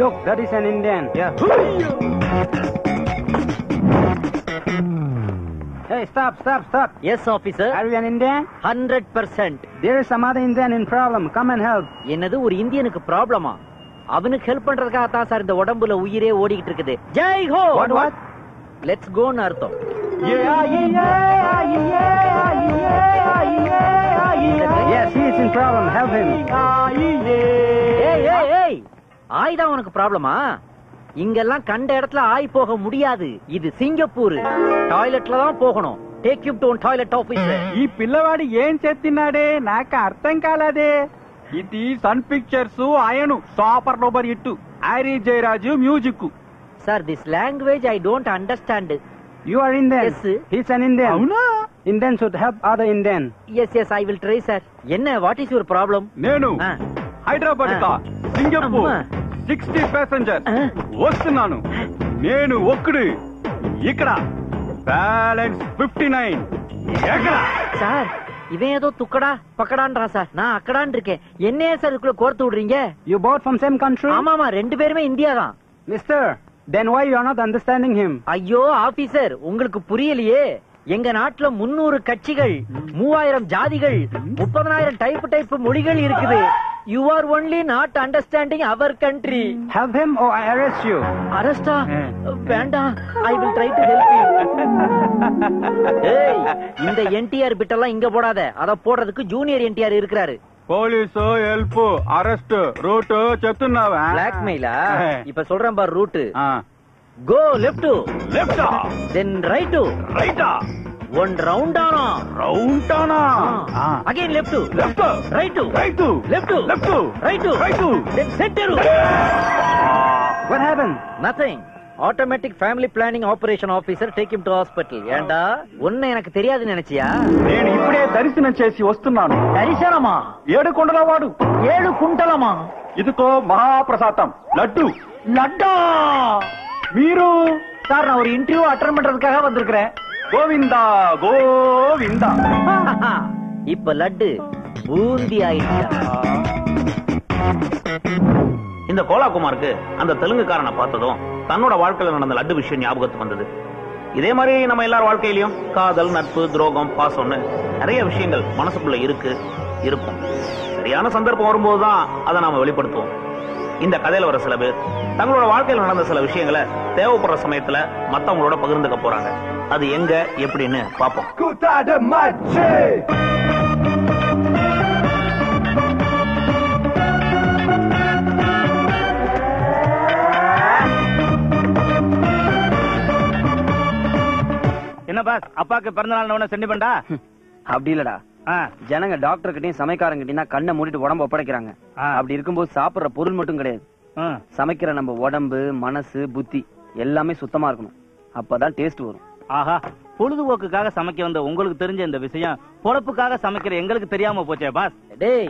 Look, that is an Indian. Yeah. Hey, stop. Yes, officer. Are you an Indian? 100%. There is some other Indian in problem. Come and help. என்னது ஒரு இந்தியனுக்கு ப்ராப்ளமா? அவனுக்கு help பண்றதுக்காக தான் sir இந்த உடம்புல உயிரே ஓடிக்கிட்டு இருக்குது. Jai Ho. What? Let's go ன்னு அர்த்தம். Yes, he is in problem. Help him. Hey. ஆய் தான் உனக்கு ப்ராப்ளமா? இங்கெல்லாம் கண்ட இடத்துல ஆய் போக முடியாது. இது சிங்கப்பூர். டாய்லெட்ல தான் போகணும். Take you to toilet office. இ பிள்ளவாடி ஏன் செத்தினாடே? நாக்க அர்த்தம் காலாதே. இது சன் பிக்சர்ஸ் அயனு சூப்பர் நோபர் இட்டு ஆரி Jayaraj music. Sir this language I don't understand. You are Indian. Yes. He is an Indian. Avuna. Indian should help other Indian. Yes, I will try sir. என்ன what is your problem? Nenu. Hyderabad కా Singapore 60 passenger వస్తున్నాను. నేను ఒక్కడు ఇక్కడ balance 59 ఎక్కడ sir? ఇవే ఏదో తుక్కడా పక్కడాండ్రా sir. నా అక్కడాండ్ இருக்கே. ఎన్నే సార్ ఇక్కడ కోర్తు విడ్றீங்க? You both from same country? ஆமாமா ரெண்டு பேருமே ఇండియా தான். Mister, then why you are not understanding him? అయ్యో ఆఫీసర్ உங்களுக்கு புரியலையே. எங்க நாட்டுல 300 கட்சிகள், 3000 ஜாதிகள், 30000 டைப் மொழிகள் இருக்குது. You are only not understanding our country. Help him or I arrest you. Arresta? Vanda, I will try to help you. Hey, இந்த NTR பிட்டெல்லாம் இங்க போடாத. அத போடுறதுக்கு ஜூனியர் NTR இருக்காரு. போலீஸோ ஹெல்ப் அரெஸ்ட் ரூட் செத்துனாவா? blackmail-ஆ? இப்ப சொல்றேன் பார் ரூட். Go left then right-ஆ. One round down again left to right to then center. What happened? Nothing. Automatic family planning operation officer take him to hospital. Yanda onne enak theriyadhu nenachiya? Nenu ipdiye darshana chesi vastunnanu. Darshanama 7 kundala vaadu 7 kuntalama. Idukko mahaprasatam laddu meeru sir. Na oru interview attend pandradhukaga vandirukken. Govinda இப்ப லட்டு பூந்தி ஆயிடுச்சா? இந்த கோலாகுமாருக்கு அந்த தெலுங்குக்காரனை பார்த்ததும் தன்னோட வாழ்க்கையில நடந்த லட்டு விஷயம் ஞாபகத்துக்கு வந்தது. இதே மாதிரி நம்ம எல்லாரும் வாழ்க்கையிலயும் காதல், நட்பு, துரோகம், பாசம்னு நிறைய விஷயங்கள் மனசுக்குள்ள இருக்கும். சரியான சந்தர்ப்பம் வரும்போதுதான் அதை நாம வெளிப்படுத்துவோம். இந்த கதையில வர சில பேர் தங்களோட வாழ்க்கையில் நடந்த சில விஷயங்களை தேவைப்படுற சமயத்துல மத்தவங்களோட பகிர்ந்துக்க போறாங்க. அது எங்க எப்படின்னு பாப்போம். என்ன பாஸ், அப்பாக்கு பிறந்த நாள் சென்டிமெண்டா? அப்படி இல்லடா. ஜனங்க டாக்டர் கிட்டையும் சமைக்காரங்கிட்டா கண்ணை மூடிட்டு உடம்பு ஒப்படைக்கிறாங்க. அப்படி இருக்கும்போது சாப்பிடுற பொருள் மட்டும் கிடையாது, சமைக்கிற நம்ம உடம்பு, மனசு, புத்தி எல்லாமே சுத்தமா இருக்கணும். அப்பதான் டேஸ்ட் வரும். ஆஹா, பொழுதுபோக்குக்காக சமைக்க வந்த உங்களுக்கு தெரிஞ்ச இந்த விஷயம் பொழப்புக்காக சமைக்கிற எங்களுக்கு தெரியாம போச்சே பாஸ். டேய்,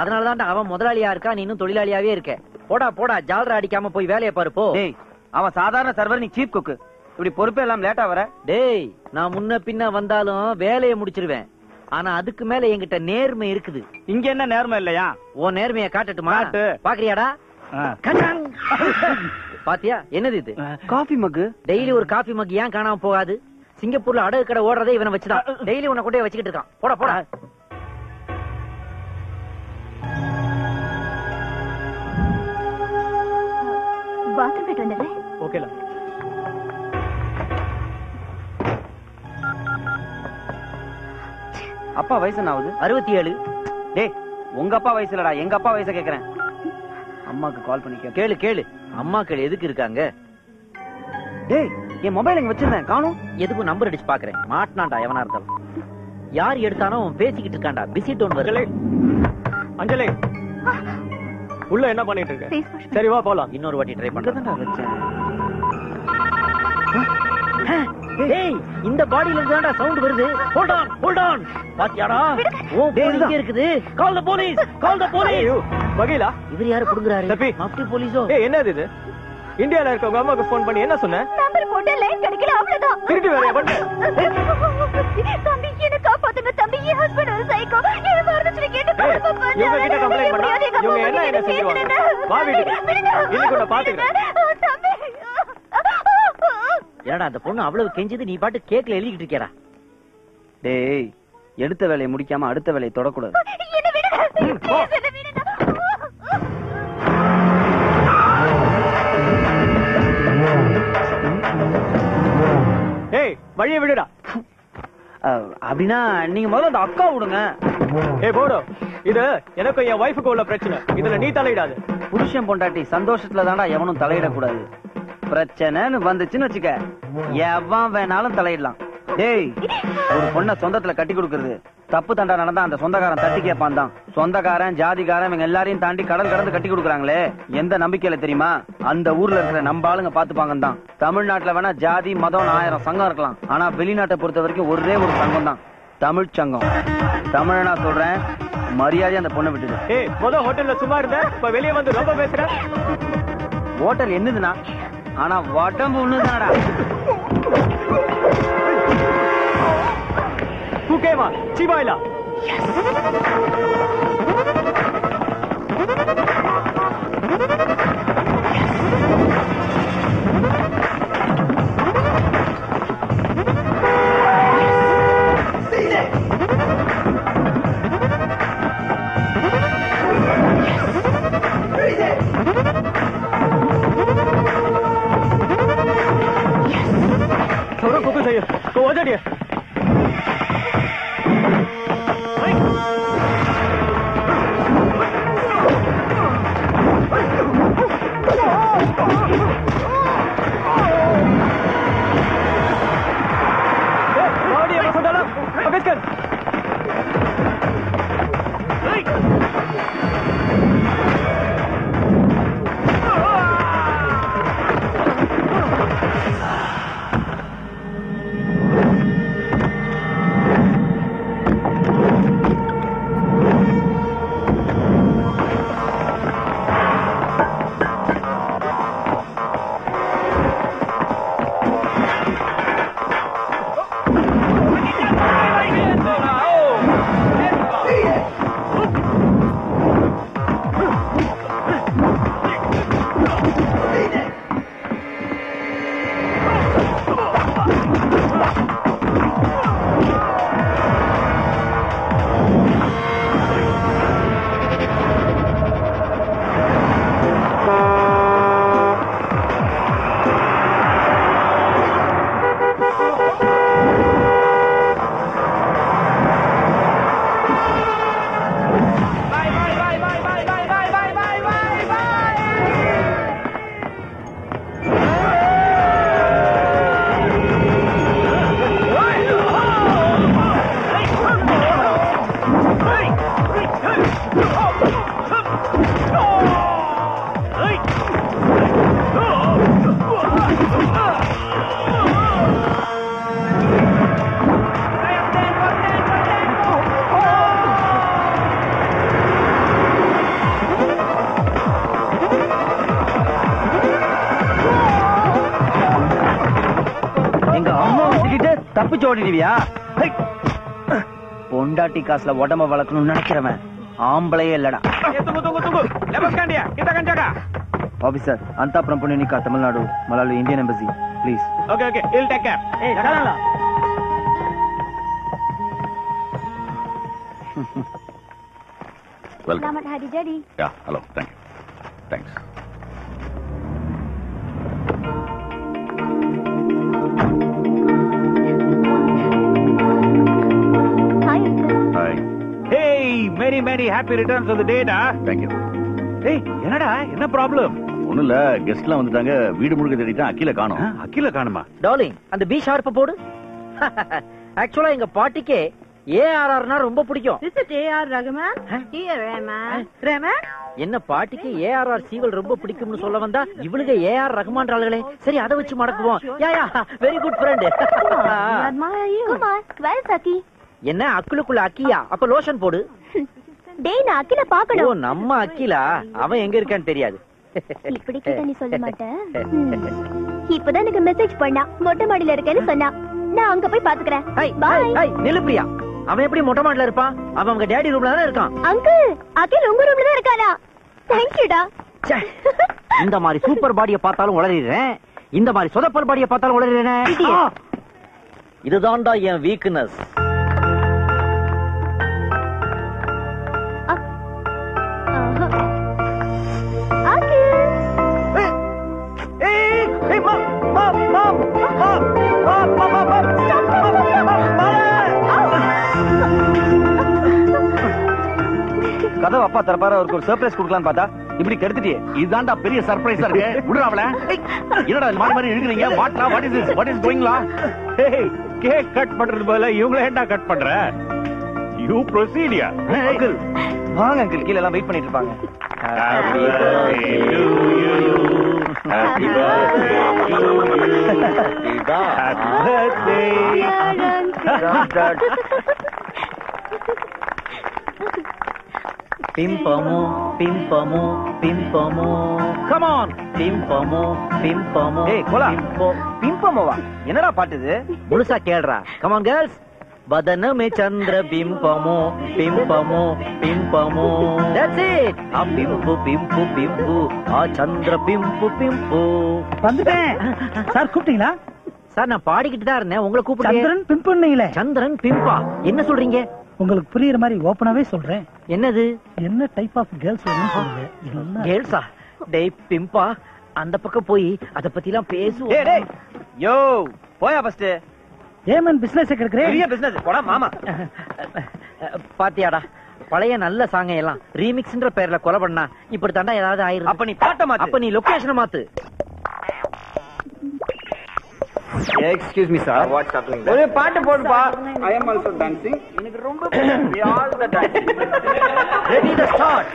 அதனாலதான் அவன் முதலாளியா இருக்கா, நீ இன்னும் தொழிலாளியாவே இருக்க. போடா போடா, ஜாலரா அடிக்காம போய் வேலையை பாரு போ. அவன் சாதாரண சர்வர், நீ சீப் குக்கு. இப்படி பொறுப்பே எல்லாம் லேட்டா வர. டேய், நான் முன்ன பின்ன வந்தாலும் வேலையை முடிச்சிருவேன். ஆனா அதுக்கு மேல என்கிட்ட நேர்மை இருக்குது. இங்க என்ன நேர்மை இல்லையா? உன் நேர்மையை காட்டட்டுமா? பாக்குறியாடா? பாத்தியா என்னது இது? Coffee mug. டெய்லி ஒரு காஃபி மக்கு ஏன் காணாம போகாது? சிங்கப்பூர்ல அடகு கடை ஓடுறதே இவனை வச்சுதான். டெய்லி உன்னை கொண்டே வச்சுக்கிட்டு இருக்கான். போடா போடா. பாத்ரூம் போயிட்டு வந்தது. ஓகேல. அப்பா வயசு என்ன ஆகுது? 67. டே, உங்க அப்பா வயசு இல்லடா, எங்க அப்பா வயசை கேக்குறேன். அம்மாக்கு கால் பண்ணி கேளு. கேளு அம்மா, கேளு எதுக்கு இருக்காங்க. டேய், என் மொபைல் எங்க வச்சிருந்தேன் காணோம். எதுக்கு நம்பர் அடிச்சு பாக்குறேன். மாட்டினான்டா எவனா இருந்தாலும். யார் எடுத்தானோ பேசிக்கிட்டு இருக்கான்டா. பிஸி டோன் வருது. அஞ்சலே, உள்ள என்ன பண்ணிட்டு இருக்க? சரி வா போலாம். இன்னொரு வாட்டி ட்ரை பண்றதா வச்சேன். டேய், இந்த பாடியில இருந்துடா சவுண்ட் வருது. Hold on, hold on. பாத்தியாடா? ஓ, இங்க இருக்குது. கால் the police, call the police. வகையிலா இவர் யாரை புடுங்கறாரு? மாப்டி போலீஸோ? ஏய், என்னது இது? இந்தியால இருக்கவங்க அம்மாக்கு ஃபோன் பண்ணி என்ன சொன்னே? நம்பர் போட்டு லைன் கிடைக்கல, அவ்வளவுதான். திருடி வேற பண்ணு. தம்பி என்ன காப்பாத்துங்க தம்பி? ஏ ஹஸ்பண்ட் சைக்கோ. ஏ மர்ந்துச்சு கேட்டு பாப்பா. இவங்க கிட்ட கம்ப்ளைன்ட் பண்ணா இவங்க என்ன என்ன செய்வாங்க? வா வீட்டுக்கு, இன்னைக்குட பாத்துக்கறேன். தம்பி ஏடா, அந்த பொண்ணு அவ்வளவு கெஞ்சது, நீ பாட்டு கேக்ல எழுதிக்கிட்டு இருக்கேடா. டேய், எடுத்த வேலையை முடிக்காம அடுத்த வேலையை தொடக்கூடாது. ஏய், வழியை விடுடா. அப்படின்னா நீங்க முதல்ல அந்த அக்கா விடுங்க. ஏய் போடு, இது எனக்கு என் வைஃபுக்கு உள்ள பிரச்சனை, இதுல நீ தலையிடாது. புருஷன் பொண்டாட்டி சந்தோஷத்துல தான்டா எவனும் தலையிடக்கூடாது. பிரச்சனைன்னு வந்துச்சுன்னு வச்சுக்க, எவன் வேணாலும் தலையிடலாம். டேய், ஒரு பொண்ணை சொந்தத்துல கட்டி கொடுக்கறது தப்பு தண்டா நடந்தா அந்த சொந்தக்காரன் தட்டி கேட்பான் தான். சொந்தக்காரன், ஜாதிகாரன், இவங்க எல்லாரையும் தாண்டி கடல் கடந்து கட்டி கொடுக்குறாங்களே, எந்த நம்பிக்கையில தெரியுமா? அந்த ஊர்ல இருக்கிற நம்ம ஆளுங்க பாத்துப்பாங்க தான். தமிழ்நாட்டுல வேணா ஜாதி மதம் 1000 சங்கம் இருக்கலாம், ஆனா வெளிநாட்டை பொறுத்த வரைக்கும் ஒரே ஒரு சங்கம் தான், தமிழ் சங்கம். தமிழனா சொல்றேன், மரியாதை அந்த பொண்ணை விட்டுட்டு. ஏய், போல ஹோட்டல்ல சும்மா இருந்த, இப்ப வெளியே வந்து ரொம்ப பேசுற. ஹோட்டல் என்னதுன்னா, ஆனா உடம்பு ஒண்ணுதான்டா. தூக்கேவா சிவாயிலா. தப்பிச்சு ஓடிடுவியா? பொண்டாட்டி காசுல உடம்ப வளர்க்கணும்னு நினைக்கிறவன் ஆம்பளையே இல்லடா. ஆபீசர் அந்த அப்புறம் பொண்ணிக்கா Tamil Nadu மலாலி Indian embassy please. Okay okay I'll take care. ஏய் கடலா welcome daddy daddy yeah hello thank you thanks hi hi hey many many happy returns of the day da thank you hey enada enna problem onula guest la vandutaanga veedu muduga thedita akila kaanuma darling and b sharp board actually inga party ke ஏஆர்ஆர்னா ரொம்ப பிடிக்கும். This is AR Rahman. Dear Rahman. Rahman? என்ன பாட்டிக்கு ARR சீவல் ரொம்ப பிடிக்கும்னு சொல்ல வந்தா இவளுக்கு AR Rahman ஆளுகளே. சரி அத வச்சு மடக்குவோம். Yeah yeah very good friend. குமா ட்வைஸ் அக்கி. என்ன அக்குளுக்குள்ள அக்கியா? அப்ப லோஷன் போடு. டேய் நான் அக்கில பார்க்கணும். ஓ நம்ம அக்கிலா அவன் எங்க இருக்கான்னு தெரியாது. இப்படி கிட்ட நீ சொல்ல மாட்டே. இப்போதான் எனக்கு மெசேஜ் பண்ணா. மொட்டை மாடியில இருக்கேன்னு சொன்னா. நான் அங்க போய் பாத்துக்கறேன். பை. ஹே நிலு பிரியா. அவன் எப்படி மொட்டை மாடல இருப்பான்? அவன் அவங்க டாடி ரூம்ல தான் இருக்கான். அங்கிள் அகில் உங்க ரூம்ல தான் இருக்கானா? थैंक यू டா. இந்த மாதிரி சூப்பர் பாடியை பார்த்தாலும் உளறிறேன். இந்த மாதிரி சொதப்பல் பாடியை பார்த்தாலும் உளறிறேன். இதுதான்டா என் வீக்னஸ். அகில் ஏய் ஏய் மாம் மாம் மாம் மாம் மாம் மாம் மாம் மாம் கதவு அப்பா தரப்பார அவருக்கு ஒரு சர்ப்ரைஸ் கொடுக்கலான்னு பார்த்தா இப்படி கெடுத்துட்டியே. இதுதான்டா பெரிய சர்ப்ரைஸா இருக்கு. விடுறாவல என்னடா மாறி மாறி இழுக்கிறீங்க? வாட்லா what is this what is going லா? ஏய் கேக் கட் பண்றது போல இவங்களே என்ன கட் பண்ற? யூ ப்ரோசீடியா. அங்கிள் வாங்க அங்கிள் கீழ எல்லாம் வெயிட் பண்ணிட்டு இருப்பாங்க. Happy birthday to you. Happy birthday to you. Happy birthday pimpamo pimpamo pimpamo come on pimpamo pimpamo hey kola pimpamo va enna paattu idu mulusa kelra come on girls badaname chandra pimpamo pimpamo pimpamo that's it a pimpu pimpu pimpu a chandra pimpu pimpu vandren sir kooptingala sir na paadikitte da irne ungala koopudren chandran pimpu ningale chandran pimpa enna solringe உங்களுக்கு புரியுற மாதிரி ஓபனாவே சொல்றேன். என்னது என்ன type of girls சொல்லுங்க? கேர்ள்ஸா டேய் பிம்பா அந்த பக்கம் போய் அத பத்திலாம் பேசுவோம். டேய் டேய் யோ போயா ஃபர்ஸ்ட் ஏமன் பிசினஸ் கேக்குறே பெரிய பிசினஸ் போடா மாமா. பாத்தியாடா பழைய நல்ல சாங்க எல்லாம் ரீமிக்ஸ்ன்ற பேர்ல கொலை பண்ணா இப்படி தாண்டா ஏதாவது ஆயிரும். அப்ப நீ பாட்ட மாத்து. அப்ப நீ லொகேஷனை மாத்து. Excuse me sir what's happening there ஒரு பாட்டு போடு பா. I am also dancing எனக்கு ரொம்ப we all the dancing ready to start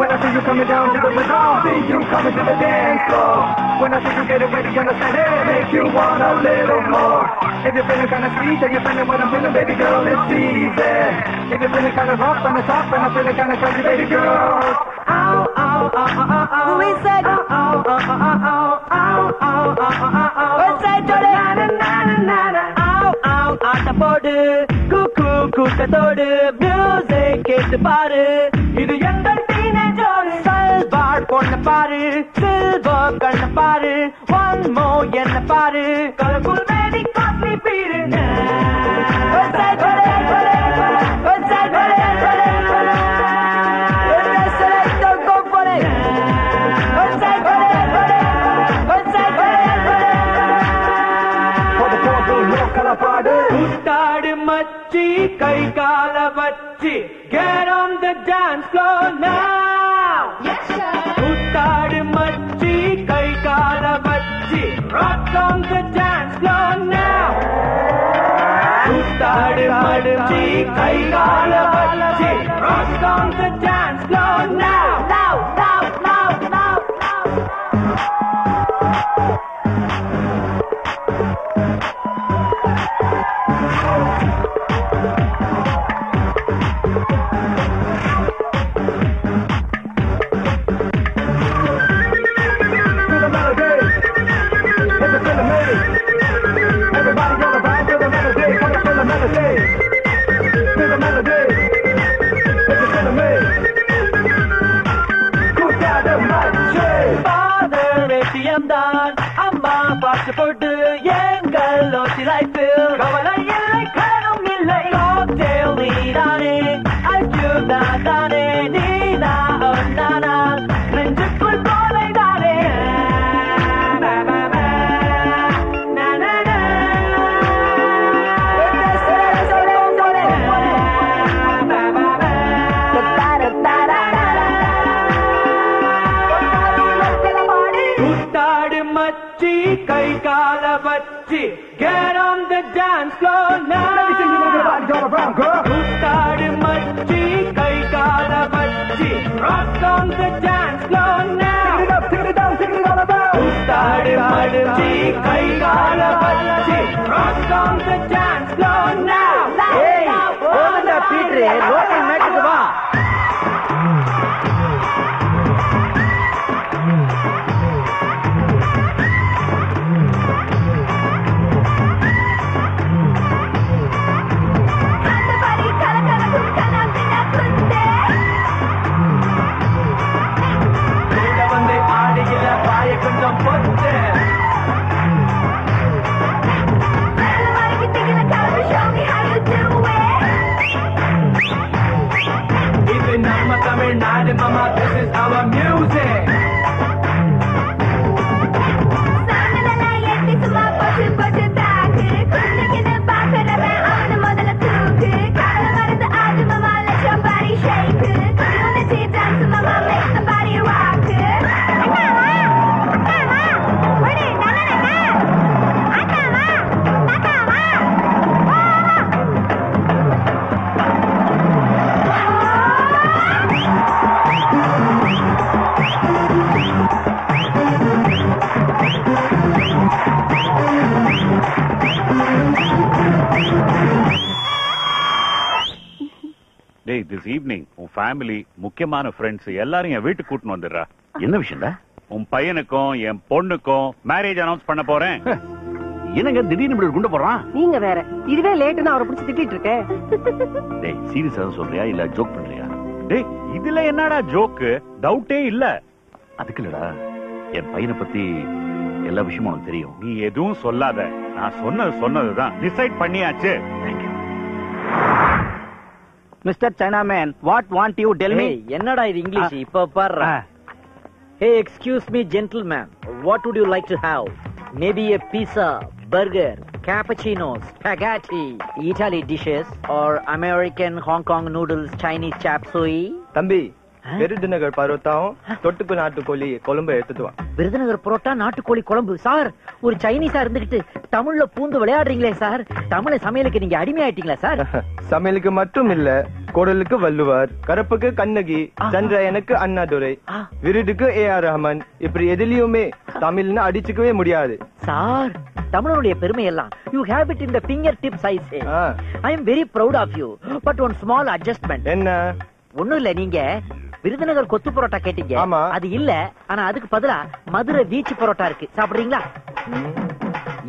when I see you coming down to the bazaar you coming to the dance floor when I see you get ready gonna say make you want a little more if you feel kind of sweet and you feel what I'm feeling baby girl it's easy if you feel kind of hot on the top and I feel kind of crazy baby girl ow ow ow who is that ow ow ow what's that na na na na ow ow atta podu kuku kukatodu music it paaru idu endha teenager salvar ponna paaru silver kanna paaru one more enna paaru colorful baby costly peeru what's that what's that let's select or go for it what's that புத்தாடு மச்சி கை கால வச்சி get on the dance floor now yes sir புத்தாடு மச்சி கை கால வச்சி rock on the dance floor now புத்தாடு மச்சி கை கால வச்சி rock on the dance floor now now now now now Everybody got a vibe to the melody. Ramadan. Amma fast food, yengal, she like food. Kavala yella karam illa cocktail nidane. Ajuna dane nina onana. Renjukul kolai dane. Na na na na na na. Kai kala bachi, get on the dance floor now. Let me see you move your body all around, girl. Ustad machi, kai kala bachi, rock on the dance floor now. Take it up, take it down, take it all about. Ustad machi, kai kala bachi, rock on the dance floor now. Hey, over the beat, hey, what is that about? Mama, this is our music. Sanala na yetti suba pachu pachu daake. Kunna kina baakara me aana modala thooke. Kala varada aaj mama let your body shake. Kunna ji dance mama make the body rock. Mama, mama, ore na na na. Ata ma, ata ma. Hey, this evening, உன் family, முக்கியமான friends, எல்லாரும் என் வீட்டுக்கு கூட்டிட்டு வந்துடுறா. என்ன விஷயம்டா? உன் பையனுக்கும் என் பொண்ணுக்கும் மேரேஜ் அனௌன்ஸ் பண்ண போறேன். என்னங்க திடீர்னு இப்படி குண்ட போறான்? நீங்க வேற. இதுவே லேட்னா அவரை பிடிச்சு திட்டிட்டு இருக்கேன். டேய், சீரியஸா சொல்றியா இல்ல ஜோக் பண்றியா? டேய், இதுல என்னடா ஜோக்? டவுட்டே இல்ல. அதுக்கு இல்லடா. என் பையனை பத்தி எல்லா விஷயமும் உனக்கு தெரியும். நீ எதுவும் சொல்லாத. நான் சொன்னதுதான். டிசைட் பண்ணியாச்சு. Thank you. Mr. Chinaman, what want you tell me? Hey, என்னடா இது இங்கிலீஷ் இப்ப பாறா. Hey, excuse me, gentleman. What would you like to have? Maybe a pizza, burger, cappuccino, spaghetti, Italy dishes or American Hong Kong noodles, Chinese chop suey. தம்பி, விருதுநகர் பரோட்டாவும் தொட்டுக்கு நாட்டுக்கோழி கொழம்பு எடுத்துட்டு வா. விருதுநகர் பரோட்டா, நாட்டுக்கோழி கொழம்பு. சார், ஒரு சைனீஸா இருந்துகிட்டு தமிழ்ல பூந்து விளையாடுறீங்களே சார். தமிழ் சமையலுக்கு நீங்க அடிமையாயிட்டீங்களா சார்? சமையலுக்கு மட்டும் இல்ல, குடலுக்கு வள்ளுவர், கருப்புக்கு கண்ணகி, சந்திரயனுக்கு அண்ணாதுரை, விருதுக்கு A R ரஹ்மான். இப்படி எதுலயுமே தமிழ்னு அடிச்சுக்கவே முடியாது சார். தமிழனுடைய பெருமை எல்லாம் you have it in the finger tips. I say I am very proud of you, but one small adjustment. என்ன? ஒண்ணும் இல்ல, நீங்க விருதுநகர் கொத்து பரோட்டா கேட்டீங்க, அது இல்ல. ஆனா அதுக்கு பதிலா மதுரை பீச்சு பரோட்டா இருக்கு, சாப்பிடுறீங்களா?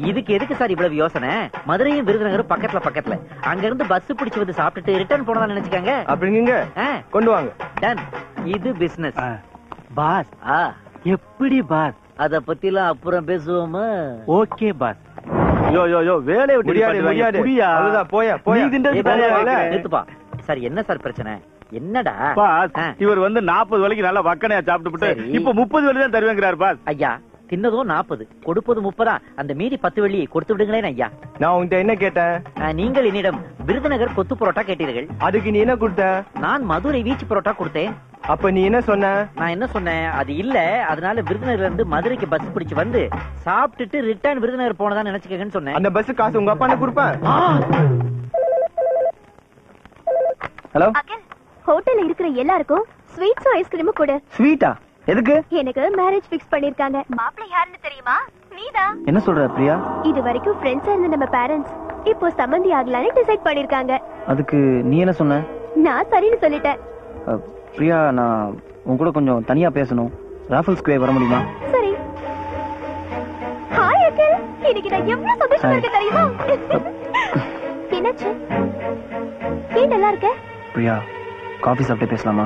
இதுக்கு எதுக்கு சார் இவ்வளவு யோசனை? மதுரையும் விருதுநகரும் பக்கத்துல பக்கத்துல, அங்க இருந்து பஸ் பிடிச்சு வந்து சாப்பிட்டுட்டு ரிட்டர்ன் போனதா நினைச்சுக்காங்க. அப்படிங்க கொண்டு வாங்க. டன். இது பிசினஸ் பாஸ். எப்படி பாஸ்? அத பத்திலாம் அப்புறம் பேசுவோமா? Okay pass. யோ யோ யோ, வேலைய விட்டு புரியா? அதான் போயா போயா. நித்துப்பா சார். என்ன சார் பிரச்சனை? என்னடா பாஸ், இவர் வந்து 40 வலிக்கு நல்லா வக்கனையா சாப்பிட்டுட்டு இப்ப 30 வலி தான் தருவேங்கறார் பாஸ். ஐயா, தின்னதோ 40, கொடுப்பது 30. அந்த மீதி 10 வலி கொடுத்து விடுங்களேன் ஐயா. நான் உன்கிட்ட என்ன கேட்டேன்? நீங்கள் என்னிடம் விருதுநகர் கொத்து பரோட்டா கேட்டீர்கள், அதுக்கு நீ என்ன கொடுத்த? நான் மதுரை வீச்சு பரோட்டா கொடுத்தேன். அப்ப நீ என்ன சொன்ன? நான் என்ன சொன்னேன்? அது இல்ல, அதனால விருதுநகர்ல இருந்து மதுரைக்கு பஸ் பிடிச்சு வந்து சாப்பிட்டுட்டு ரிட்டர்ன் விருதுநகர் போனதான்னு நினைச்சுக்கங்கன்னு சொன்னேன். அந்த பஸ் காசு உங்க அப்பானே கொடுப்பேன். ஹலோ, ஹோட்டல்ல இருக்கிற எல்லாருக்கும் ஸ்வீட்ஸும் ஐஸ்கிரீமும் கொடு. ஸ்வீட்டா? எதுக்கு? எனக்கு மேரேஜ் ஃபிக்ஸ் பண்ணிருக்காங்க. மாப்பிள்ளை யாருன்னு தெரியுமா? நீதா. என்ன சொல்ற பிரியா? இது வரைக்கும் ஃப்ரெண்ட்ஸா இருந்த நம்ம பேரண்ட்ஸ் இப்போ சம்பந்தி ஆகலாம்னு டிசைட் பண்ணிருக்காங்க. அதுக்கு நீ என்ன சொன்ன? நான் சரின்னு சொல்லிட்டேன். பிரியா, நான் உங்க கூட கொஞ்சம் தனியா பேசணும். ராஃபல் ஸ்கொயர் வர முடியுமா? சரி. ஹாய் அகில், இன்னைக்கு நான் எவ்வளவு சந்தோஷமா இருக்க தெரியுமா? என்னாச்சு? ஏன் நல்லா இருக்க? பிரியா, காபி சாப்பிட்டு பேசலாமா?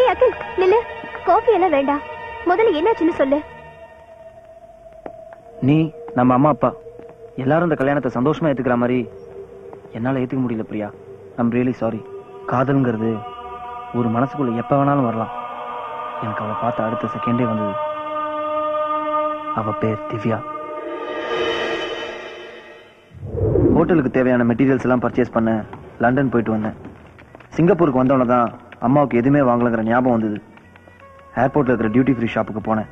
ஏய் அகில், நில்லு. காபி எல்லாம் வேண்டாம். முதல்ல என்னாச்சுன்னு சொல்லு. நீ, நம்ம அம்மா அப்பா எல்லாரும் இந்த கல்யாணத்தை சந்தோஷமா ஏத்துக்கிற மாதிரி என்னால ஏத்துக்க முடியல பிரியா. I'm really sorry. காதல்ங்கிறது ஒரு மனசுக்குள்ள எப்ப வேணாலும் வரலாம். எனக்கு அவளை பார்த்த அடுத்த செகண்டே வந்தது. அவ பேர் திவ்யா. ஹோட்டலுக்கு தேவையான மெட்டீரியல்ஸ் எல்லாம் பர்ச்சேஸ் பண்ண லண்டன் போயிட்டு வந்தேன். சிங்கப்பூருக்கு வந்தவன தான் அம்மாவுக்கு எதுவுமே வாங்கலங்கிற ஞாபகம் வந்தது. ஏர்போர்ட்ல இருக்கிற டியூட்டி ஃப்ரீ ஷாப்புக்கு போனேன்.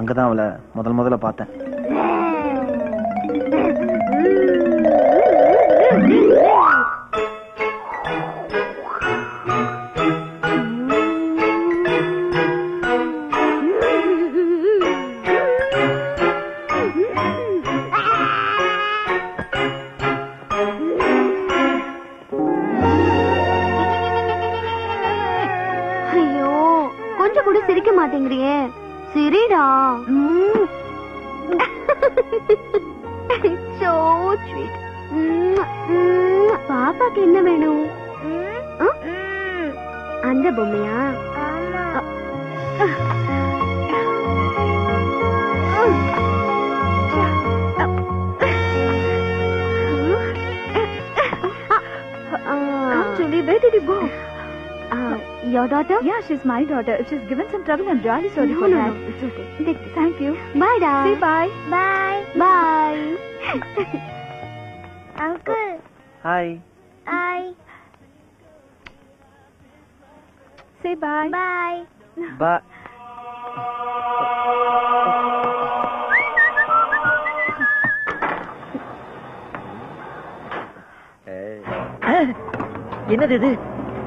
அங்கதான் அவளை முதல்ல பார்த்தேன். ஐயோ, கொஞ்சம் கூட சிரிக்க மாட்டேங்கிறியே. சிரிடா. பாப்பாக்கு என்ன வேணும்? அந்த பொம்மையா? Actually, where did you go? Your daughter? Yeah, she's my daughter. If she's given some trouble, I'm really sorry for that. No. It's okay. Thank you. Bye, Dad. Say bye. Bye. Bye. Uncle. Hi. Hi. Say bye. Bye. Bye. என்னது இது?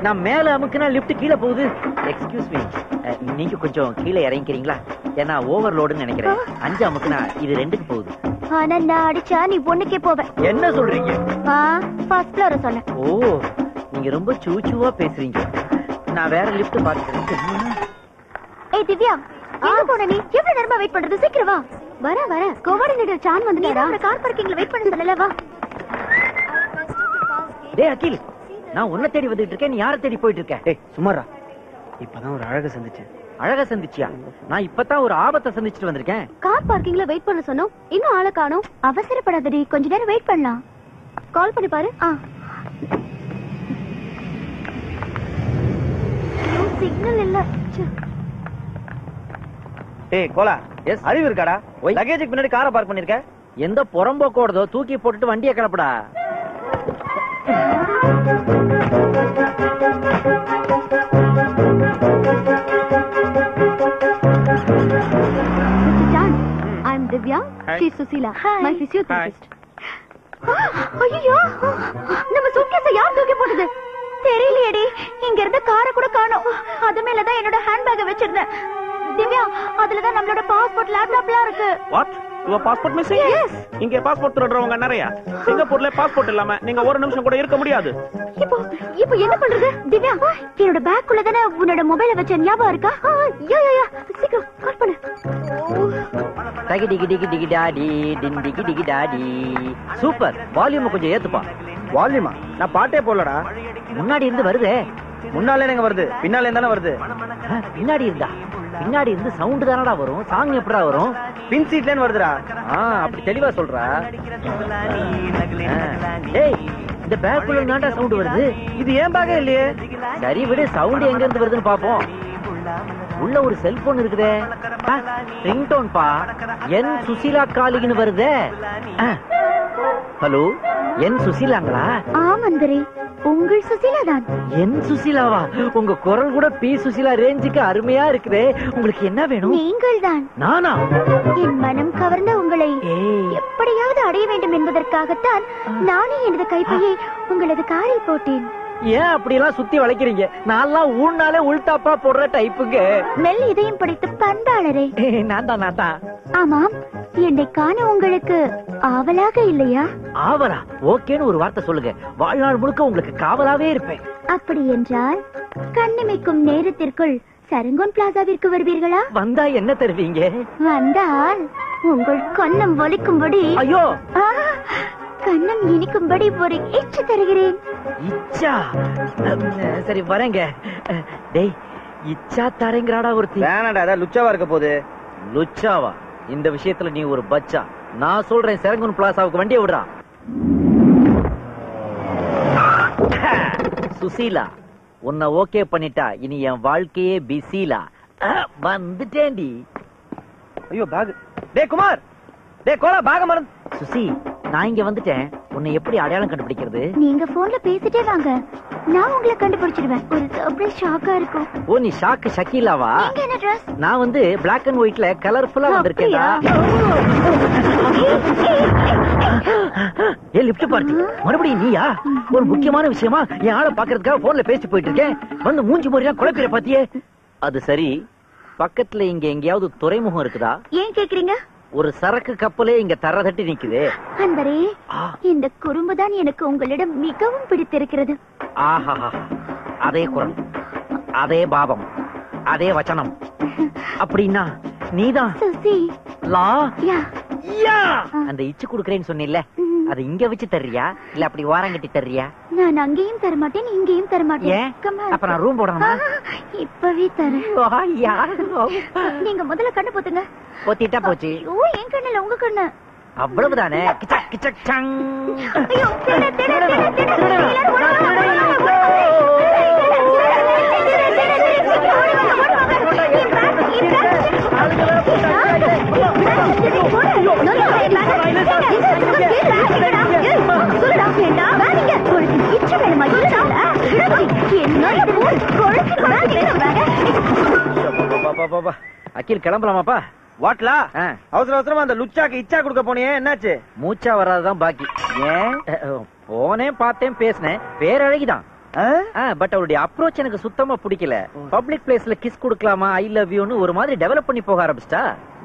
நான் மேல அமுக்குனா lift கீழே போகுது. Excuse me, நீங்க கொஞ்சம் கீழே இறங்கிக்கிறீங்களா? ஏன்னா ஓவர்லோடுன்னு நினைக்கிறேன். 5 அமுக்குனா இது 2க்கு போகுது. ஆனா நான் அடிச்சா நீ பொண்ணுக்கே போவே. என்ன சொல்றீங்க? ஃபர்ஸ்ட் ஃப்ளோர சொன்னேன். ஓ, நீங்க ரொம்ப சூச்சுவா பேசுறீங்க. நான் வேற லிப்ட் பார்த்துக்கிறேன். ஏய் திவ்யா, எங்க போன நீ? எவ்வளவு நேரமா வெயிட் பண்றது? சீக்கிரம் வா. வர வர கோவார்டினேட்டர் சான் வந்துட்டாரா? நீ கார் பார்க்கிங்ல வெயிட் பண்ண சொல்லல, வா. டேய் அகில், நான் உன்ன தேடி வந்துட்டு இருக்கேன். நீ யாரை தேடி போயிட்டு இருக்க? ஏய் சுமாரா, இப்பதான் ஒரு அழகை சந்திச்சேன். அழகை சந்திச்சியா? நான் இப்பதான் ஒரு ஆபத்தை சந்திச்சிட்டு வந்திருக்கேன். கார் பார்க்கிங்ல வெயிட் பண்ண சொன்னோம், இன்னும் ஆளை காணோம். அவசரப்படாதடி, கொஞ்ச நேரம் வெயிட் பண்ணலாம். கால் பண்ணி பாரு. சிக்னல் இல்ல. ஏய் கோலா, எஸ் அறிவு இருக்காடா? லக்கேஜுக்கு முன்னாடி காரை பார்க் பண்ணிருக்க. எந்த புறம்போக்கோடதோ தூக்கி போட்டுட்டு வண்டியை கிளப்படா. I'm Divya. Hi. She's Susila. Hi. My physiotherapist. ஐயோ, நம்ம சூட்கேஸை யார் தூக்கி போடுது தெரியலையேடி. இங்க இருந்த காரை கூட காணோம். அது மேலதான் என்னோட ஹேண்ட்பேக்கை வச்சிருந்தேன். திவ்யா, அதுலதான் நம்மளோட பாஸ்போர்ட், லேப்டாப்லாம் இருக்கு. வாட்? உங்க பாஸ்போர்ட் மிஸ்? எஸ். இங்க பாஸ்போர்ட் திருடுறவங்க நிறைய. சிங்கப்பூர்ல பாஸ்போர்ட் இல்லாம நீங்க ஒரு நிமிஷம் கூட இருக்க முடியாது. இப்போ என்ன பண்றது திவ்யா? என்னோட பேக்குள்ள தான உன்னோட மொபைலை வச்ச ஞாபகம் இருக்கா? யா யா யா, சீக்கிரம் கால் பண்ணு. டிகி டிகி டிகி டிகி டாடி டின் டிகி டிகி டாடி. சூப்பர். வால்யூம் கொஞ்சம் ஏத்துப்பா. வால்யூமா? நான் பாட்டே போடலடா. முன்னாடி இருந்து வருதே. முன்னால என்னங்க வருது? பின்னால இருந்தானே வருது. பின்னாடி இருந்தா பின்னாடி இருந்து சவுண்ட் தானடா வரும். சாங் எப்படா வரும்? பின் சீட்ல வருதுடா. அப்படி தெளிவா சொல்றா. ஏய், இந்த பேக்குள்ள என்னடா சவுண்ட் வருது? இது ஏன் பாக்க இல்லையே. சரி விடு, சவுண்ட் எங்க இருந்து வருதுன்னு பாப்போம். உள்ள ஒரு செல்போன் இருக்குதே. ரிங் டோன் பா. என் சுசீலா காலின்னு வருதே. ஹலோ, என் சுசீலாங்களா? ஆமாந்தரி, உங்கள் சுசீலா தான். என் சுசீலாவா? உங்க குரல் கூட பி சுசீலா ரேஞ்சுக்கு அருமையா இருக்குதே. உங்களுக்கு என்ன வேணும்? நீங்கள் தான். நானா? என் மனம் கவர்ந்த உங்களை எப்படியாவது அடைய வேண்டும் என்பதற்காகத்தான் நானே எனது கைப்பையை உங்களது காரில் போட்டேன். ஏன் அப்படியெல்லாம் சுத்தி வளைக்கிறீங்க? நான்லாம் ஊன்னாலே உள்டாப்பா போடுற டைப்புங்க. மெல் இதையும் படித்து பந்தாளரே. நான் தான் நான் தான். ஆமாம், என்னை காண உங்களுக்கு ஆவலாக இல்லையா? ஆவலா? ஓகேன்னு ஒரு வார்த்தை சொல்லுங்க. வாழ்நாள் முழுக்க உங்களுக்கு காவலாவே இருப்பேன். அப்படி என்றால் கண்ணிமைக்கும் நேரத்திற்குள் சரங்கோன் பிளாசாவிற்கு வருவீர்களா? வந்தா என்ன தருவீங்க? வந்தால் உங்கள் கண்ணம் ஒலிக்கும்படி, ஐயோ கண்ணம் இனிக்கும்படி ஒரு இச்சு தருகிறேன். இச்சா? சரி வரேங்க. டேய், இச்சா தரேங்கறாடா ஒருத்தி. வேணாம்டா, அத லுச்சாவா இருக்க போதே. லுச்சாவா? இந்த விஷயத்துல நீ ஒரு பச்சா. நான் சொல்றேன், செரங்குன் பிளாசாவுக்கு வண்டியை விடுறா. சுசீலா உன்னை ஓகே பண்ணிட்டா இனி என் வாழ்க்கையே பிசிலா. வந்துட்டேண்டி. ஐயோ பாகு. டேய் குமார், டேய் கோலா, பாக மறந்து. சுசி, நான் இங்க வந்துட்டேன். உன்னை எப்படி அடையாளம் கண்டுபிடிக்கிறது? நீங்க போன்ல பேசிட்டே வாங்க, நான் உங்களை கண்டுபிடிச்சிடுவேன். ஒரு சர்ப்ரைஸ் ஷாக்கா இருக்கும். ஓ, நீ ஷாக் ஷக்கீலாவா? நீங்க என்ன Dress? நான் வந்து Black and Whiteல கலர்ஃபுல்லா வந்திருக்கேன்டா. ஏ லிஃப்ட் பார்ட்டி, மறுபடியும் நீயா? ஒரு முக்கியமான விஷயமா என் ஆளை பாக்குறதுக்காக போன்ல பேசி போயிட்டு இருக்கேன். வந்து மூஞ்சி மோறியா குழப்பிற பாத்தியே. அது சரி, பக்கத்துல இங்க எங்கயாவது துறைமுகம் இருக்குதா? ஏன் கேக்குறீங்க? ஒரு சரக்கு கப்பலே இங்க தர தட்டி நிக்குது. அன்பரே, இந்த குறும்புதான் எனக்கு உங்களிடம் மிகவும் பிடித்திருக்கிறது. ஆஹா, அதே குரல், அதே பாவம், அதே வச்சனம். அப்படின்னா நீதான் சுசி லா? யா. அந்த இச்சு குடுக்கறேன்னு சொன்னீல்ல, அது இங்க வச்சு தர்றியா இல்ல அப்படி வாரங்கட்டி தர்றியா? நான் அங்கேயும் தர மாட்டேன், இங்கேயும் தர மாட்டேன். அப்ப நான் ரூம் போடணுமா? இப்பவே தரேன். நீங்க முதல்ல கண்ணு போத்துங்க. போத்திட்டா போச்சு. ஓ, என் கண்ணல உங்க கண்ணு. அவ்வளவுதானே. கிச்சக் கிச்சக் சங். ஐயோ தேட தேட தேட அகில் கிளம்பலாமாப்பா? வாட்லா, அவசர அவசரமா அந்த லுச்சாக்கு இச்சா குடுக்க போனியே, என்னாச்சு? மூச்சா வராதுதான் பாக்கி. ஏன் போனே, பார்த்தேன், பேசினேன். பேரழகிதான், பட் அவருடைய அப்ரோச் எனக்கு சுத்தமா பிடிக்கல. பப்ளிக் பிளேஸ்ல கிஸ் குடுக்கலாமா, ஐ லவ் யூன்னு ஒரு மாதிரி டெவலப் பண்ணி போக ஆரம்பிச்சிட்டா.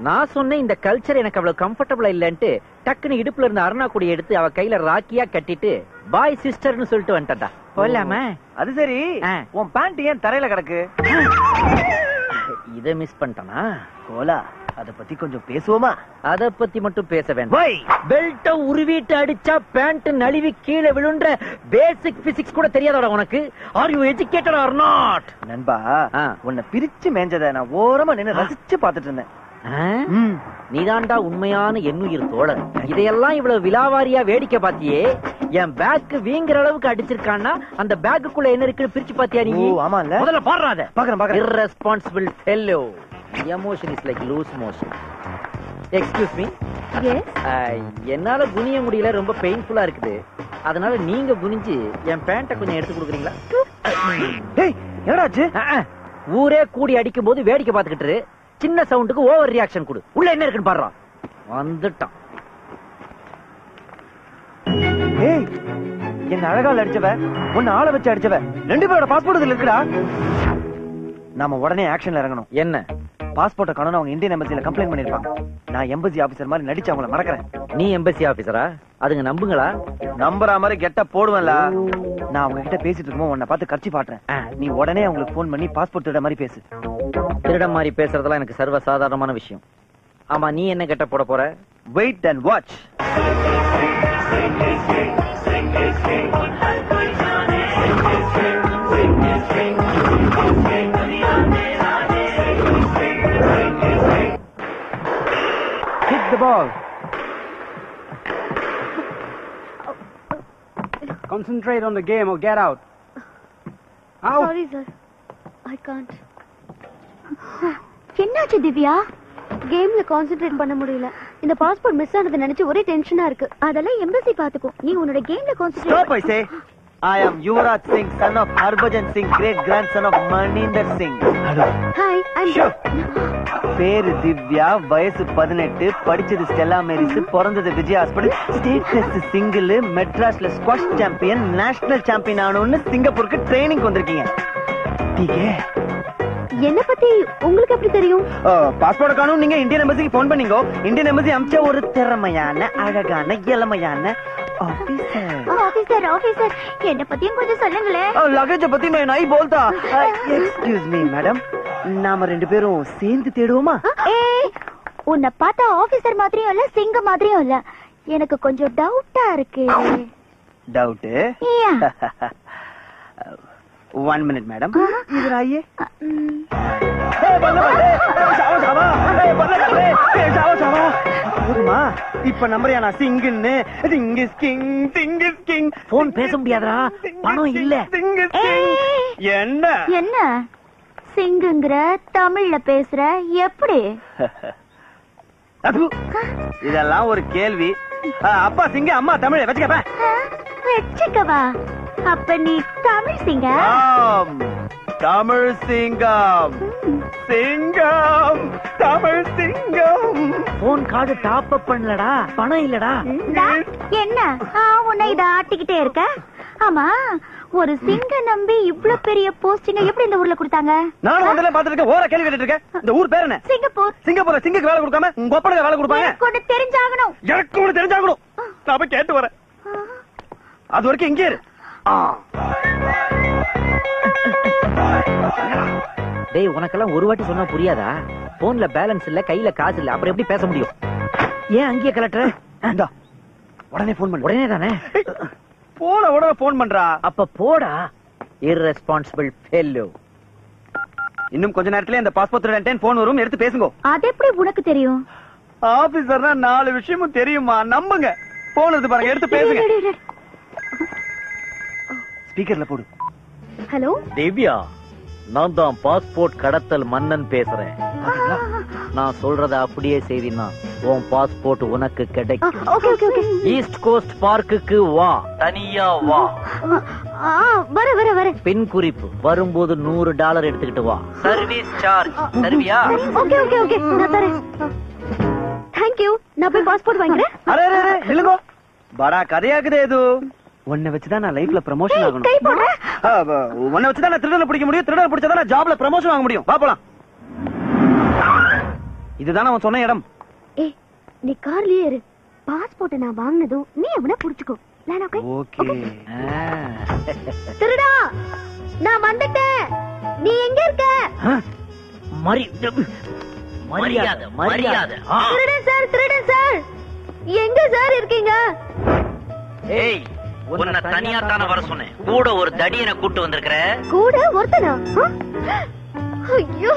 நான் சொன்னேன் இந்த கல்ச்சர் எனக்கு அவ்வளவு கம்ஃபர்டபுளா இல்லன்ட்டு டக்குன்னு இடுப்புல இருந்து அருணா கூடிய எடுத்து அவ கையில ராக்கியா கட்டிட்டு பாய் சிஸ்டர்னு சொல்லிட்டு வந்துட்டா. போலாமா? அது சரி, உன் பேண்ட் ஏன் தரையில கிடக்கு? இதை மிஸ் பண்ணிட்டனா கோலா? அத பத்தி கொஞ்சம் பேசுவோமா? அத பத்தி மட்டும் பேச வேண்டாம். பெல்ட்ட உருவிட்டு அடிச்சா பேண்ட் நழுவி கீழே விழுன்ற பேசிக் பிசிக்ஸ் கூட தெரியாதடா உனக்கு. Are you educated or not? நண்பா, உன்னை பிரிச்சு மேஞ்சத நான் ஓரமா நின்னு ரசிச்சு பாத்துட்டு இருந்தேன். நீதாண்டா உண்மையான என்னுயிர் தோழர். இதையெல்லாம் இவ்வளவு விலாவாரியா வேடிக்கை பாத்தியே. என் பேக் வீங்குற அளவுக்கு அடிச்சிருக்கான்னா அந்த பேக்குக்குள்ள என்ன இருக்குன்னு பிரிச்சு பாத்தியா நீ? முதல்ல பாடுறாத. Irresponsible fellow. Emotion is like loose motion. Excuse me. Yes. என்னால குனிய முடியல, ரொம்ப பெயின்ஃபுல்லா இருக்குது. அதனால நீங்க குனிஞ்சு என் பேண்ட கொஞ்சம் எடுத்து கொடுக்குறீங்களா? ஏய் என்னடாச்சு? ஊரே கூடி அடிக்கும் போது வேடிக்கை பாத்துக்கிட்டு சின்ன சவுண்டுக்கு ஓவர் ரியாக்ஷன் கொடு. உள்ள என்ன இருக்குன்னு பாடுறான். வந்துட்டான். ஏய், என்ன அழகால அடிச்சவ, உன்ன ஆளை வச்சு அடிச்சவ, ரெண்டு பேரோட பாஸ்போர்ட் இதுல இருக்குடா. நாம உடனே ஆக்ஷன்ல இறங்கணும். என்ன? பாஸ்போர்ட்ட காணோம், அவங்க இந்தியன் எம்பசில கம்ப்ளைண்ட் பண்ணிருக்காங்க. நான் எம்பசி ஆபீசர் மாதிரி நடிச்சு அவங்கள மறக்கறேன். நீ எம்பசி ஆபீசரா? அதுங்க நம்புங்களா? நம்புற மாதிரி கெட்ட போடுவேன்ல. நான் அவங்க கிட்ட பேசிட்டு இருக்கும்போது உன்னை பார்த்து கர்ச்சி பாட்றேன். நீ உடனே அவங்களுக்கு போன் பண்ணி பாஸ்போர்ட் திருட மாதிரி பேசு. திருட மாதிரி பேசுறதெல்லாம் எனக்கு சர்வ சாதாரணமான விஷயம். ஆமா, நீ என்ன கெட்ட போட போற? Wait and watch. Hit the ball. Concentrate on the game or get out. Out. Sorry sir, I can't. என்னாச்சு திவ்யா? கேம்ல கான்சென்ட்ரேட் பண்ண முடியல. இந்த பாஸ்போர்ட் மிஸ் ஆனது நினைச்சு ஒரே டென்ஷனா இருக்கு. அதெல்லாம் எம்பசி பாத்துக்கும். நீ உன்னோட கேம்ல concentrate. Stop I say. I am Yuharach Singh, son of Harba Jan Singh, great grandson of Maninder Singh. Hello. Hi, I'm Sure. பேரு திவ்யா, வயசு 18, படிச்சது ஸ்டெல்லா மேரிஸ், பிறந்தது Vijay hospital, state test single, மெட்ராஸ்ல ஸ்குவாஷ் சாம்பியன், நேஷனல் சாம்பியன் ஆனோன்னு சிங்கப்பூருக்கு training வந்திருக்கீங்க. என்ன பத்தி உங்களுக்கு எப்படி தெரியும்? பாஸ்போர்ட் காணோம், நீங்க இந்தியன் எம்பசிக்கு போன் பண்ணீங்க. இந்தியன் எம்பசி அம்ச்சா ஒரு திறமையான, அழகான, இளமையான ஆபீசர். ஆபீசர், ஆபீசர், என்ன பத்தியும் கொஞ்சம் சொல்லுங்களே. லகேஜ் பத்தி நான் நை போல்தா. எக்ஸ்கியூஸ் மீ மேடம், நாம ரெண்டு பேரும் சேர்ந்து தேடுவோமா? ஏய், உன்னை பார்த்தா ஆபீசர் மாதிரியும் இல்ல, சிங்க மாதிரியும் இல்ல. எனக்கு கொஞ்சம் டவுட்டா இருக்கு. டவுட்? 1 minute मैडम, इधर आइए। போன் பேச முடியாதா? பணம் இல்ல. என்ன என்ன சிங்குங்கிற தமிழ்ல பேசுற எப்படி? இதெல்லாம் ஒரு கேள்வி. அப்பா சிங்க, அம்மா தமிழ். வச்சுக்கப்பா வச்சுக்கவா. அப்ப நீ தமிழ் சிங்கம். தமிழ் சிங்கம் சிங்கம் தமிழ் சிங்கம். போன் கார்டு டாப் அப் பண்ணலடா, பணம் இல்லடா. என்ன உன்னை இத ஆட்டிக்கிட்டே இருக்க? ஆமா, ஒரு சிங்க நம்பி இவ்ளோ பெரிய போஸ்டிங்க எப்படி இந்த ஊர்ல கொடுத்தாங்க? நான் வந்தல பாத்துட்டு இருக்க, ஓர கேள்வி கேட்டுட்டு இருக்க. இந்த ஊர் பேர் என்ன? சிங்கப்பூர். சிங்கப்பூர் சிங்கக்கு வேலை கொடுக்காம உங்க அப்பனுக்கு வேலை கொடுப்பாங்க. எனக்கு தெரிஞ்சாகணும், எனக்கு ஒன்னு தெரிஞ்சாகணும். நான் போய் கேட்டு வரேன். அது வரைக்கும் இங்க இரு. டேய், உனக்கெல்லாம் ஒரு வாட்டி சொன்னா புரியாதா? போன்ல பேலன்ஸ் இல்ல, கையில காசு இல்ல, அப்புறம் எப்படி பேச முடியும்? ஏன் அங்கேயே கலெக்டர்? உடனே போன் பண்ண. உடனே தானே போட உடனே போன் பண்றா? அப்ப போடா. Irresponsible fellow. இன்னும் கொஞ்ச நேரத்துல இந்த பாஸ்போர்ட் போன் வரும், எடுத்து பேசுங்க. அது எப்படி உனக்கு தெரியும்? ஆபீசர்னா 4 விஷயமும் தெரியுமா? நம்புங்க. போன் எடுத்து பாருங்க, எடுத்து பேசுங்க. ஸ்பீக்கர்ல போடு. ஹலோ திவ்யா, நான் தான் பாஸ்போர்ட் கடத்தல் மன்னன் பேசுறேன். நான் சொல்றத அப்படியே செய்தினா உன் பாஸ்போர்ட் உனக்கு கிடைக்கும். ஈஸ்ட் கோஸ்ட் பார்க்குக்கு வா, தனியா வா. வர வர வர. பின் குறிப்பு, வரும்போது $100 எடுத்துக்கிட்டு வா. சர்வீஸ் சார்ஜ் தருவியா? ஓகே ஓகே ஓகே, நான் தரேன். Thank you. நான் போய் பாஸ்போர்ட் வாங்குறேன். அரே அரே இல்லங்க, बड़ा கதையாக்குதே இது. உன்னை வச்சுதான் நான் லைஃப்ல ப்ரமோஷன் ஆகணும். உன்னை வச்சுதான் நான் திருடனை பிடிக்க முடியும். திருடனை பிடிச்சதான் நான் ஜாப்ல ப்ரமோஷன் வாங்க முடியும். பாப்பலாம். இதுதான் அவன் சொன்ன இடம். ஏய், நீ கார்லயே இரு. பாஸ்போர்ட் நான் வாங்குனதும் நீ அவனை புடிச்சுக்கோ. ஓகே திருடா, நான் வந்துட்டேன். நீ எங்க இருக்க? மரியாதை மரியாதை. திருடன் சார், திருடன் சார், எங்க சார் இருக்கீங்க? ஏய், உன்னை தனியா தான வர சொன்னேன். கூட ஒரு தடியனை கூட்டு வந்திருக்கிற. கூட ஒருத்தனா? ஐயோ,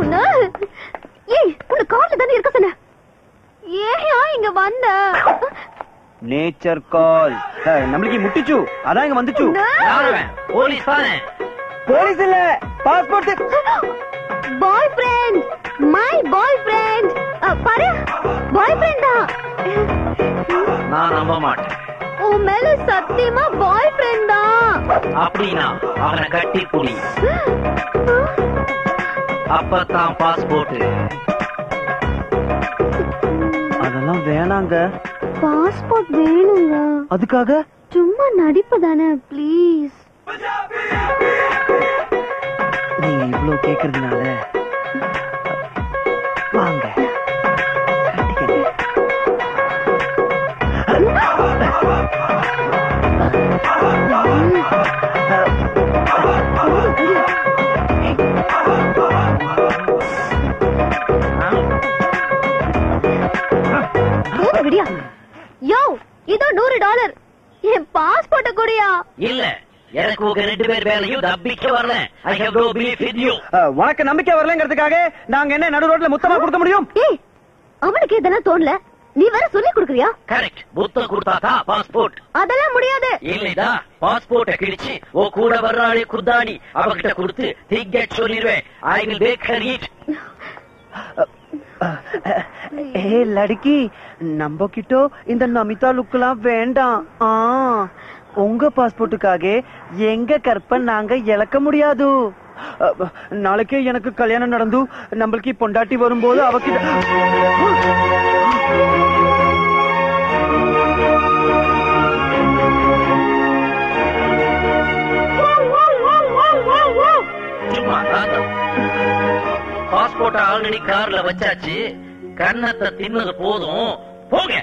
உன்ன ஏய், உன்னை கார்ல தான இருக்க சொன்னேன். ஏயா இங்க வந்த? நேச்சர் கால் நமக்கு முட்டிச்சு, அதான் இங்க வந்துச்சு. யாரவன்? போலீஸ் தானே. போலீஸ் இல்ல, passport. Boyfriend, my boyfriend. பாரு, பாய் ஃப்ரெண்டா? நான் நம்ப மாட்டேன். உன் மேல சத்தியமா பாய் ஃப்ரெண்ட் தான். அப்படினா அவனை கட்டி புடி, அப்பதான் பாஸ்போர்ட். அதெல்லாம் வேணாங்க. பாஸ்போர்ட் வேணுங்க. அதுக்காக சும்மா நடிப்பு தானே. பிளீஸ், நீங்க இவ்வளவு கேக்குறதுனால வாங்க. யோ, இதோ $100. என் பாஸ்போர்ட்ட குடியா? இல்ல, எனக்கு உங்க 2 பேர் வேலையும் நம்பிக்கை வரல. I have to be with you. உனக்கு நம்பிக்கை வரலங்கிறதுக்காக நாங்க என்ன நடு ரோட்ல முத்தமா கொடுக்க முடியும்? ஏய், அவனுக்கு இதெல்லாம் தோணல. நீ வேற சொல்லி குடுக்குறியா? கரெக்ட். புத்த குடுத்தாதா பாஸ்போர்ட்? அதெல்லாம் முடியாது. இல்லடா, பாஸ்போர்ட்ட கிழிச்சி ஓ கூட வர்றாளே குர்தானி, அவகிட்ட கொடுத்து டிக்கெட் சொல்லிடுவேன். I will make her eat. ஏ லடக்கி, நம்ம கிட்ட இந்த நமிதா லுக்லாம் வேண்டாம். உங்க பாஸ்போர்ட்டுக்காக எங்க கற்பனை நாங்க இழக்க முடியாது. நாளைக்கே எனக்கு கல்யாணம் நடந்து நம்மளுக்கு பொண்டாட்டி வரும்போது அவகிட்ட பாஸ்போர்ட் ஆல்ரெடி கார்ல வச்சாச்சு. கண்ணத்தை தின்னது போதும், போங்க.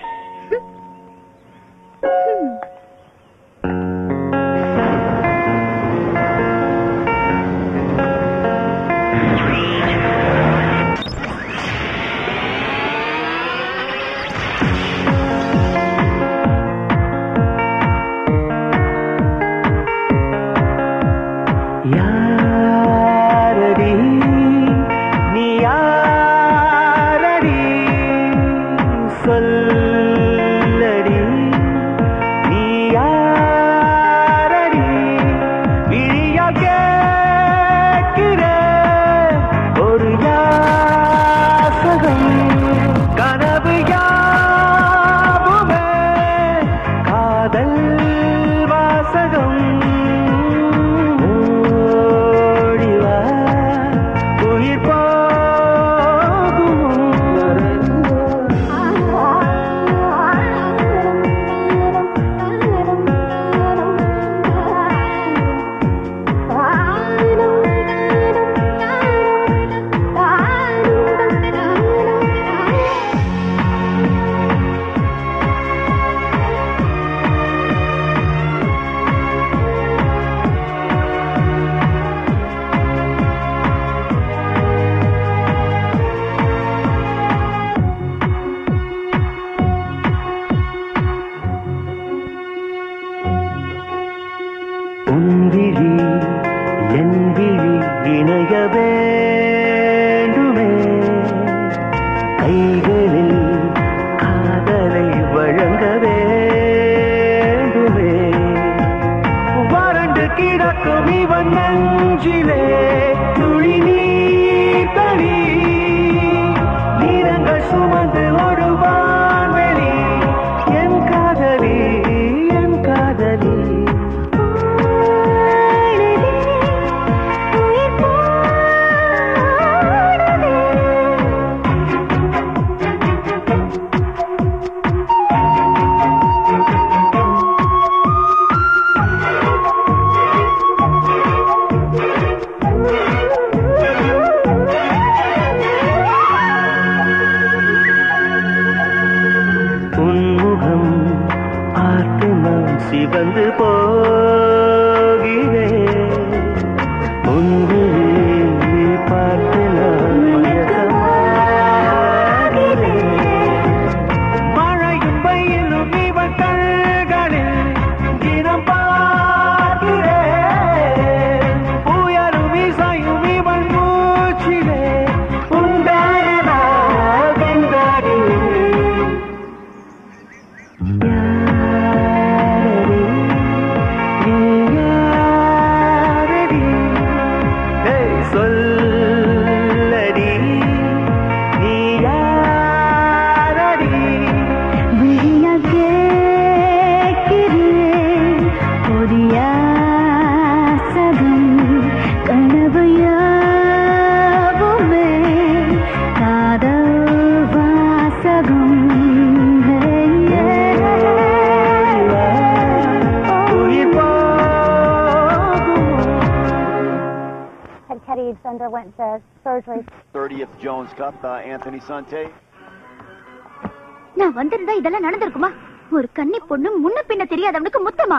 நான் வந்திருந்தா இதெல்லாம் நடந்திருக்குமா? ஒரு கன்னி பொண்ணு முன்ன பின்ன தெரியாதவனுக்கு முத்தமா?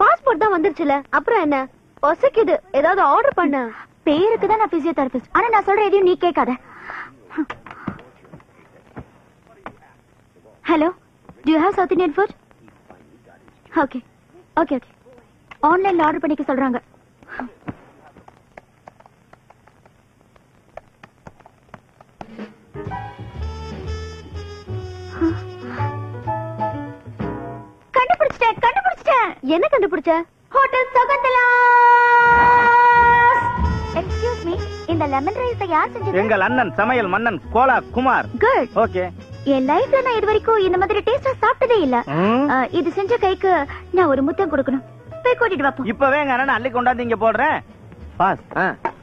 பாஸ்போர்ட் தான் வந்துருச்சுல, அப்புறம் என்ன? ஒசக்கிது ஏதாவது ஆர்டர் பண்ண பேருக்கு தான் நான் பிசியோதெரபிஸ்ட். ஆனா நான் சொல்ற எதையும் நீ கேட்காத. Hello, do you have South Indian food? Okay okay okay, ஆன்லைன்ல ஆர்டர் பண்ணிக்க சொல்றாங்க. என்ன கண்டுபிடிச்ச? ஹோட்டல் சுகந்தலா. எக்ஸ்கியூஸ் மீ, இந்த லெமன் ரைஸ் யார் செஞ்சது? எங்கள் அண்ணன் சமையல் மன்னன் கோலா குமார். Good, okay. என் லைஃப்ல நான் இதுவரைக்கும் இந்த மாதிரி டேஸ்டா சாப்பிட்டதே இல்ல. இது செஞ்ச கைக்கு நான் ஒரு முத்தம் கொடுக்கணும். போய் கூட்டிட்டு வா போ. இப்பவே எங்க அண்ணன் அள்ளி கொண்டாந்து இங்க போடுறேன். பாஸ்,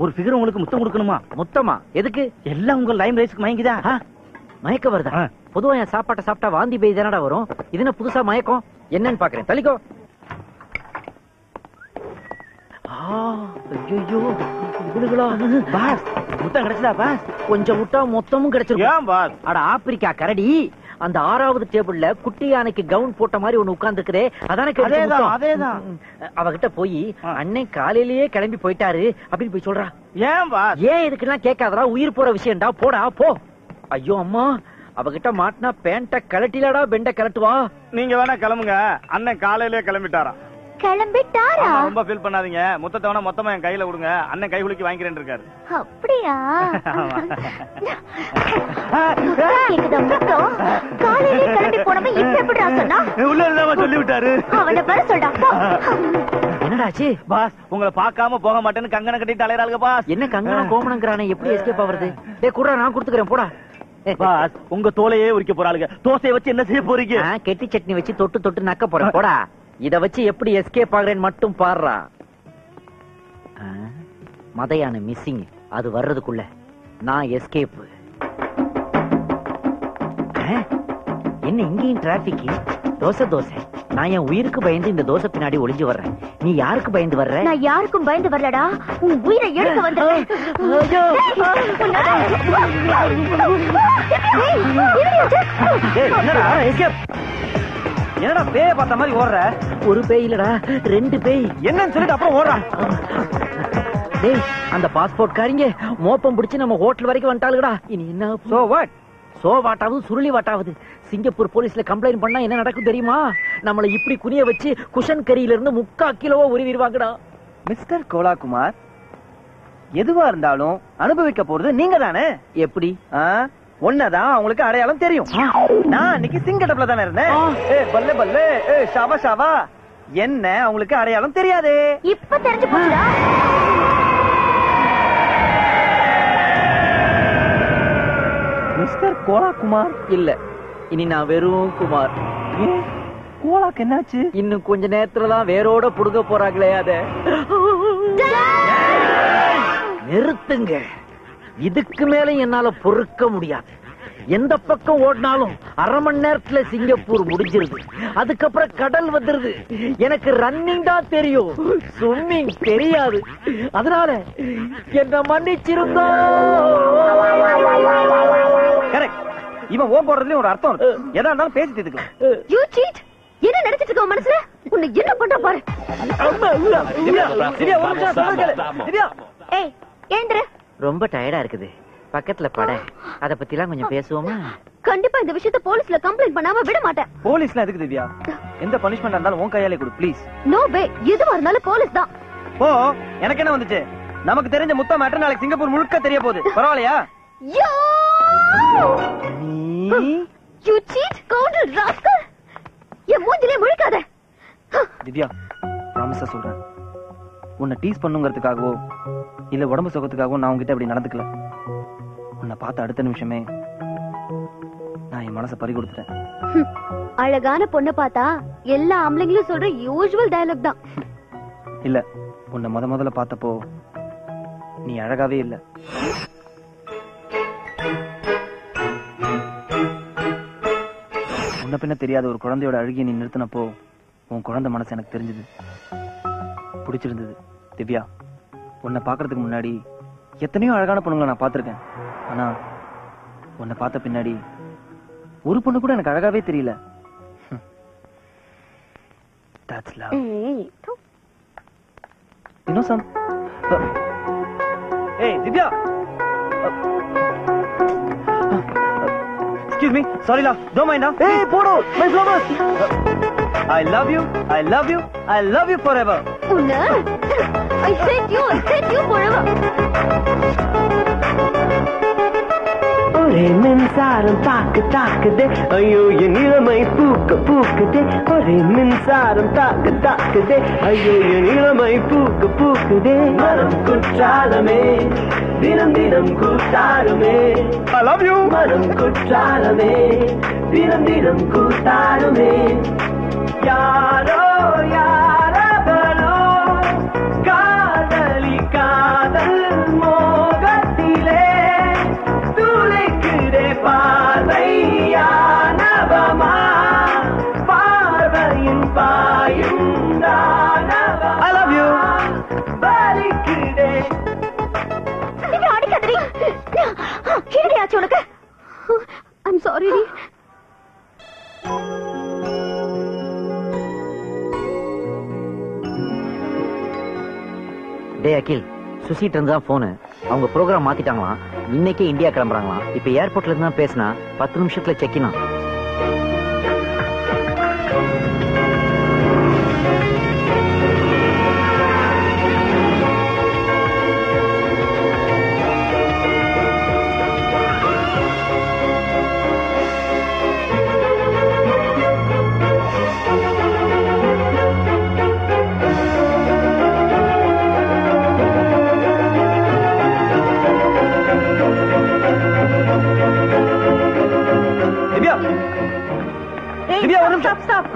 ஒரு ஃபிகர் உங்களுக்கு முத்தம் கொடுக்கணுமா? முத்தமா? எதுக்கு? எல்லாம் உங்க லைம் ரைஸ்க்கு மயங்கிதா? மயக்க வருதா? பொதுவா என் சாப்பாட்டை சாப்பிட்டா வாந்தி பேய் தானடா வரும். இது என்ன புதுசா மயக்கம்? என்னன்னு பாக்குறேன். தலிக்கோ. கொஞ்சம் விட்டா மொத்தமும் கிடைச்சிருக்கும். அட ஆப்பிரிக்கா கரடி, அந்த 6வது டேபிள்ல குட்டி யானைக்கு கவுன் போட்ட மாதிரி ஒண்ணு உட்கார்ந்துக்குதே, அதானே. அதேதான். அவகிட்ட போய் அண்ணன் காலையிலேயே கிளம்பி போயிட்டாரு அப்படின்னு போய் சொல்றா. ஏன் ஏன் இதுக்குன்னா கேட்காதடா, உயிர் போற விஷயம்டா, போடா போ. ஐயோ அம்மா, அவகிட்ட மாட்டினா பேண்ட கலட்டிலடா பெண்ட கலட்டுவா. நீங்க வேணா கிளம்புங்க, அண்ணன் காலையிலேயே கிளம்பிட்டாரா. கிளம்பிட்டாரா? ரொம்ப ஃபீல் பண்ணாதீங்க, மொத்தத்தை வேணா மொத்தமா என் கையில விடுங்க. அண்ணன் கை குலுக்கி வாங்கிறேன்னு இருக்காரு. அப்படியா? காலையிலே கிளம்பி போனமே இப்ப எப்படி சொன்னா? உள்ள இல்லாம சொல்லி விட்டாரு. அவனை வர சொல்டா. என்னடாச்சு பாஸ், உங்களை பார்க்காம போக மாட்டேன்னு கங்கணம் கட்டிட்டு அலையறாளுங்க பாஸ். என்ன கங்கணம் கோமணங்கறானே, எப்படி எஸ்கேப் ஆவறது? டேய் குடுறா, நான் கொடுத்துக்கறேன் போடா. பாஸ், உங்க தோலையே உரிக்க போறாளுங்க. தோசை வச்சு என்ன செய்ய போறீங்க? கெட்டி சட்னி வச்சு தொட்டு தொட்டு நக்க போறேன் போடா. இத வச்சு எப்படி எஸ்கேப் ஆகுறேன்னு மட்டும் பாடுறா. மதையான மிஸ்ஸிங், அது வர்றதுக்குள்ள நான் எஸ்கேப். என்ன இங்கேயும் டிராபிக்? தோசை தோசை. நான் என் உயிருக்கு பயந்து இந்த தோசை பின்னாடி ஒளிஞ்சு வர்றேன். நீ யாருக்கு பயந்து வர்ற? நான் யாருக்கும் பயந்து வரலடா, உன் உயிரை எடுக்க வந்தேன். என்னடா பேய பார்த்த மாதிரி ஓடுற? ஒரு பேய் இல்லடா, ரெண்டு பேய். என்னன்னு சொல்லிட்டு அப்புறம் ஓடுறான். டேய், அந்த பாஸ்போர்ட் காரிங்க மோப்பம் பிடிச்சு நம்ம ஹோட்டல் வரைக்கும் வந்துட்டாளுடா. இனி என்ன? So what? சோ வாட்டாவது சுருளி வாட்டாவது. சிங்கப்பூர் போலீஸ்ல கம்ப்ளைண்ட் பண்ணா என்ன நடக்கும் தெரியுமா? நம்மள இப்படி குனிய வச்சு குஷன் கரியில இருந்து 3/4 கிலோவா உருவிடுவாங்கடா. மிஸ்டர் கோலாகுமார், எதுவா இருந்தாலும் அனுபவிக்க போறது நீங்க தானே. எப்படி? ஒன்னதான் அவங்களுக்கு அடையாளம் தெரியும். நான் அன்னைக்கு சிங்கடப்புல தானே இருந்தேன். என்ன உங்களுக்கு அடையாளம் தெரியாது? இப்ப தெரிஞ்சு போச்சா? மிஸ்டர் கோலா குமார் இல்ல, இனி நான் வெறும் குமார். கோலாக்கு என்னாச்சு? இன்னும் கொஞ்ச நேரத்துலதான் வேரோட புடுங்க போறாங்களே, அத நிறுத்துங்க. இதுக்கு மேல என்னால பொறுக்க முடியாது. எந்த பக்கம் ஓடினாலும் அரை மணி நேரத்துல சிங்கப்பூர் முடிஞ்சிருது, அதுக்கப்புறம் கடல் வந்துருது. எனக்கு ரன்னிங் தான் தெரியும், ஸ்விம்மிங் தெரியாது. அதனால என்ன மன்னிச்சிருந்தா. கரெக்ட். இவன் ஓ போடுறதுலயும் ஒரு அர்த்தம் இருக்கு. எதா இருந்தாலும் பேசி தீர்த்துக்கலாம். You cheat. என்ன நினைச்சிட்டு இருக்க மனசுல? உன்னை என்ன பண்ற பாரு. ஏய் ஏந்திர, ரொம்ப டயர்டா இருக்குது. பக்கத்துல பட, அத பத்தி எல்லாம் கொஞ்சம் பேசுவோமா? கண்டிப்பா. இந்த விஷயத்தை போலீஸ்ல கம்ப்ளைண்ட் பண்ணாம விட மாட்டேன். போலீஸ்ல எதுக்கு திவ்யா? எந்த பனிஷ்மெண்ட் இருந்தாலும் உன் கையாலே கொடு ப்ளீஸ். நோ பே. எதுவா இருந்தாலும் போலீஸ் தான். ஓ, எனக்கு என்ன வந்துச்சு? நமக்கு தெரிஞ்ச முத்த மேட்டர் நாளைக்கு சிங்கப்பூர் முழுக்க தெரிய போகுது. பரவாயில்லையா? Yo you cheat counter rascal. ஏ மூஞ்சிலே முழிக்காத. திவ்யா ராமசா சொல்றேன், உன்னை டீஸ் பண்ணுங்கிறதுக்காகவோ இல்ல உடம்பு சுகத்துக்காகவோ நான் உங்ககிட்ட அப்படி நடந்துக்கல. உன்னை பார்த்த அடுத்த நிமிஷமே நான் என் மனசை பறி கொடுத்துட்டேன். அழகான பொண்ணை பார்த்தா எல்லா ஆம்பளைங்களும் சொல்ற யூசுவல் டயலாக் தான். இல்ல, உன்னை முதல்ல பார்த்தப்போ நீ அழகாவே இல்ல. உன்ன பின்ன தெரியாத ஒரு குழந்தையோட அழகிய நீ நிறுத்தினப்போ உன் குழந்தை மனசு எனக்கு தெரிஞ்சது, பிடிச்சிருந்தது. திவ்யா, உன்னை பாக்குறதுக்கு முன்னாடி எத்தனையோ அழகான பொண்ணுங்களை நான் பார்த்திருக்கேன். ஆனா உன்னை பார்த்த பின்னாடி ஒரு பொண்ணு கூட எனக்கு அழகாவே தெரியல. That's love. You know some. ஏய் திவ்யா, எக்ஸ்கியூஸ் மீ, சாரி லா, டோன்ட் மைண்ட். ஏய் போடு my flowers. I love you, I love you, I love you forever. உன்ன I said you, I said you forever. ஒரே மின்சாரம் தாக்கு தாக்குதே, ஐயோ என் நிலமை பூக்க பூக்குதே. ஒரே மின்சாரம் தாக்கு தாக்குதே, ஐயோ என் நிலமை பூக்க பூக்குதே. மரம் குற்றாலமே தினம் தினம் கூத்தாடுமே. I love you. மரம் குற்றாலமே தினம் தினம் கூத்தாடுமே. யாரோ யாரோ காதலி காதல் மோகத்திலே துளைக்குதே பார்வையானவமா பார்வையின் பாயும் தானவா. I love you. பலிக்குதே. நீங்க அடிக்காதீங்க. கேடியாச்சு உனக்கு. I'm sorry. அகில், சுசிட்டு இருந்தா போனு. அவங்க ப்ரோக்ராம் மாத்திட்டாங்களாம், இன்னைக்கே இந்தியா கிளம்புறாங்களாம். இப்ப ஏர்போர்ட்ல இருந்து தான் பேசினா 10 நிமிஷத்துல check in.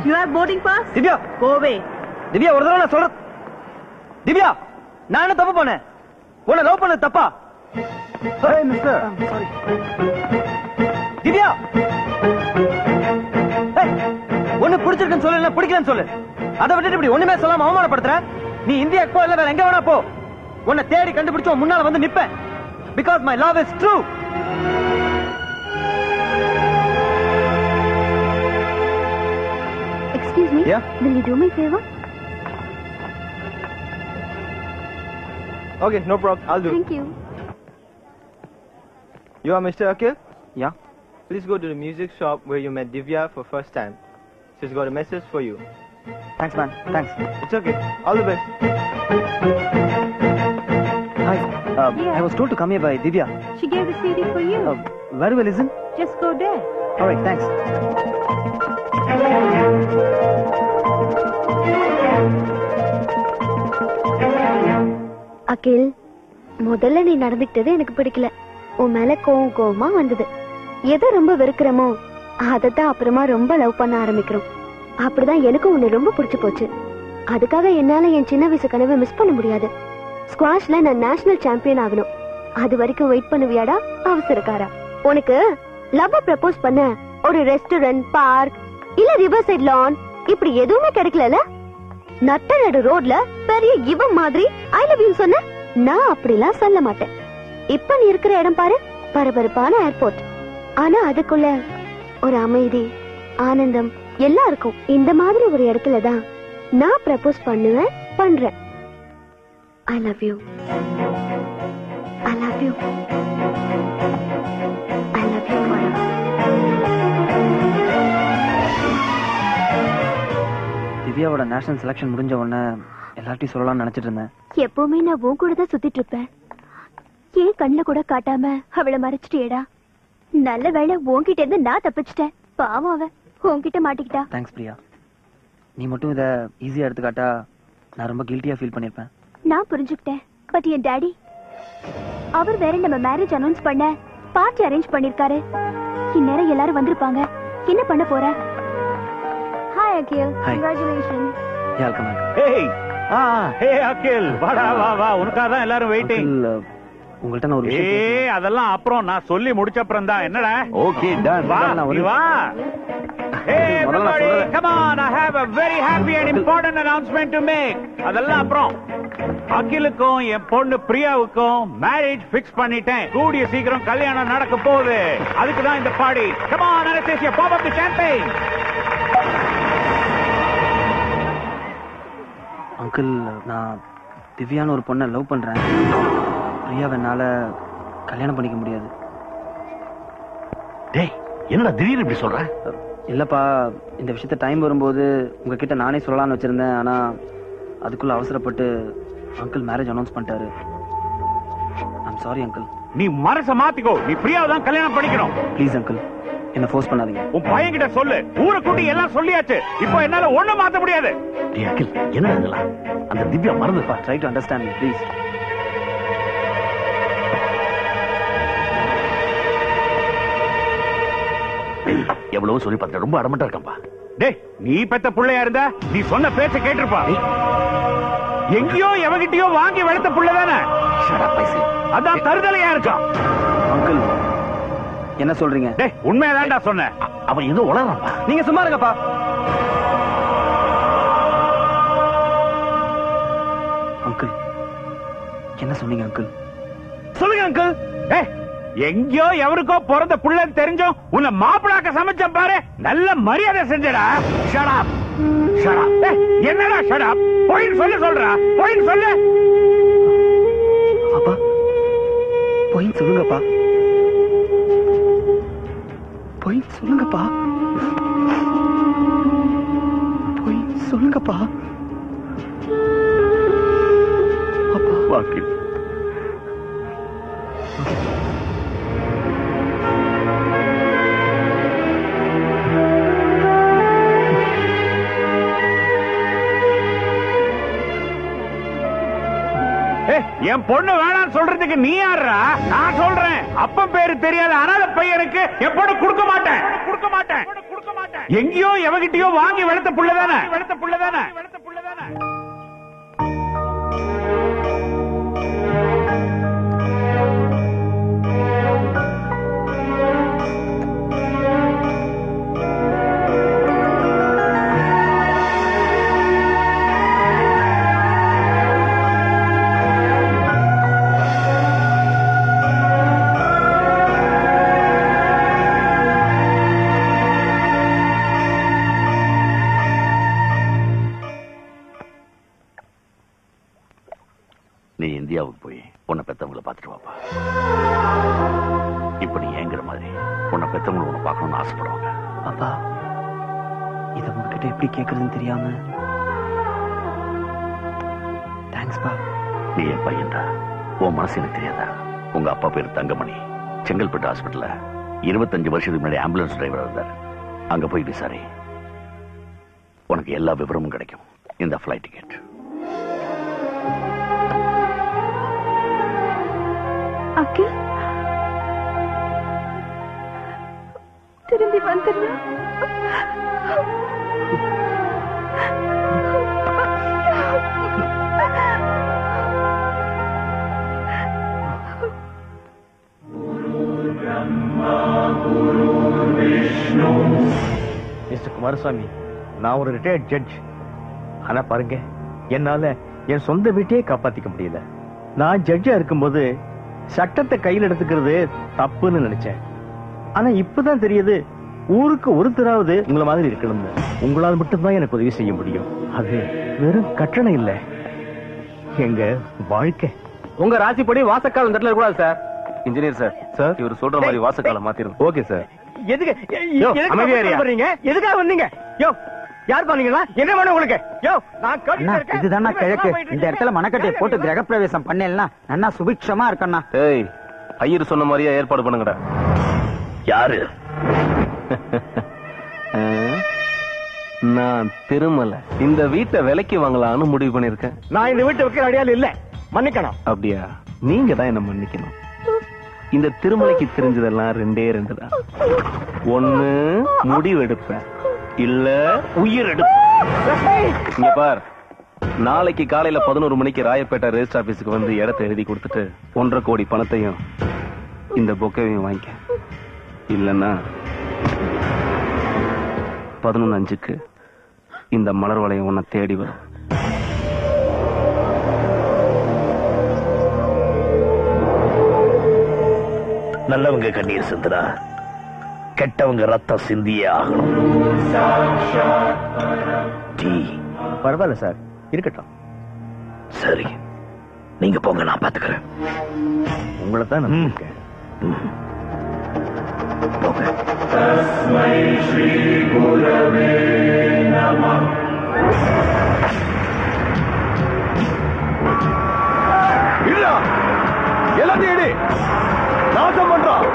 You have boarding pass? Divya, go away. Divya, ஒரு தடவை நான் சொல்றேன். Divya, நான் என்ன தப்பு பண்ணேன்? உன்னை லவ் பண்ணது தப்பா? Hey mister, I'm sorry. Divya, hey, உன்னை பிடிச்சிருக்குன்னு சொல்லு, இல்ல பிடிக்கலன்னு சொல்லு. அதை விட்டுட்டு இப்படி ஒண்ணுமே சொல்லாம அவமானப்படுத்துற. நீ இந்தியாக்கு போ, இல்ல வேற எங்க வேணா போ. உன்னை தேடி கண்டுபிடிச்சு உன் முன்னால வந்து நிப்பேன். Because my love is true. Excuse me. Yeah. Will you do me a favor? Okay, no problem. I'll do. Thank you. You are Mr. Akhil? Yeah. Please go to the music shop where you met Divya for first time. She's got a message for you. Thanks, man. Thanks. It's okay. All the best. Hi. Yeah. I was told to come here by Divya. She gave the CD for you. Very well, listen. Just go there. All right. Thanks. அகில், முதல்ல நீ நடந்துக்கிட்டது எனக்கு பிடிக்கல. உன் மேல கோவம் கோவமா வந்தது. எதை ரொம்ப வெறுக்கிறமோ அதத்தான் அப்புறமா ரொம்ப லவ் பண்ண ஆரம்பிக்கிறோம். அப்படிதான் எனக்கும் உன்னை ரொம்ப பிடிச்சு போச்சு. அதுக்காக என்னால என் சின்ன வயசு கனவை மிஸ் பண்ண முடியாது. ஸ்குவாஷ்ல நான் நேஷனல் சாம்பியன் ஆகணும். அது வரைக்கும் வெயிட் பண்ணுவியாடா அவசரக்காரா? உனக்கு லவ் ப்ரப்போஸ் பண்ண ஒரு ரெஸ்டாரண்ட், பார்க் இல்ல ரிவர் சைட் லான் இப்படி எதுவுமே கிடைக்கல. நட்ட நடு ரோட்ல பெரிய இவன் மாதிரி ஐ லவ் யூ சொன்ன நான் அப்படிலாம் சொல்ல மாட்டேன். இப்ப நீ இருக்கிற இடம் பாரு, பரபரப்பான ஏர்போர்ட். ஆனா அதுக்குள்ள ஒரு அமைதி, ஆனந்தம் எல்லாம் இருக்கும். இந்த மாதிரி ஒரு இடத்துலதான் நான் ப்ரப்போஸ் பண்ணுவேன், பண்றேன். I love you, I love you, I love you. திவ்யாவோட நேஷனல் செலக்ஷன் முடிஞ்ச உடனே எல்லார்ட்டையும் சொல்லலாம்னு நினைச்சிட்டு இருந்தேன். எப்பவுமே நான் உன் கூட தான் சுத்திட்டு இருப்பேன். ஏன் கண்ணு கூட காட்டாம அவளை மறைச்சிட்டேடா? நல்ல வேளை உன்கிட்ட இருந்து நான் தப்பிச்சிட்டேன். பாவம் அவ உன்கிட்ட மாட்டிக்கிட்டா. தேங்க்ஸ் பிரியா. நீ மட்டும் இத ஈஸியா எடுத்துக்காட்டா நான் ரொம்ப கில்ட்டியா ஃபீல் பண்ணிருப்பேன். நான் புரிஞ்சுக்கிட்டேன். பட் என் டாடி அவர் வேற நம்ம மேரேஜ் அனௌன்ஸ் பண்ண பார்ட்டி அரேஞ்ச் பண்ணிருக்காரு. இந்நேரம் எல்லாரும் வந்திருப்பாங்க. என்ன பண்ண போற? Hi Akhil, congratulations. Welcome. Hey ஆ ஹே அகில், வாடா வா வா, உனக்காக தான் எல்லாரும் வெயிட்டிங். உங்கள்ட்ட நான் ஒரு விஷயம். ஏய் அதெல்லாம் அப்புறம், நான் சொல்லி முடிச்ச அப்புறம் தான். என்னடா? Okay done. வா. Hey everybody, come on, I have a very happy and important announcement to make. அதெல்லாம் அப்புறம். அகிலுக்கும் என் பொண்ணு பிரியாவுக்கும் மேரேஜ் ஃபிக்ஸ் பண்ணிட்டேன். கூடிய சீக்கிரம் கல்யாணம் நடக்க போகுது. அதுக்கு தான் இந்த party. Come on, Anastasia, pop up the champagne. Uncle, நான் திவ்யான்னு ஒரு பொண்ணை லவ் பண்றேன். பிரியாவனால கல்யாணம் பண்ணிக்க முடியாது. டேய் என்ன திடீர்னு இப்படி சொல்ற? இல்லப்பா, இந்த விஷயத்த டைம் வரும்போது உங்ககிட்ட நானே சொல்லலாம்னு வச்சிருந்தேன். ஆனா அதுக்குள்ள அவசரப்பட்டு அங்கிள் மேரேஜ் அனௌன்ஸ் பண்ணிட்டாரு. I'm sorry uncle. நீ மனச மாத்திக்கோ. நீ பிரியாவை தான் கல்யாணம் பண்ணிக்கணும். ப்ளீஸ் அங்கிள், என்ன ஃபோர்ஸ் பண்ணாதீங்க. உன் பையன் கிட்ட சொல்லு. ஊரை கூட்டி எல்லாம் சொல்லியாச்சு. இப்போ என்னால ஒண்ணு மாத்த முடியாது. டேய் அங்கிள், என்ன இதெல்லாம்? அந்த திவ்யா மறந்துப்பா. Try to understand me please. எவ்வளவு சொல்லி பார்த்தா ரொம்ப அடமட்டா இருக்கம்பா. டேய் நீ பெத்த புள்ளையா இருந்தா நீ சொன்ன பேச்ச கேட்டிருப்பா. எங்கயோ எவகிட்டயோ வாங்கி வளர்த்த புள்ள தானே. அதான் தருதலையா இருக்கான். அங்கிள் என்ன சொல்றீங்க? டேய் உண்மையா தான்டா சொன்னேன். அவன் ஏதோ உளறான்ப்பா. நீங்க சும்மா இருங்கப்பா. அங்கிள் என்ன சொன்னீங்க? அங்கிள் சொல்லுங்க அங்கிள். டேய் எங்கயோ எவருக்கோ பிறந்த புள்ள தெரிஞ்சோம் உன்னை மாப்பிளாக்க சமைச்ச பாரு. நல்ல மரியாதை செஞ்சடா. Shut up, shut up. என்னடா ஷட் அப்? பொயின் சொல்ல சொல்றா. பொயின் சொல்லு அப்பா. பொயின் சொல்லுங்கப்பா. பொயின் சொல்லுங்கப்பா. பொயின் சொல்லுங்கப்பா. அப்பா வாக்கு என் பொண்ணு வேணாம் சொல்றதுக்கு நீ யாரா? நான் சொல்றேன். அப்ப பேரு தெரியாத அனாதை பையனுக்கு என் பொண்ணு கொடுக்க மாட்டேன், கொடுக்க மாட்டேன், கொடுக்க மாட்டேன். எங்கயோ எவகிட்டயோ வாங்கி வளர்த்த புள்ள தானே, வளர்த்த புள்ள தானே, வளர்த்த புள்ள தானே. தங்கமணி செங்கல்பட்டு ஹாஸ்பிட்டல்ல 25 வருஷத்துக்கு முன்னாடி ஆம்புலன்ஸ் டிரைவர் இருந்தார். அங்க போய் விசாரி, உனக்கு எல்லா விவரமும் கிடைக்கும். in the flight ticket. Akhil, திரும்பி வந்தறியா? மிஸ்டர் குமாரசாமி, நான் ஒரு ரிட்டையர்ட் ஜட்ஜ். ஆனா பாருங்க, என்னால என் சொந்த வீட்டையே காப்பாத்திக்க முடியல. நான் ஜட்ஜா இருக்கும்போது சட்டத்தை கையில் எடுத்துக்கிறது தப்புன்னு நினைச்சேன். ஆனா இப்பதான் தெரியுது, ஊருக்கு ஒருத்தராவது உங்களை மாதிரி இருக்கணும்னு. உங்களால் மட்டும்தான் எனக்கு உதவி செய்ய முடியும். அது வெறும் கட்டணம் இல்ல, எங்க வாழ்க்கை. உங்க ராசிப்படி வாசக்காலம் தட்டல கூடாது சார். இன்ஜினியர் சார், சார் இவர் சொல்ற மாதிரி வாசக்காலம் மாத்திரும். Okay sir. எதுக்காக வந்தீங்க? யோ, யார் பண்ணீங்களா? என்ன வேணும் உங்களுக்கு? யோ, நான் கட்டிட்டு இருக்கேன். இதுதானா கிழக்கு? இந்த இடத்துல மனக்கட்டை போட்டு கிரகப்பிரவேசம் பண்ணேன்னா அண்ணா சுபிக்ஷமா இருக்கண்ணா. ஏய், ஐயர் சொன்ன மாதிரியே ஏற்பாடு பண்ணுங்கடா. யாரு? நான் திருமலை. இந்த வீட்டை விலைக்கு வாங்கலாம்னு முடிவு பண்ணிருக்கேன். நான் இந்த வீட்டை வைக்கிற அடியால் இல்ல, மன்னிக்கணும். அப்படியா? நீங்க தான் என்ன மன்னிக்கணும். இந்த திருமலைக்கு தெரிஞ்சதெல்லாம் ரெண்டே ரெண்டு தான். ஒன்னு முடிவெடுப்பேன், இல்ல உயிர் எடுப்பேன். பார், நாளைக்கு காலையில 11 மணிக்கு ராயப்பேட்டை ரெஜிஸ்டர் ஆபீஸுக்கு வந்து இடத்தை எழுதி கொடுத்துட்டு 1.5 கோடி பணத்தையும் இந்த பொக்கையும் வாங்கிக்க. இல்லன்னா 11:05க்கு இந்த மலர் வளையம் உன்னை தேடி வரும். நல்லவங்க கண்ணீர் சிந்தினா கெட்டவங்க ரத்தம் சிந்தியே ஆகணும். பரவாயில்ல சார், இருக்கட்டும். சரி, நீங்க போங்க, நான் பாத்துக்கிறேன். உங்களை தான் நான் இருக்கேன். இல்ல, எல்லாத்தையும் எடு. நாசம் பண்றான்,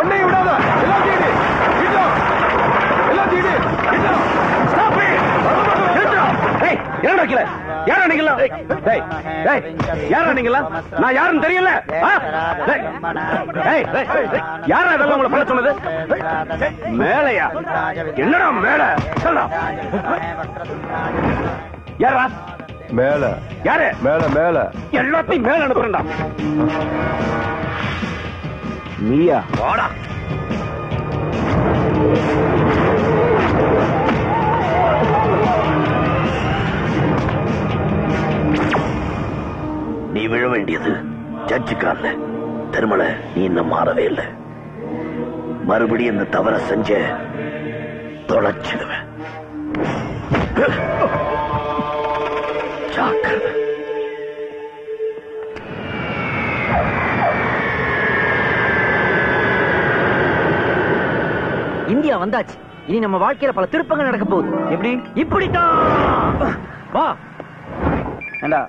ஒன்னையும் விடாத. நான் யாருன்னு தெரியல. யாரா இதெல்லாம் உங்களை பண்ண சொன்னது? மேலையா? என்னடா மேலே? யாரா மேல? யாரு மேல? மேல எல்லாத்தையும் மேல அனுப்புறா. நீயா? வாடா. நீ விழ வேண்டியது ஜட்ஜுக்கால. திருமலை, நீ இன்னும் மாறவே இல்லை. மறுபடியும் இந்த தவறை செஞ்ச தொடச்சிடுவேன். இந்தியா வந்தாச்சு. இனி நம்ம வாழ்க்கையில பல திருப்பங்கள் நடக்க போகுது. எப்படி? இப்படித்தான். வா. ஏண்டா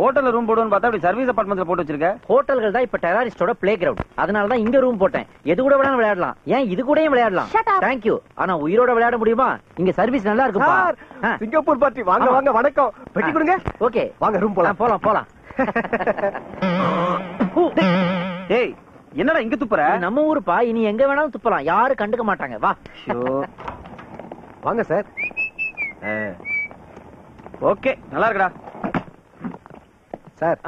ஹோட்டல்ல ரூம் போடுவோன்னு பார்த்தா அப்படி சர்வீஸ் அபார்ட்மெண்ட்ல போட்டு வச்சிருக்க. ஹோட்டல்கள் தான் இப்ப டெரரிஸ்டோட பிளே கிரவுண்ட். அதனால தான் இங்க ரூம் போட்டேன். எது கூட வேணாலும் விளையாடலாம். ஏன் இது கூடயும் விளையாடலாம். தேங்க்யூ. ஆனா உயிரோட விளையாட முடியுமா? இங்க சர்வீஸ் நல்லா இருக்கும் சார். Singapore party. வாங்க வாங்க, வணக்கம். வெட்டி கொடுங்க. ஓகே, வாங்க ரூம் போலாம். போலாம் போலாம். ஏய், என்னடா இங்க துப்புற? நம்ம ஊருப்பா, இனி எங்க வேணாலும் துப்பலாம், யாரு கண்டுக்க மாட்டாங்க. வா. வாங்க சார். ஓகே, நல்லா இருக்குடா சார்.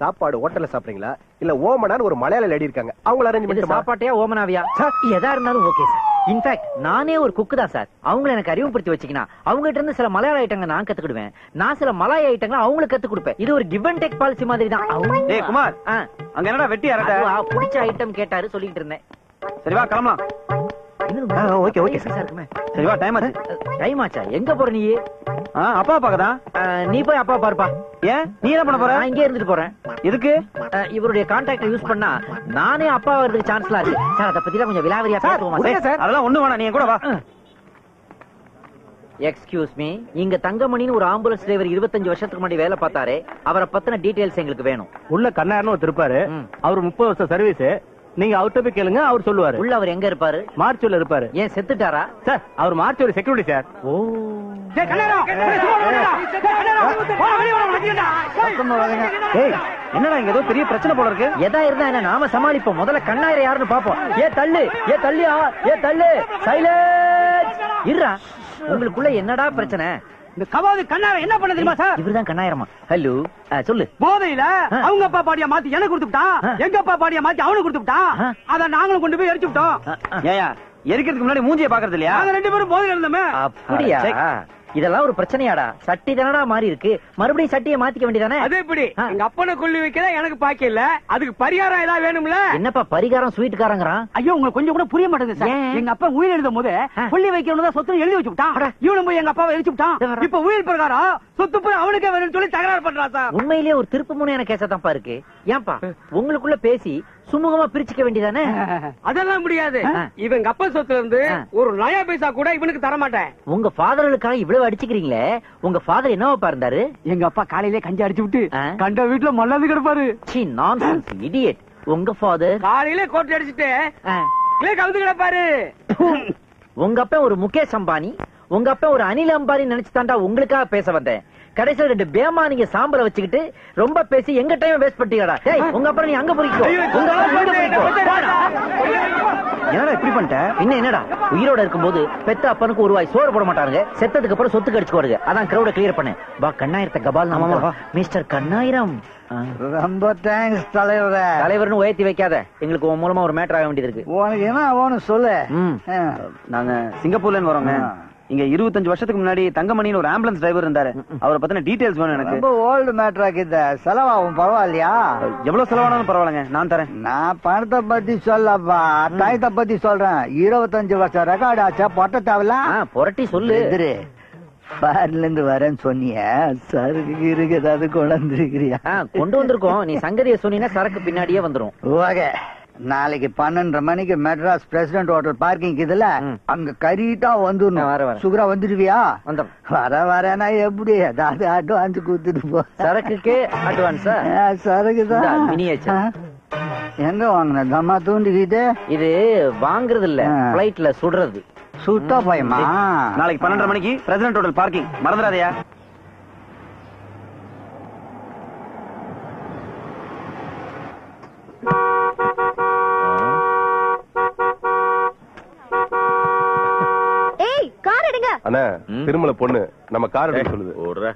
சாப்பாடு ஹோட்டல்ல சாப்பிடுறீங்களா இல்ல ஓமனான்னு ஒரு மலையாள லேடி இருக்காங்க, அவங்கள அரேஞ்ச் பண்ணி சாப்பாட்டையா ஓமனாவியா? சார், எதா இருந்தாலும் ஓகே சார். இன்ஃபேக்ட் நானே ஒரு குக்கு தான் சார். அவங்களை எனக்கு அறிமுகப்படுத்தி வச்சுக்கினா அவங்க கிட்ட இருந்து சில மலையாள ஐட்டங்களை நான் கத்துக்கிடுவேன், நான் சில மலாய் ஐட்டங்களை அவங்களுக்கு கத்துக் கொடுப்பேன். இது ஒரு கிவ் அண்ட் டேக் பாலிசி மாதிரி தான். டேய் குமார், அங்க என்னடா வெட்டி அரட்டை? புடிச்ச ஐட்டம் கேட்டாரு, சொல்லிட்டு இருந்தேன். சரி வா, கிளம்பலாம். Okay okay sir. சரி வா, டைம் ஆச்சு. டைம் ஆச்சா? எங்க போற நீ? அப்பா பாக்கதா? நீ போய் அப்பா பாருப்பா. ஏன், நீ என்ன பண்ண போற? நான் இங்கே இருந்துட்டு போறேன். எதுக்கு? இவருடைய கான்டாக்ட் யூஸ் பண்ணா நானே அப்பா வரதுக்கு சான்ஸ்லாம் இருக்கு சார். அதை பத்தி கொஞ்சம் விலாவரியா பேசுவோமா சார்? அதெல்லாம் ஒண்ணு வேணாம், நீ கூட வா. எக்ஸ்கியூஸ் மீ, இங்க தங்கமணின்னு ஒரு ஆம்புலன்ஸ் டிரைவர் 25 வருஷத்துக்கு முன்னாடி வேலை பார்த்தாரு. அவரை பத்தின டீடைல்ஸ் எங்களுக்கு வேணும். உள்ள கண்ணாரன்னு ஒரு திருப்பாரு, அவரு 30 வருஷம் சர்வீஸ். நீங்க அவர்கிட்ட போய் கேளுங்க, அவர் சொல்லுவாரு. உள்ள அவர் எங்க இருப்பாரு? மார்ச்சூர்ல இருப்பாரு. ஏன் செத்துட்டாரா சார்? அவர் மார்ச்சூர் செக்யூரிட்டி சார். ஓ என்னடா இங்க ஏதோ பெரிய பிரச்சனை போல இருக்கு. எதா இருந்தா என்ன, நாம சமாளிப்போம். முதல்ல கண்ணாயிர யாருன்னு பாப்போம். ஏ தள்ளு, ஏ தள்ளியா, ஏ தள்ளு, சைலன்ஸ் இருடா. உங்களுக்குள்ள என்னடா பிரச்சனை? இந்த கவாது கண்ணாயிரம் என்ன பண்ண தெரியுமா சார்? இவருதான் கண்ணாயிரமா? ஹலோ சொல்லு. போதையில அவங்க அப்பா பாடியா மாத்தி எனக்கு கொடுத்துட்டான், எங்க அப்பா பாடியா மாத்தி அவனுக்கு கொடுத்துட்டான். அத நாங்களும் கொண்டு போய் எரிச்சுட்டோம். ஏயா எரிக்கிறதுக்கு முன்னாடி மூஞ்சியை பாக்குறது இல்லையா? நாங்க ரெண்டு பேரும் போதையில இருந்தோமே. அப்படியா? இதெல்லாம் ஒரு பிரச்சனையாடா. சட்டி தானடா மாறி இருக்கு, மறுபடியும் சட்டியை மாத்திக்க வேண்டியதானே. அது எப்படி? எங்க அப்பனை கொள்ளி வைக்கிற எனக்கு பாக்கி இல்ல, அதுக்கு பரிகாரம் ஏதாவது வேணும்ல? என்னப்பா பரிகாரம்? ஸ்வீட்காரங்கறான். ஐயோ உங்களுக்கு கொஞ்சம் கூட புரிய மாட்டேங்குது சார். எங்க அப்பா உயிர் எழுதும் போது கொள்ளி வைக்கணும்னு தான் சொத்து எழுதி வச்சுட்டான். இவனும் போய் எங்க அப்பாவை எழுதிட்டான். இப்ப உயிர் பிரகாரம் சொத்து போய் அவனுக்கே வேணும்னு சொல்லி தகராறு பண்றா சார். உண்மையிலேயே ஒரு திருப்பு முனையான கேசா தான்ப்பா இருக்கு. ஏன்பா உங்களுக்குள்ள பேசி சுமூகமா பிரிச்சுக்க வேண்டியதானே? அதெல்லாம் முடியாது. இவங்க அப்பா சொத்துல இருந்து ஒரு நயா பைசா கூட இவனுக்கு தர மாட்டேன். உங்க ஃபாதர்களுக்காக இவ்வளவு அடிச்சுக்கிறீங்களே, உங்க ஃபாதர் என்னவா இருந்தாரு? எங்க அப்பா காலையிலே கஞ்சி அடிச்சு விட்டு கண்ட வீட்டுல மல்லாந்து கிடப்பாரு. Nonsense idiot. உங்க ஃபாதர் காலையிலே கோட்டை அடிச்சுட்டு கவுந்து கிடப்பாரு. உங்க அப்பா ஒரு முகேஷ் அம்பானி, உங்க அப்பா ஒரு அனில் அம்பானி நினைச்சுதான்டா உங்களுக்காக பேச வந்தேன். கடைசியில் ரெண்டு பேமா நீங்க சாம்பரை வச்சுக்கிட்டு ரொம்ப பேசி எங்க டைம் வேஸ்ட் பண்ணிட்டீங்கடா. டேய் உங்க அப்புறம் நீ அங்க போறிக்கோ, உங்க அப்புறம் இங்க போறிக்கோ. என்னடா இப்படி பண்ணிட்ட? இன்ன என்னடா உயிரோட இருக்கும்போது பெத்த அப்பனுக்கு ஒரு வாய் சோறு போட மாட்டாங்க, செத்ததுக்கு அப்புறம் சொத்து கடிச்சு வருது. அதான் கிரவுட கிளியர் பண்ணு. வா கண்ணாயிரத்தை கபால். நாம மிஸ்டர் கண்ணாயிரம் ரொம்ப தேங்க்ஸ் தலைவரே. தலைவர்னு உயர்த்தி வைக்காத, எங்களுக்கு உன் மூலமா ஒரு மேட்டர் ஆக வேண்டியது இருக்கு. உனக்கு என்ன ஆவோன்னு சொல்லு. நாங்க சிங்கப்பூர்ல இருந்து வரோங்க. இங்க 25 வருஷத்துக்கு முன்னாடி தங்கமணின்னு ஒரு ஆம்புலன்ஸ் டிரைவர் இருந்தாரு. அவரை பத்தின டீடைல்ஸ் வேணும் எனக்கு. ரொம்ப ஓல்டு மேட்டரா கிட்ட செலவாகும். பரவாயில்லையா? எவ்வளவு செலவானாலும் பரவாயில்லைங்க, நான் தரேன். நான் பணத்தை பத்தி சொல்லப்பா, டயத்தை பத்தி சொல்றேன். 25 வருஷம் ரெக்கார்டு ஆச்சா, பொட்ட தேவையில்ல புரட்டி சொல்லு. எதிரு பார்ல இருந்து வரேன்னு சொன்னிய சருக்கு இருக்கு ஏதாவது கொண்டு வந்துருக்கிறியா? கொண்டு வந்திருக்கோம். நீ சங்கதியை சொன்னீங்கன்னா சரக்கு பின்னாடியே வந்துடும். ஓகே, நாளைக்கு 12 மணிக்கு மெட்ராஸ் பிரசிடென்ட் ஹோட்டல் பார்க்கிங் இதுல அங்க கரீட்டா வந்துடணும். சுகரா வந்துடுவியா? வர வரேன்னா எப்படி ஏதாவது அட்வான்ஸ் கொடுத்துட்டு போ. சரக்குக்கே அட்வான்ஸா? சரக்கு தான். எங்க வாங்கின கம்மா தூண்டிக்கிட்டு? இது வாங்குறது இல்ல, பிளைட்ல சுடுறது. சுட்டா பயமா? நாளைக்கு 12 மணிக்கு பிரசிடென்ட் ஹோட்டல் பார்க்கிங் மறந்துடாதயா. அண்ணா திருமலை பொண்ணு நம்ம கார் எடுக்க சொல்லுது. ஓடுற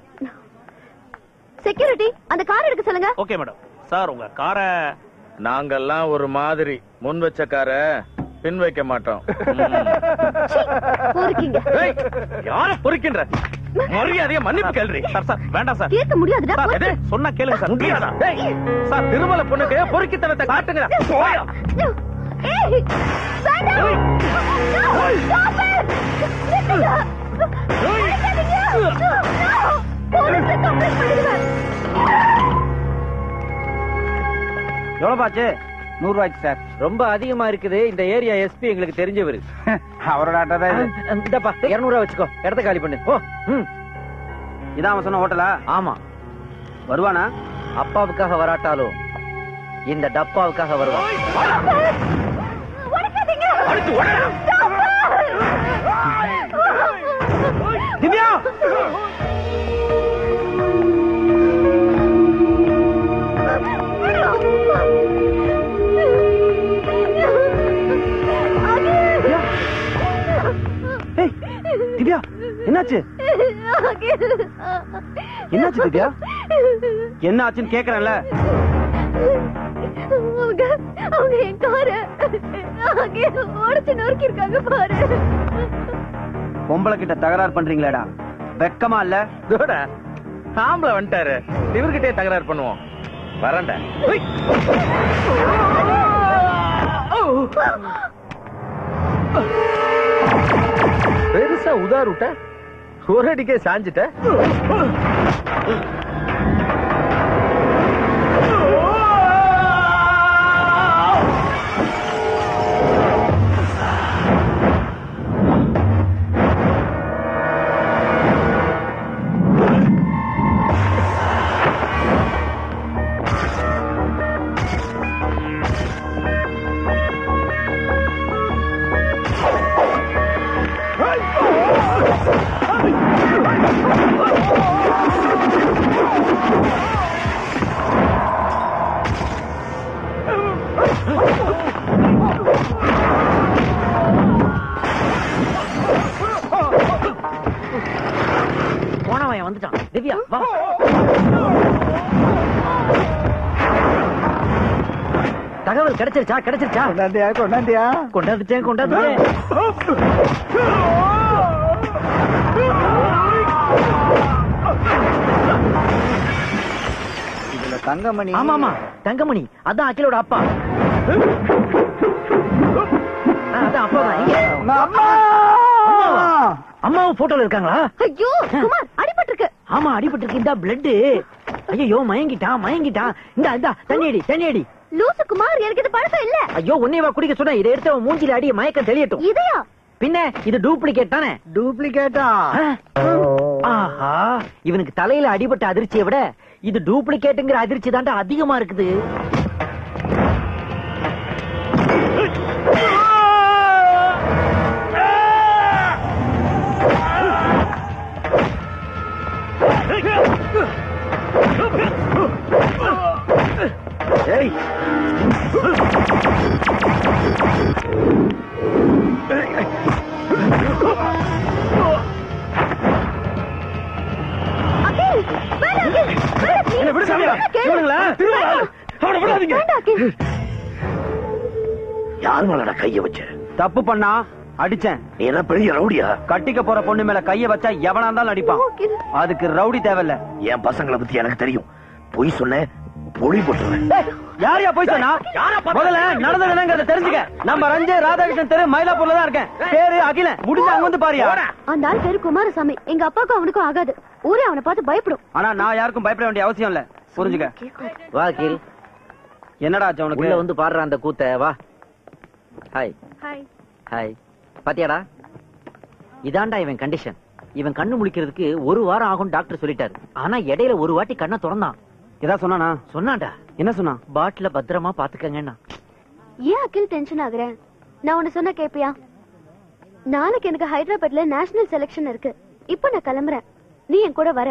செக்யூரிட்டி அந்த கார் எடுக்க சொல்லுங்க. Okay madam. சார் உங்க காரை நாங்கெல்லாம் ஒரு மாதிரி முன் வச்ச காரை பின் வைக்க மாட்டோம். யார பொறுக்கின்ற மரியாதைய மன்னிப்பு கேள்வி. சார் சார் வேண்டாம் சார். கேட்க முடியாதுடா. எது சொன்னா கேளுங்க சார். முடியாதா? ஏய் சார் திருமலை பொண்ணுக்கு பொறுக்கித்தனத்தை காட்டுங்கடா. போயா. ஏய் சார். சார் எவ்வளவு? 100 ரூபாய்க்கு சார். ரொம்ப அதிகமா இருக்குது. இந்த ஏரியா எஸ்பி எங்களுக்கு தெரிஞ்சவரு, அவரோட ஆட்டோ தான். இந்தப்பா 200 ரூபாய் வச்சுக்கோ, இடத்த காலி பண்ணு. ஓ இதான் அவன் சொன்ன ஹோட்டலா? ஆமா. வருவானா? அப்பாவுக்காக வராட்டாலும் இந்த டப்பாவுக்காக வருவான். திவ்யா திவ்யா என்னாச்சு? என்னாச்சு திவ்யா? என்ன ஆச்சுன்னு கேக்குறேன்ல. அவங்க என் காரை உடைச்சு நொறுக்கி இருக்காங்க பாரு. பொம்பளை கிட்ட தகராறு பண்றீங்களா? வெக்கமா இல்ல? சாம்பளை வந்துட்டாரு, இவர்கிட்டே தகராறு பண்ணுவோம். வரண்ட பெருசா உதாருட்ட ஒரு அடிக்கே சாஞ்சிட்ட. தகவல் கிடைச்சிருச்சா? கிடைச்சிருச்சா? கொண்டாந்தியா கொண்டாந்தியா? கொண்டாந்துச்சேன் கொண்டாந்துச்சேன். தங்கமணி? ஆமா ஆமா தங்கமணி அதான் அகிலோட அப்பா. அதான் அப்பா தான். அம்மாவும் போட்டோல இருக்காங்களா? ஐயோ குமார் அடிபட்டிருக்கு. ஆமா அடிபட்டிருக்கு. இந்த பிளட். ஐயோ மயங்கிட்டான் மயங்கிட்டான். இந்த இந்த தண்ணியடி தண்ணியடி. லூசு குமார் எனக்கு இது பழக்கம் இல்ல. ஐயோ உன்னைவா குடிக்க சொன்னா இதை எடுத்து அவன் மூஞ்சில அடி மயக்கம் தெளியட்டும். இதையா? பின்ன இது டூப்ளிகேட் தானே? டூப்ளிகேட்டா? ஆஹா இவனுக்கு தலையில அடிபட்ட அதிர்ச்சியை விட இது டூப்ளிகேட்டுங்கிற அதிர்ச்சி தாண்டா அதிகமா இருக்குது. யார் மேலடா கைய வச்ச? தப்பு பண்ணா அடிச்சேன். நீ என்ன பெரிய ரவுடியா? கட்டிக்க போற பொண்ணு மேல கைய வச்சா எவனா இருந்தாலும் அடிப்பான். அதுக்கு ரவுடி தேவையில்ல. என் பசங்களை பத்தி எனக்கு தெரியும். பொய் சொன்ன பொழி போட்டுருவேன். யாரையா போய் சொன்னா? முதல்ல நடந்ததுங்கிறத தெரிஞ்சுக்க. நம்ம ரஞ்சு ராதாகிருஷ்ணன் தெரு மயிலாப்பூர்ல தான் இருக்கேன். பேரு அகில. முடிஞ்சு அங்க வந்து பாரியா. அந்த ஆள் பேரு குமாரசாமி. எங்க அப்பாவுக்கும் அவனுக்கும் ஆகாது. ஊரே அவனை பார்த்து பயப்படும். ஆனா நான் யாருக்கும் பயப்பட வேண்டிய அவசியம் இல்ல. புரிஞ்சுக்க. வா அகில். என்னடா ஆச்சு உனக்கு? உள்ள வந்து பாடுற அந்த கூத்த. வா. Hi hi hi. பாத்தியாடா இதாண்டா இவன் கண்டிஷன். இவன் கண்ணு முழிக்கிறதுக்கு ஒரு வாரம் ஆகும் டாக்டர் சொல்லிட்டாரு. ஆனா இடையில ஒரு வாட்டி கண்ணை திறந்தான். ஏதா சொன்னானா? சொன்னான்டா. என்ன சொன்னா? பாட்டில பத்திரமா பாத்துக்கங்கண்ணா. ஏன் அகில் டென்ஷன் ஆகுற? நான் உன்ன சொன்ன கேப்பியா? நாளைக்கு எனக்கு ஹைதராபாத்ல நேஷனல் செலக்ஷன் இருக்கு. இப்ப நான் கிளம்புறேன். நீ என் கூட வர.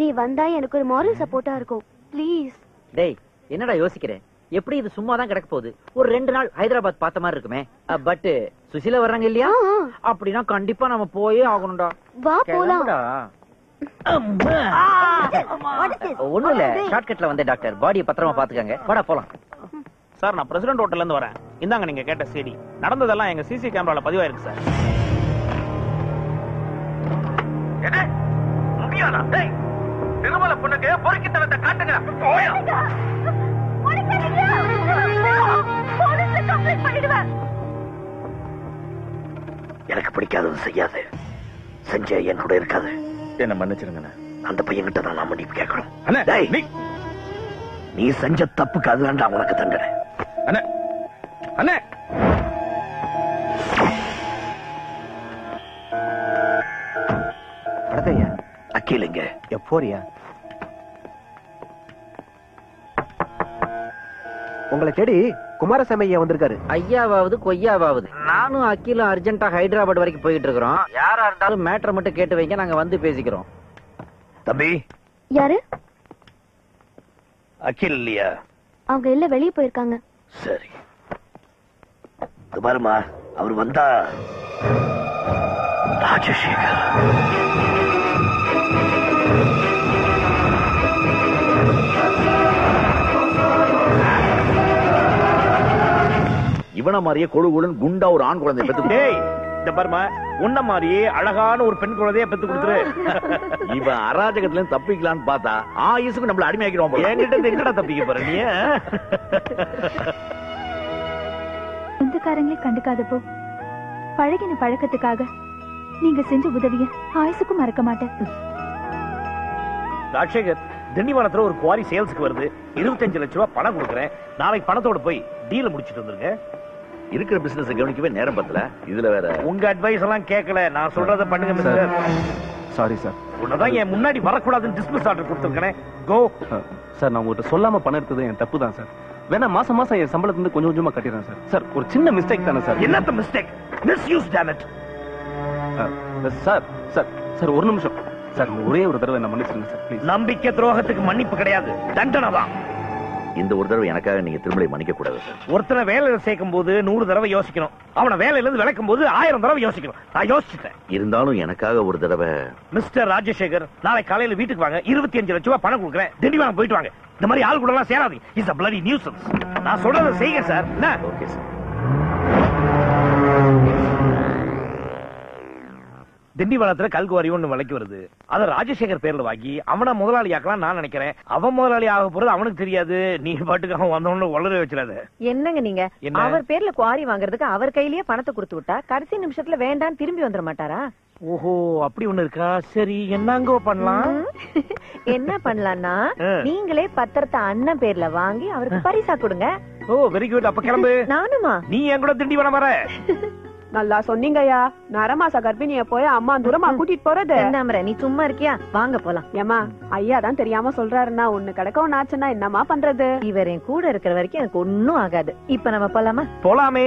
நீ வந்தா எனக்கு ஒரு மாரல் சப்போர்ட்டா இருக்கும். ப்ளீஸ். டேய் என்னடா யோசிக்கிறேன்? எப்படி இது சும்மா தான் கிடக்க போகுது. ஒரு 2 நாள் ஹைதராபாத் பார்த்த மாதிரி இருக்குமே. பட் சுசிலா வர்றாங்க இல்லையா? அப்படின்னா கண்டிப்பா நம்ம போயே ஆகணும்டா. வா போலாம். ஒண்ணும் இல்ல ஷார்ட்கட்ல வந்த டாக்டர். பாடியை பத்திரமா பாத்துக்கங்க. வாடா போலாம். சார் நான் பிரசிடென்ட் ஹோட்டல்ல இருந்து வரேன். இந்தாங்க நீங்க கேட்ட சிடி. நடந்ததெல்லாம் எங்க சிசி கேமரால பதிவாயிருக்கு சார். என்ன முடியாதா? டேய் திருமலை பொண்ணுக்கு பொறுக்கித்தனத்தை காட்டுங்க. போயா பொறுக்கிட்டீங்க? போலீஸ்ல கம்ப்ளைண்ட் பண்ணிடுவேன். எனக்கு பிடிக்காதது செய்யாது. செஞ்ச என் கூட இருக்காது. என்ன மன்னிச்சிருங்க. அந்த பையன்கிட்ட தான் நான் மன்னிப்பு கேட்கணும். நீ செஞ்ச தப்புக்கு அதுதான் உனக்கு தண்டனை. அகிலுங்க எப்போரியா உங்களை தேடி குமாரசாமி ஐயா வந்திருக்காரு. ஐயாவாவது கொய்யாவாவது. நானும் அகிலும் அர்ஜென்டா ஹைதராபாத் வரைக்கும் போயிட்டு இருக்கிறோம். யாரா இருந்தாலும் மேட்டர் மட்டும் கேட்டு வைங்க. நாங்க வந்து பேசிக்கிறோம். தம்பி யாரு? அகில் இல்லையா? அவங்க இல்ல வெளியே போயிருக்காங்க. சரி அது பாருமா. அவர் வந்தா ராஜசேகர் இவன மாதிரியே கொழுகுடன் குண்டா ஒரு ஆண் குழந்தை பெற்று. இந்த பர்மா உன்ன மாதிரியே அழகான ஒரு பெண் குழந்தைய பெத்து கொடுத்துரு. இவன் அராஜகத்துல தப்பிக்கலான்னு பார்த்தா ஆயுசுக்கு நம்மள அடிமையாக்கிடுவோம். என்கிட்ட எங்கடா தப்பிக்க போற நீ? சொந்தக்காரங்களே கண்டுக்காதப்போ பழகின பழக்கத்துக்காக நீங்க செஞ்ச உதவிய ஆயுசுக்கும் மறக்க மாட்டேன். ராஜசேகர் திண்டிவனத்துல ஒரு குவாரி சேல்ஸ்க்கு வருது. 25 லட்சம் ரூபாய் பணம் கொடுக்குறேன். நாளைக்கு பணத்தோட போய் டீல முடிச்சிட்டு வந்துருங்க. இருக்கிற பிசினஸ் கவனிக்கவே நேரம் பத்தல. இதுல வேற உங்க அட்வைஸ் எல்லாம் கேட்கல. நான் சொல்றத பண்ணுங்க மிஸ்டர். Sorry sir. உன்னதான் என் முன்னாடி வரக்கூடாதுன்னு டிஸ்மிஸ் ஆர்டர் கொடுத்துருக்கேன். Go sir. நான் உங்ககிட்ட சொல்லாம பணம் எடுத்தது என் தப்பு தான் சார். வேணா மாசம் மாசம் என் சம்பளத்துல இருந்து கொஞ்சம் கொஞ்சமா கட்டிடுறேன் சார். சார் ஒரு சின்ன மிஸ்டேக் தானே சார். என்னத்த mistake? Misuse damn it. Sir sir sir ஒரு நிமிஷம் சார். ஒரே ஒரு தடவை என்ன மன்னிச்சிருங்க சார் ப்ளீஸ். நம்பிக்கை துரோகத்துக்கு மன்னிப்பு கிடையாது, தண்டனை தான். இந்த ஒரு தடவை எனக்காக நீங்க திருமலை மன்னிக்க கூடாது சார். ஒருத்தனை வேலையில சேர்க்கும் போது 100 தடவை யோசிக்கணும். அவனை வேலையில இருந்து விளக்கும் போது 1000 தடவை யோசிக்கணும். நான் யோசிச்சுட்டேன். இருந்தாலும் எனக்காக ஒரு தடவை. மிஸ்டர் ராஜசேகர் நாளை காலையில வீட்டுக்கு வாங்க. 25 லட்சம் ரூபாய் பணம் கொடுக்குறேன். திண்டிவனம் போயிட்டு வாங்க. இந்த மாதிரி ஆள் கூட எல்லாம் சேராது. Is a bloody nuisance. நான் சொல்றத செய்யுங்க சார். என்ன? Okay sir. திண்டிவனத்துல கல்குவாரியோன்னு வழக்கு வருது. அத ராஜசேகர் பேர்ல வாங்கி அவன முதலாளி ஆக்கலாம் நான் நினைக்கிறேன். அவன் முதலாளி ஆக போறது அவனுக்கு தெரியாது. நீ பாட்டுக்கு அவன் வந்தவன உளறி வச்சிடாத. என்னங்க நீங்க அவர் பேர்ல குவாரி வாங்குறதுக்கு அவர் கையிலேயே பணத்தை கொடுத்து விட்டா கடைசி நிமிஷத்துல வேண்டாம் திரும்பி வந்துட மாட்டாரா? ஓஹோ, அப்படி ஒண்ணு இருக்கா? சரி, என்னங்க பண்ணலாம்? என்ன பண்ணலாம்னா நீங்களே பத்திரத்தை அண்ணன் பேர்ல வாங்கி அவருக்கு பரிசா கொடுங்க. Oh, very good. அப்ப கிளம்பு. நானுமா? நீ என் கூட திண்டிவனம் வர? நல்லா சொன்னீங்கயா. நரமாச கர்ப்பிணிய போய் அம்மா தூரமா கூட்டிட்டு போறது என்ன? நீ சும்மா இருக்கியா? வாங்க போலாம். ஏமா, ஐயா தான் தெரியாம சொல்றாருன்னா ஒண்ணு கிடக்கவும் ஆச்சுன்னா என்னமா பண்றது? இவர் என் கூட இருக்கிற வரைக்கும் எனக்கு ஒன்னும் ஆகாது. இப்ப நம்ம போலாமா? போலாமே.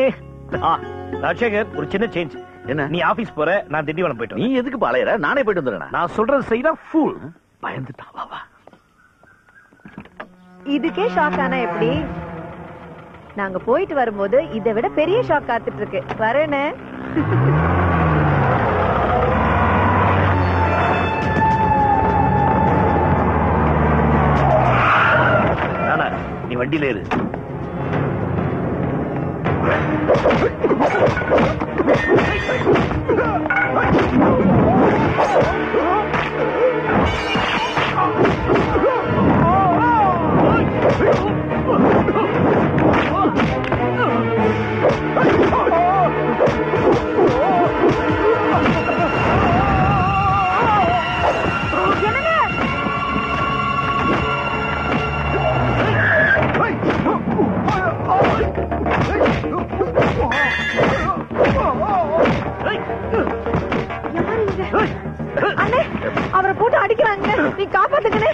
ராஜசேகர், ஒரு சின்ன சேஞ்ச். என்ன? நீ ஆபீஸ் போற, நான் திண்டிவனம் போயிட்டு. நீ எதுக்கு பாளையற? நானே போயிட்டு வந்துறேன். நான் சொல்றது செய்யற. ஃபூல் பயந்துட்டான். வா வா. இதுக்கே ஷாக் ஆனா எப்படி? நாங்க போயிட்டு வரும்போது இதை விட பெரிய ஷாக் காத்துட்டு இருக்கு. வரேனே. நானா, நீ வண்டியில ஏறு. அவரை போட்டு அடிக்கிறாங்க. நீ காப்பாத்துக்கணே.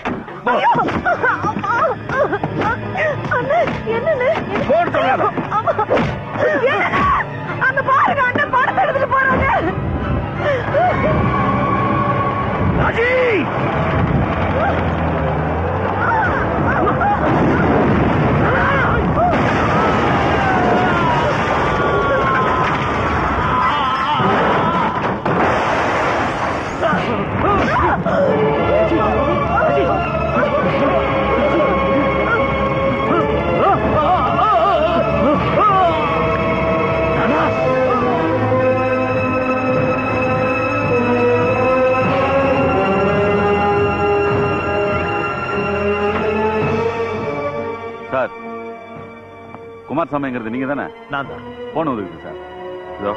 அந்த பாருங்க அண்ணன் படத்தை எடுத்துட்டு போறாங்க. சார், குமாரசாமிங்கிறது நீங்க தானே? நான் தான். போன் வந்துருக்கு சார். இதோ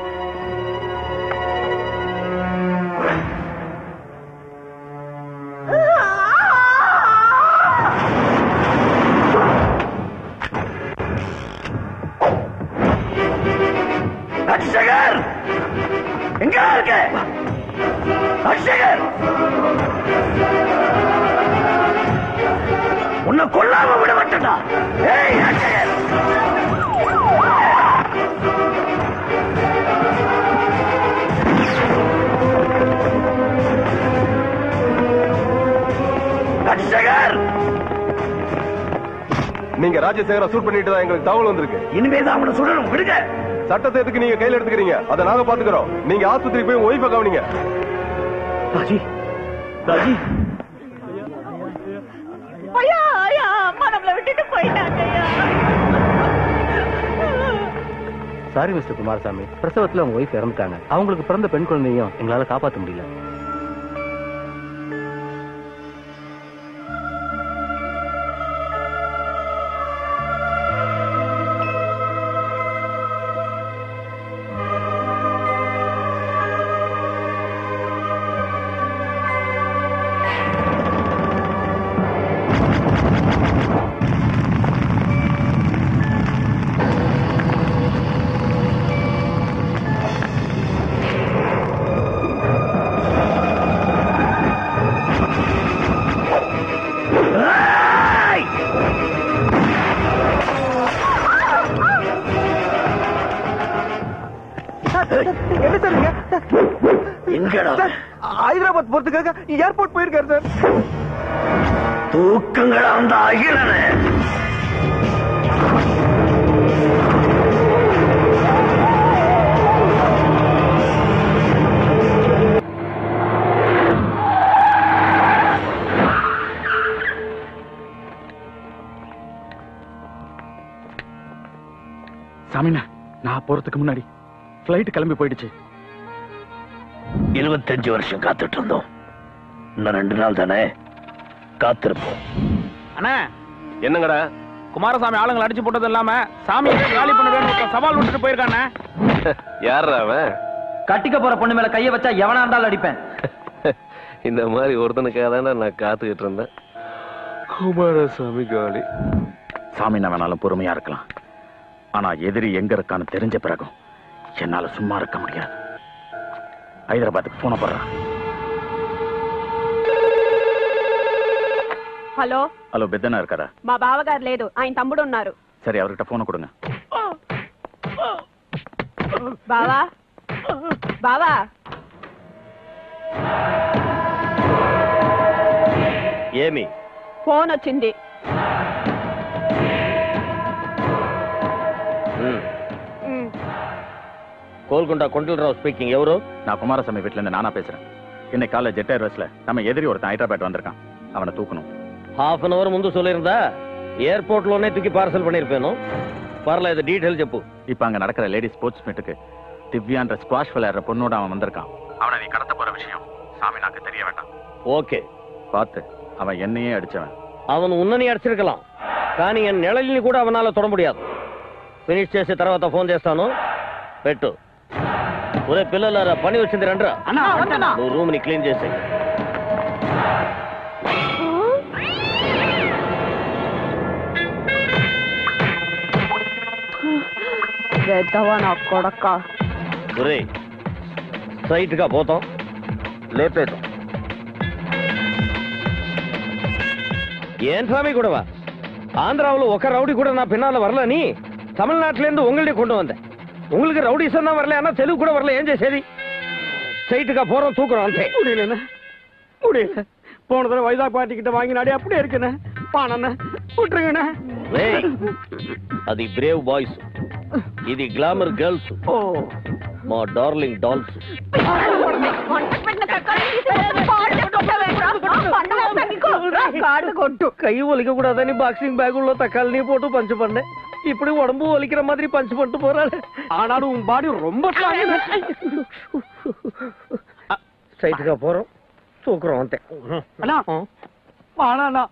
உன்னை கொல்லாம விட மாட்டேன்டா. நீங்க ராஜசேகர சூட் பண்ணிட்டு தான் எங்களுக்கு தகவல் வந்திருக்கு. இனிமேதான் அவனை சுடணும். விடுங்க. சட்டத்துக்கு நீங்க கையில் எடுத்துக்கிறீங்க, அதை நாங்க பாத்துக்கிறோம். நீங்க ஆஸ்பத்திரி போய் ஒய்ஃபை கவனிங்க. தாஜி, தாஜி. ஐயா, ஐயா, அம்மா நம்மளை விட்டுட்டு போயிட்டாங்க. சாரி மிஸ்டர் குமாரசாமி, பிரசவத்துல அவங்க ஒய்ஃப் இறந்துட்டாங்க. அவங்களுக்கு பிறந்த பெண் குழந்தையும் எங்களால காப்பாற்ற முடியல. ஏர்போர்ட் போயிருக்காரு சார். தூக்கங்கள அந்த அகிலனே. சாமினா, நான் போறதுக்கு முன்னாடி ஃப்ளைட் கிளம்பி போயிடுச்சு. 25 வருஷம் காத்துட்டு இருந்தோம். இன்னும் 2 நாள் தானே காத்திருப்போம். அண்ணா என்னங்கடா குமாரசாமி ஆளுங்களை அடிச்சு போட்டது இல்லாம சாமி காலி பண்ண வேணும் சவால் விட்டுட்டு போயிருக்கானே. யாரா அவன்? கட்டிக்க போற பொண்ணு மேல கைய வச்சா எவனா இருந்தாலும் அடிப்பேன். இந்த மாதிரி ஒருத்தனுக்காக தான் நான் காத்துக்கிட்டு இருந்தேன். குமாரசாமி காலி. சாமி நான் வேணாலும் பொறுமையா இருக்கலாம், ஆனா எதிரி எங்க இருக்கான்னு தெரிஞ்ச பிறகும் என்னால சும்மா இருக்க முடியாது. ஹைதராபாத்துக்கு போன போடுறான். హలో హలో బిద్దనా இருக்காరా? మా బావగారు లేదు, ఆయన తమ్ముడు ఉన్నారు. సరే ఎవరికట ఫోన్ కొడుంగ. బావా బావా ఏమి ఫోన్ వచ్చింది? கோல்கொண்டா கொண்டில்ராவ் ஸ்பீக்கிங். எவரோ? நான் குமாரசாமி வீட்டுல இருந்து நானா பேசுறேன். இன்னைக்கு காலைல ஜெட் ஏர்வேஸ்ல நம்ம எதிரி ஒருத்தன் ஹைதராபாத் வந்திருக்கான், அவனை தூக்கணும். ½ hour முந்து சொல்லியிருந்தா ஏர்போர்ட்லோனே தூக்கி பார்சல் பண்ணியிருப்பேனும். பரல இது டீட்டெயில் செப்பு. இப்போ அங்கே நடக்கிற லேடிஸ் ஸ்போர்ட்ஸ் மீட்டுக்கு திவ்யான்ற ஸ்குவாஷ் விளையாடுற பொண்ணோட அவன் வந்திருக்கான். அவனை நீ கடத்த போற விஷயம் சாமி நாக்கு தெரிய வேண்டாம். ஓகே பார்த்து, அவன் என்னையே அடிச்சவன். அவன் உன்னனையே அடிச்சிருக்கலாம், కానీ என் நிழலில் கூட அவனால தொட முடியாது. ఫినిష్ చేసి తర్వాత ఫోన్ చేస్తాను పెట్టు. ఒరే పిల్లలారా పని వచ్చింది రండ్రా. నువ్వు రూమ్ని క్లీన్ చేసేయి. ఒరే స్ట్రైట్గా పోతాం, లేపేద్దాం. ఏం స్వామి కూడావా? ఆంధ్రాలో ఒక రౌడీ కూడా నా పిన్నాల వరలని தமிழ்நாட்டிலேருந்து உங்கள்டே கொண்டு வந்தேன். உங்களுக்கு ரவுடிசம் தான் வரல, ஆனால் தெலுங்கு கூட வரல. ஏன் சரி ஸ்ட்ரைட்டுக்கா போகிறோம், தூக்குறோம். அந்த முடியலண்ணே முடியல. போன தடவை வைசா பாட்டிக்கிட்ட வாங்கினாடி அப்படியே இருக்குண்ணே. பானண்ணே விட்டுருங்கண்ணே. அது பிரேவ் பாய்ஸ், இது glamour girls. Oh my darling dolls. கை ஒலிக்க கூடாதானி பாக்ஸிங் பேக் உள்ள தக்காளி போட்டு பஞ்சு பண்ணேன். இப்படி உடம்பு ஒலிக்கிற மாதிரி பஞ்சு பண்ணிட்டு போறாரு. ஆனாலும் உன் பாடி ரொம்ப ஸ்ட்ரைட்டுக்கா போறோம், தூக்குறோம். அண்ணா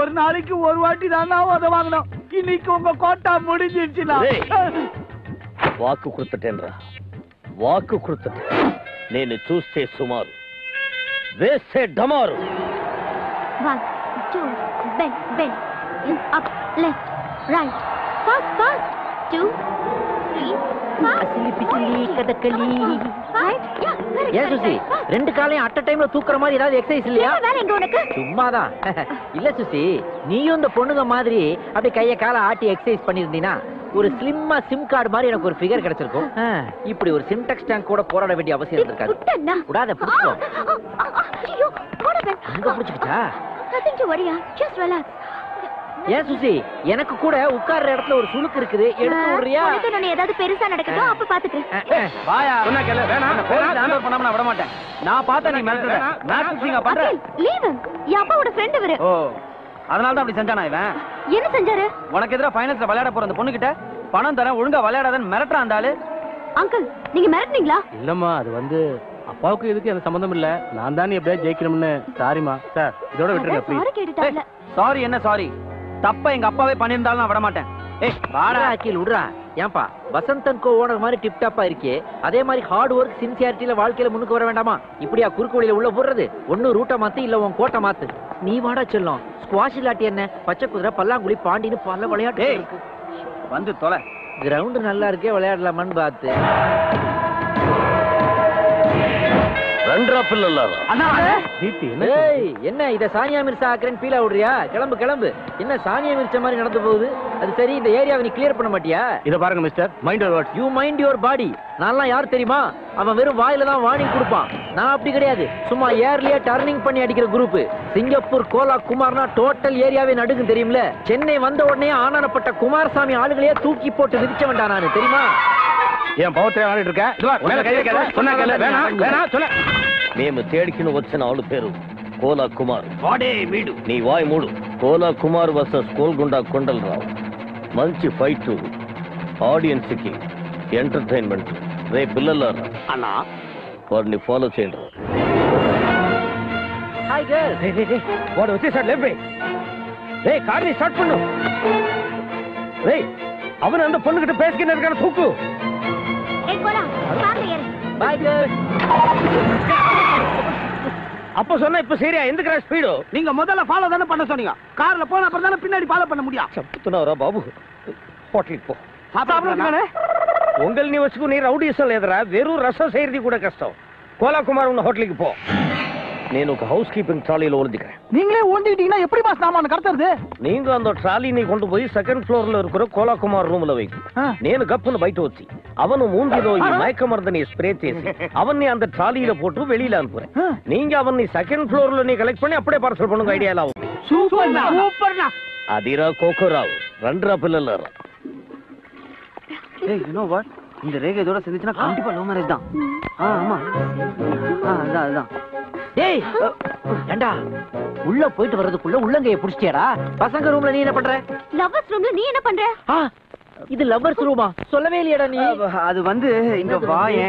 ஒரு நாளைக்கு ஒரு வாட்டி தானா அதை வாங்கணும். இன்னைக்கு உங்க கோட்டா முடிஞ்சிருச்சுனா వాకు కుర్తటేనరా వాకు కుర్తట. నేను చూస్తే సుమారు వేసే డమారు. 1 2 బెన్ బెన్ up left right fast fast 2 3 అసలి పిచ్చిలి కదకలి రైట్. యా సుసి రెండు కాలయం అట్ టైమ్ல தூக்குற மாதிரி ஏதாவது எக்சர்சைஸ் இல்லையா? சும்மாடா இல்ல சுசி, நீயும் அந்த பொண்ணுங்க மாதிரி அப்படியே கைய கால ஆட்டி எக்சர்சைஸ் பண்ணிருந்தீனா ஒரு ஸ்லிம்மா சிம் கார்டு மாதிரி எனக்கு ஒரு ஃபிகர் கிடைச்சிருக்கும். இப்படி ஒரு சிம்டெக்ஸ் டேங்க் கூட போராட வேண்டிய அவசியம் இருக்காது. கூடாத புடிச்சோம். ஐயோ போடவே அங்க புடிச்சிட்டா. Nothing to worry, just relax. ஏ சுசி, எனக்கு கூட உட்கார்ற இடத்துல ஒரு சுளுக்கு இருக்குது, எடுத்து ஓடுறியா? உனக்கு நான் ஏதாவது பெருசா நடக்குதோ அப்ப பாத்துக்கிறேன். வாயா சொன்னா கேள. வேணாம் டான்ஸ் பண்ணாம விட மாட்டேன். நான் பார்த்தா நீ மிரட்டற மேட்சிங்கா பண்ற. லீவ் என் அப்பாவோட ஃப்ரெண்ட் இவரு. ஓ அதனால தான் அப்படி செஞ்சானா இவன்? என்ன செஞ்சாரு? உனக்கு எதிரா ஃபைனல்ஸ்ல விளையாட போற அந்த பொண்ணு கிட்ட பணம் தரேன் ஒழுங்கா விளையாடாதன்னு மிரட்டற அந்த ஆளு. அங்கிள் நீங்க மிரட்டனீங்களா? இல்லம்மா, அது வந்து அப்பாவுக்கு எதுக்கு அந்த சம்பந்தம் இல்ல. நான் தான் எப்படியே ஜெயிக்கணும்னு. சாரிமா சார், இதோட விட்டுருங்க ப்ளீஸ். சாரி என்ன சாரி? தப்ப எங்க அப்பாவே பண்ணிருந்தாலும் நான் விட மாட்டேன். ஏய் வாடா அகில் உடறா. ஏன்பா வசந்தன் கோ ஓனர் மாதிரி டிப் டாப்பா இருக்கே, அதே மாதிரி ஹார்ட் வொர்க் சின்சியாரிட்டில வாழ்க்கையில முன்னுக்கு வர வேண்டாமா? இப்படியா குறுக்கு வழியில உள்ள போடுறது? ஒண்ணு ரூட்டை மாத்து, இல்ல உன் கோட்டை மாத்து. நீ வாடா செல்லும். ஸ்குவாஷ் இல்லாட்டி என்ன, பச்சை குதிரை, பல்லாங்குழி, பாண்டின்னு பல்ல விளையாட்டு வந்து தொலை. கிரவுண்டு நல்லா இருக்கே, விளையாடலாமான்னு பார்த்து. என்ன இத சானியா மிர்சா ஆக்குறேன்னு பீலா விடுறியா? கிளம்பு கிளம்பு. என்ன சானியா மிர்சா மாதிரி நடந்து போகுது? அது சரி, இந்த ஏரியாவை நீ கிளியர் பண்ண மாட்டியா? இத பாருங்க mister, mind your words, you mind your body. நான்லாம் யார் தெரியுமா? அவன் வெறும் வாயில தான் வார்னிங் கொடுப்பான். நான் அப்படி கிடையாது, சும்மா ஏர்லியா டர்னிங் பண்ணி அடிக்கிற குரூப். சிங்கப்பூர் கோலா குமார்னா டோட்டல் ஏரியாவே நடுக்கும் தெரியும்ல. சென்னை வந்த உடனே ஆனானப்பட்ட குமாரசாமி ஆளுகளையே தூக்கி போட்டு விதிச்ச வேண்டாம் நானு தெரியுமா? ஏன் பௌத்தைய ஆடிட்டு இருக்க? சொன்னா கேளு. வேணாம் வேணாம் சொல்ல. మేము తేడికిన వచ్చిన ఆలు పేరు కోలా కుమార్. వాడే వీడు. నీ వాయి మూడు. కోలా కుమార్ వర్సెస్ కోల్గుండా కొండలరావు. మంచి fight. audience ki entertainment rep billala ana varni follow cheyandi. Hi girl, hey what is this? Let me hey car ni start pannu. Hey avan and ponnu kitta pesikina irukana thooku. Hey pola paariyar. Bye girl. அப்ப சொன்னா இப்ப சரியா எந்தக்கற speed நீங்க முதல்ல follow தான பண்ண சொன்னீங்க. கார்ல போனா அப்புறம் தான பின்னாடி ஃபாலோ பண்ண முடியும். சப்புதுனரா பாபு ஹோட்டலுக்கு போ. சாதாரணமானே உங்கள் நீ வச்சுக்கு நீ ரவுடிசல் எதரா வெறும் ரசம் செய்யறது கூட கஷ்டம். கோலகுமார் உன்ன ஹோட்டலுக்கு போ. நான் ஒரு ஹவுஸ் கீப்பிங் ட்ராலில ஒளிஞ்சிக்கிறேன். நீங்களே ஒளிஞ்சிட்டீங்கன்னா எப்படி பாஸ் நாம அத கடத்துறது? நீங்க அந்த ட்ராலி நீ கொண்டு போய் செகண்ட் ஃப்ளோர்ல இருக்கிற கோலகுமார் ரூம்ல வை. நான் கப்புன்னு பைட் ஓத்தி அவனு மூஞ்சிலோ இந்த மயக்க மருந்தனை ஸ்ப்ரே தேசி அவன் அந்த ட்ராலியில போட்டு வெளியில அனுப்புறேன். நீங்க அவன் செகண்ட் ஃப்ளோர்ல நீ கலெக்ட் பண்ணி அப்படியே பார்சல் பண்ணுங்க. ஐடியா இல்ல? சூப்பர்ண்ணா சூப்பர்ண்ணா அதிரா கோகராவ் ரெண்டரா பிள்ளல. ஏய் யூ நோ வாட் இந்த ரேகை இதோட செஞ்சினா கண்டிப்பா லோ மேரேஜ் தான். ஆமா அதான் ஏய் ஏண்டா உள்ள போயிட்டு வரதுக்குள்ள உள்ளங்கைய புடிச்சிட்டியாடா? பசங்க ரூம்ல நீ என்ன பண்ற? லவ்ஸ் ரூம்ல நீ என்ன பண்ற? இது லவ்வர்ஸ் ரூமா? சொல்லவே இல்லையடா நீ. அது வந்து இங்க வாயே.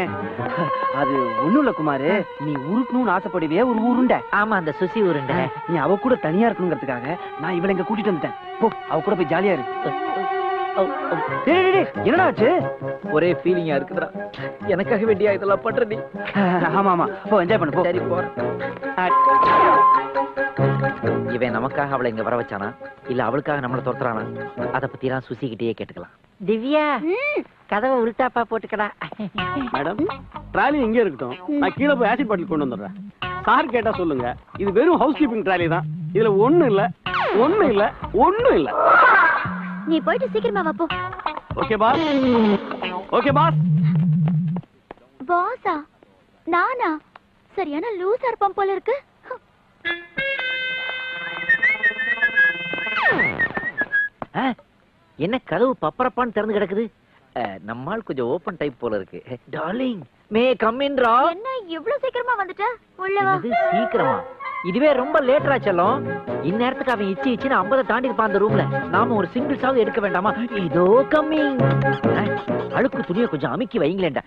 அது ஒண்ணுல குமார் நீ உருட்டணும்னு ஆசைப்படுவே ஒரு உருண்டை. ஆமா அந்த சுசி உருண்டை. நீ அவ கூட தனியா இருக்கணும்ங்கிறதுக்காக நான் இவளை இங்க கூட்டிட்டு வந்துட்டேன். போ அவ கூட போய் ஜாலியா இரு. டேய் டேய் என்னடா ஆச்சு? ஒரே ஃபீலிங்கா இருக்குடா. எனக்காக வேண்டியா இதெல்லாம் பண்ற நீ? ஆமாமா போ என்ஜாய் பண்ணு போ. சரி போ. இவன் நமக்காக அவளை இங்க வர வச்சானா இல்ல அவளுக்காக நம்மள தோத்துறானா? அத பத்தி எல்லாம் சுசி கிட்டயே கேட்டுக்கலாம். திவ்யா கதவை உள்டாப்பா போட்டுக்கடா. மேடம் ட்ராலி இங்க இருக்கட்டும், நான் கீழ போய் ஆசிட் பாட்டில் கொண்டு வந்துறேன். சார் கேட்டா சொல்லுங்க. இது வெறும் ஹவுஸ் கீப்பிங் ட்ராலி தான். இதுல ஒண்ணு இல்ல. நீ போயிடு சீக்கிரமா வா போ. Okay boss. Okay boss. பாஸா நானா? சரியான லூசர் பம்ப் போல இருக்கு. என்ன கதவு பப்பரப்பான்னு திறந்து கிடக்குது? நம்மால் கொஞ்சம் ஓபன் டைப் போல இருக்கு. டார்லிங் மே கம் இன் ரா. என்ன இவ்வளவு சீக்கிரமா வந்துட்ட? உள்ள வா. சீக்கிரமா இதுவே ரொம்ப லேட்டரா செல்லும். இந்நேரத்துக்கு அவன் இச்சின்னு 50 தாண்டி இருப்பான் அந்த ரூம்ல. நாம ஒரு சிங்கிள் சாங் எடுக்க வேண்டாமா? இதோ கம்மிங். அழுக்கு துணியை கொஞ்சம் அமுக்கி வைங்களேன்டா.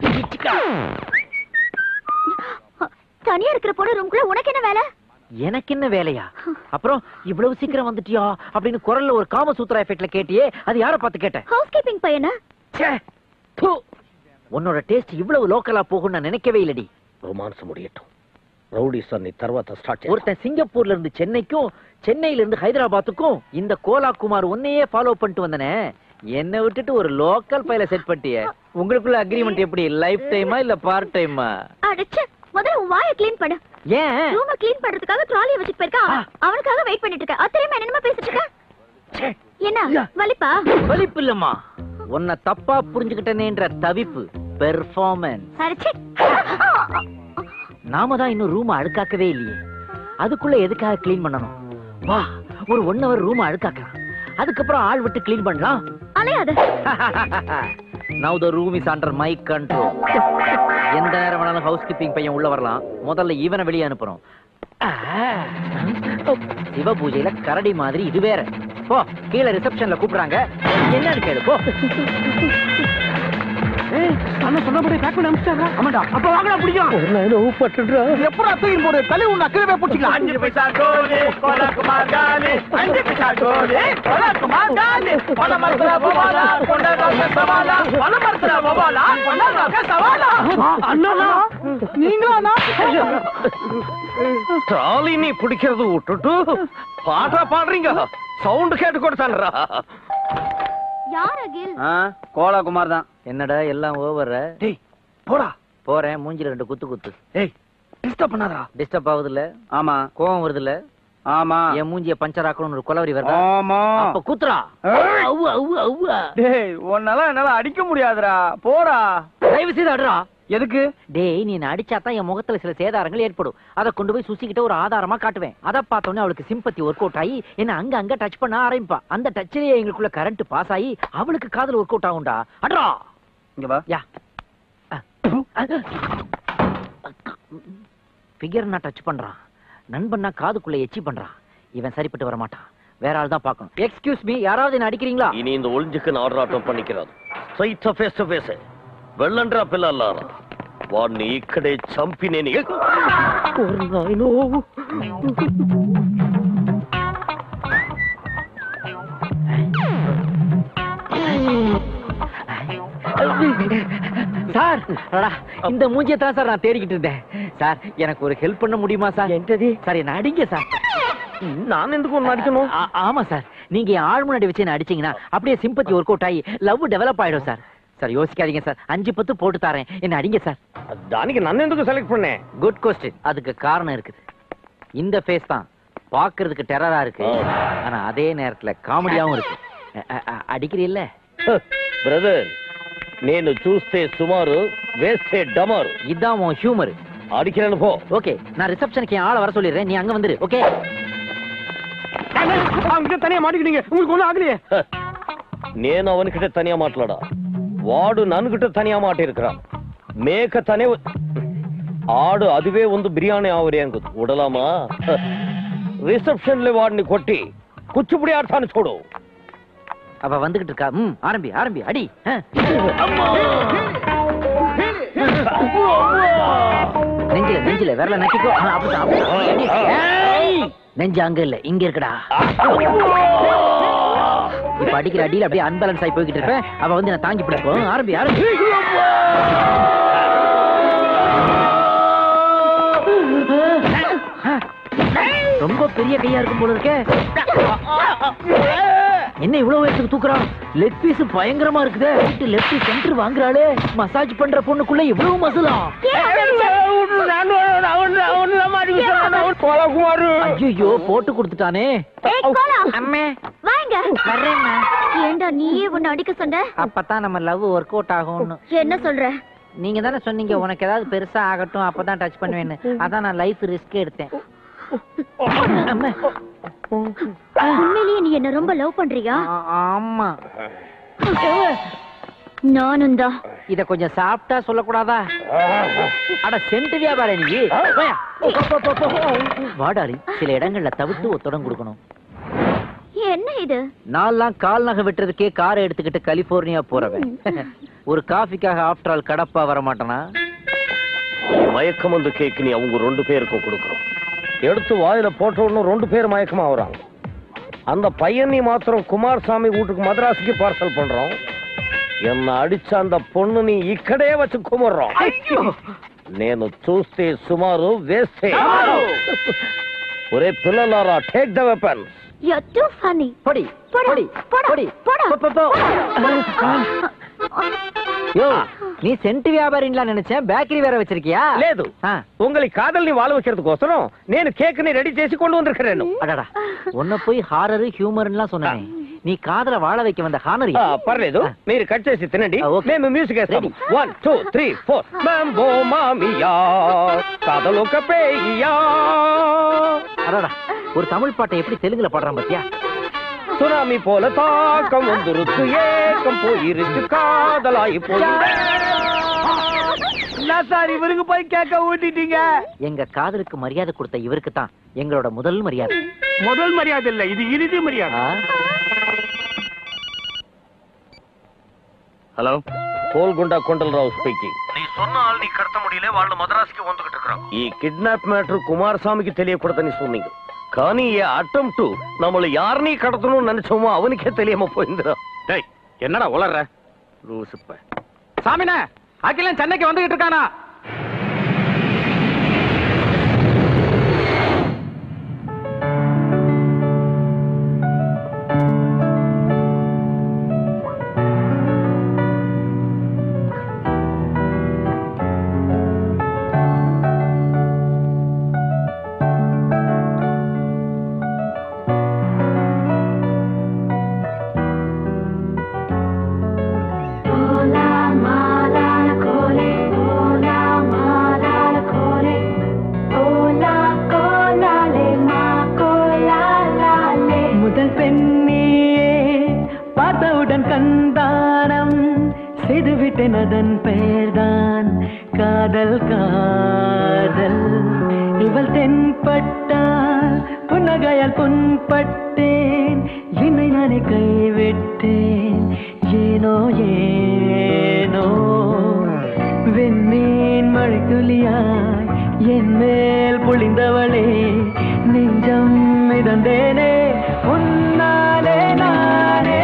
தனியா இருக்கிற போன ரூம்க்குள்ள உனக்கு என்ன வேலை? எனக்கு என்ன வேலையா? அப்புறம் இவ்வளவு சீக்கிரம் வந்துட்டியா அப்படின்னு குரல்ல ஒரு காமசூத்ரா எஃபெக்ட்ல கேட்டியே, அது யாரை பார்த்து கேட்ட? ஹவுஸ் கீப்பிங் பையனா? ச்சே தூ, உன்னோட டேஸ்ட் இவ்வளவு லோக்கலா போகும்னு நான் நினைக்கவே இல்லடி. ரொமான்ஸ் முடியட்டும், ரவுடிசன் நீ தர்வாத ஸ்டார்ட் பண்ணு. ஒருத்தன் சிங்கப்பூர்ல இருந்து சென்னைக்கும் சென்னையில இருந்து ஹைதராபாத்துக்கும் இந்த கோலாகுமார் ஒன்னையே ஃபாலோ பண்ணிட்டு வந்தனே, என்ன விட்டுட்டு ஒரு லோக்கல் பையல செட் பண்ணிட்டியே. உங்களுக்குள்ள அக்ரிமெண்ட் எப்படி? லைஃப் டைமா இல்ல பார்ட் டைமா? அடச்சே முதல்ல உன் வாயை க்ளீன் பண்ணு. ஏன் ரூம க்ளீன் பண்றதுக்காக ட்ராலியை வச்சிட்டு போயிருக்கா? அவனுக்காக வெயிட் பண்ணிட்டு இருக்க. அத்தனைமா என்னமா பேசிட்டு இருக்க? என்ன வலிப்பா? வலிப்பு இல்லம்மா, உன்னை தப்பா புரிஞ்சுக்கிட்டேன்ற தவிப்பு. பெர்ஃபார்மன்ஸ். அடச்சே நாம தான் இன்னும் ரூம் அழுக்காக்கவே இல்லையே, அதுக்குள்ள எதுக்காக க்ளீன் பண்ணணும்? வா ஒரு 1 hour ரூம் அழுக்காக்கலாம், அதுக்கப்புறம் ஆள் விட்டு க்ளீன் பண்ணலாம். அலையாத. Now the room is under my control. எந்த நேரம் வேணாலும் ஹவுஸ்கீப்பிங் பையன் உள்ள வரலாம். முதல்ல இவனை வெளியே அனுப்புறோம். சிவ பூஜையில கரடி மாதிரி இது வேற. போ கீழே ரிசப்ஷன்ல கூப்பிடுறாங்க, என்னன்னு கேளு போ. நீ பிடிக்கிறது விட்டுட்டு பாட்டா பாடுறீங்க, சவுண்ட் கேட்டு கொடுத்தான்றா. யார் அகில்? கோலாகுமார் தான். என்னடா எல்லாம் ஓவர்? டேய் போடா. போறேன் மூஞ்சில 2 குத்து. ஏய் டிஸ்டர்ப் பண்ணாதடா. டிஸ்டர்ப் ஆவுது இல்ல? ஆமா. கோவம் வருது இல்ல? ஆமா. என் மூஞ்சிய பஞ்சர் ஆக்கணும்னு ஒரு கொலவரி வரதா? ஆமா. அப்ப குத்துடா. அவ்வ அவ்வ அவ்வ. டேய் உன்னால என்னால அடிக்க முடியாதுடா. போடா. தயவு செய்து அடடா. எதுக்கு? டேய் நீ அடிச்சா தான் என் முகத்துல சில சேதாரங்கள் ஏற்படும். அத கொண்டு போய் சுசி கிட்ட ஒரு ஆதாரமா காட்டுவேன். அத பார்த்தோன்னே அவளுக்கு சிம்பத்தி வொர்க் அவுட் ஆகி என்ன அங்க அங்க டச் பண்ண ஆரம்பிப்பா. அந்த டச்சிலேயே எங்களுக்குள்ள கரண்ட் பாஸ் ஆகி அவளுக்கு காதுல வொர்க் அவுட் ஆகும்டா. அட்ரா இங்க வா. யா ஃபிகர்னா டச் பண்றான், நண்பன்னா காதுக்குள்ள எச்சி பண்றான். இவன் சரிப்பட்டு வர மாட்டான், வேற ஆள் தான் பார்க்கணும். எக்ஸ்கியூஸ் மீ யாராவது என்ன அடிக்கிறீங்களா? இனி இந்த ஒளிஞ்சுக்கு ஆர்டர் ஆட்டம் பண்ணிக்கிறாரு. సైట్ ఫేస్ టు ఫేస్ వెళ్ళండ్రా పిల్లలారా వాడిని ఇక్కడే చంపి నేను சார் இந்த மூஞ்சியை தான் சார் நான் தேடிக்கிட்டு இருந்தேன் சார் எனக்கு ஒரு ஹெல்ப் பண்ண முடியுமா சார் என்னது சார் என்ன அடிங்க சார் நான் எதுக்கு ஒன்று அடிக்கணும் ஆமா சார் நீங்க ஆள் முன்னாடி வச்சு என்ன அடிச்சீங்கன்னா அப்படியே சிம்பத்தி ஒர்க் அவுட் ஆகி லவ் டெவலப் ஆயிடும் சார் சார் யோசிக்காதீங்க சார் 5-10 போட்டு தரேன் என்ன அடிங்க சார் தானிக்கு நான் எதுக்கு செலக்ட் பண்ணேன் குட் क्वेश्चन அதுக்கு காரணம் இருக்குது இந்த ஃபேஸ் தான் பார்க்கிறதுக்கு டெரரா இருக்கு ஆனா அதே நேரத்துல காமெடியாவும் இருக்கு அடிக்கிறீல்ல பிரதர் నేను చూస్తే సుమారు వేస్తే డమర్ ఇదామో హ్యూమర్ అడికిరను పో ఓకే నా రిసెప్షన్ కి ఆళ వర సోలిరేని నీ అంగ వందిరు ఓకే అంగ తనే మాట్లాడికింగ உங்களுக்கு ஒண்ணு ஆகலையே నేను அவன்கிட்ட தனியா மாட்டலடா వాడు నన్నుకిట తనియా మాట ఇరుకరా మేక తనే ఆడు అదివే ಒಂದು బిర్యానీ ఆవరే అంకు ఉడలామా రిసెప్షన్ లో వాడిని కొట్టి కుచ్చుపుడి ఆడతాను చూడు அப்ப வந்துகிட்டு இருக்கா ஆரம்பி ஆரம்பி அடி நெஞ்சில நெஞ்சில விரல நக்கிக்கோ நெஞ்சு அங்க இல்ல இங்க இருக்கடா இப்ப அடிக்கிற அடியில் அப்படியே அன்பேலன்ஸ் ஆகி போய்கிட்டு இருப்பேன் அவ வந்து நான் தாங்கி பிடிப்போம் ஆரம்பி ஆரம்பி ரொம்ப பெரிய கையா இருக்கும் போல இருக்கே என்ன இவ்வளவு வயசுக்கு தூக்குறான் லெக் பீஸ் பயங்கரமா இருக்குதே லெஃப்ட் சென்டர் வாங்குறாளே மசாஜ் பண்ற பொண்ணுக்குள்ள இவ்வளவு மசுலா ஐயோ போட்டு கொடுத்துட்டானே ஏண்டா நீயே ஒண்ணு அடிக்க சொன்ன அப்பதான் நம்ம லவ் ஒர்க் அவுட் ஆகும்னு என்ன சொல்ற நீங்க தானே சொன்னீங்க உனக்கு ஏதாவது பெருசா ஆகட்டும் அப்பதான் டச் பண்ணுவேன்னு அதான் நான் லைஃப் ரிஸ்க் எடுத்தேன் உண்மையிலேயே நீ என்ன ரொம்ப லவ் பண்றியா ஆமா நானும் தான் இத கொஞ்சம் சாப்பிட்டா சொல்லக்கூடாதா அட சென்ட்ரியா பாரு நீ வாடாரி சில இடங்கள்ல தவிர்த்து ஒத்தடம் கொடுக்கணும் என்ன இது நான்லாம் கால் நகை வெட்டுறதுக்கே காரை எடுத்துக்கிட்டு கலிபோர்னியா போறவன் ஒரு காஃபிக்காக ஆஃப்டர் ஆல் கடப்பா வர மாட்டானா மயக்கமந்து கேக் நீ அவங்க ரெண்டு பேருக்கும் கொடுக்கணும் எடுத்து வாயில போட்டவன ரெண்டு பேர் மயக்கமா வராங்க அந்த பையனை மாத்திரம் குமாரசாமி வீட்டுக்கு மதராசுக்கு பார்சல் பண்றோம் என்ன அடிச்ச அந்த பொண்ணு நீ இக்கடே வச்சு குமர்றோம் నేను చూస్తే సుమారు వేస్తే ఒరే పిల్లలారా take the weapons you are too funny పొడి పొడి పొడి పొడి యో நீ சென்ட் வியாபாரின்ல நினைச்சேன் பேக்கரி வேற வச்சிருக்கியா లేదు உங்களுக்கு காதல் நீ வாழ வைக்கிறதுக்கோசரம் నేను கேக் நீ ரெடி చేసి கொண்டு வந்திருக்கேன் அடடா ஒண்ணே போய் ஹாரர் ஹியூமர்ன்லாம் சொன்னேன் நீ காதல வாழ வைக்க வந்த ஹானரி பரలేదు మీరు కట్ చేసి తినండి మేము మ్యూజిక్ చేస్తాం 1 2 3 4 బంబో మామియా కాదలో కపేయా అடடா ஒரு தமிழ் பாட்டை எப்படி தெலுங்குல பாடுறான் பாத்தியா சுனாமி போல தாக்கம் வந்துருச்சு ஏக்கம் போயிருச்சு காதலாய் போயிருச்சு இவருக்கு போய் கேட்க ஊட்டிட்டீங்க எங்க காதலுக்கு மரியாதை கொடுத்த இவருக்கு தான் எங்களோட முதல் மரியாதை இல்ல இது இறுதி மரியாதை ஹலோ கோல்குண்டா கொண்டல்ராவ் ஸ்பீக்கிங் நீ சொன்ன ஆள் நீ கடத்த முடியல வாழ்ந்து மதராசுக்கு வந்துகிட்டு இருக்கிறான் ஈ கிட்னாப் மேட்டர் குமாரசாமிக்கு தெரியக்கூடாதுன்னு சொன்னீங்க கானி ஏ அட்டெம்ப்ட் டு நம்மள யாரனே கடத்தணும்னு நினைச்சோமோ அவனுக்கே தெரியாம போயிந்தா டேய் என்னடா உளறற லூசுப்ப சாமினே அகிலன் சென்னைக்கு வந்துகிட்டு இருக்கானா கைவிட்டேன் ஏனோ ஏ துளியாய் என் மேல் பொழிந்தவளே, நெஞ்சம் மிதந்தேனே உன்னாலே நானே.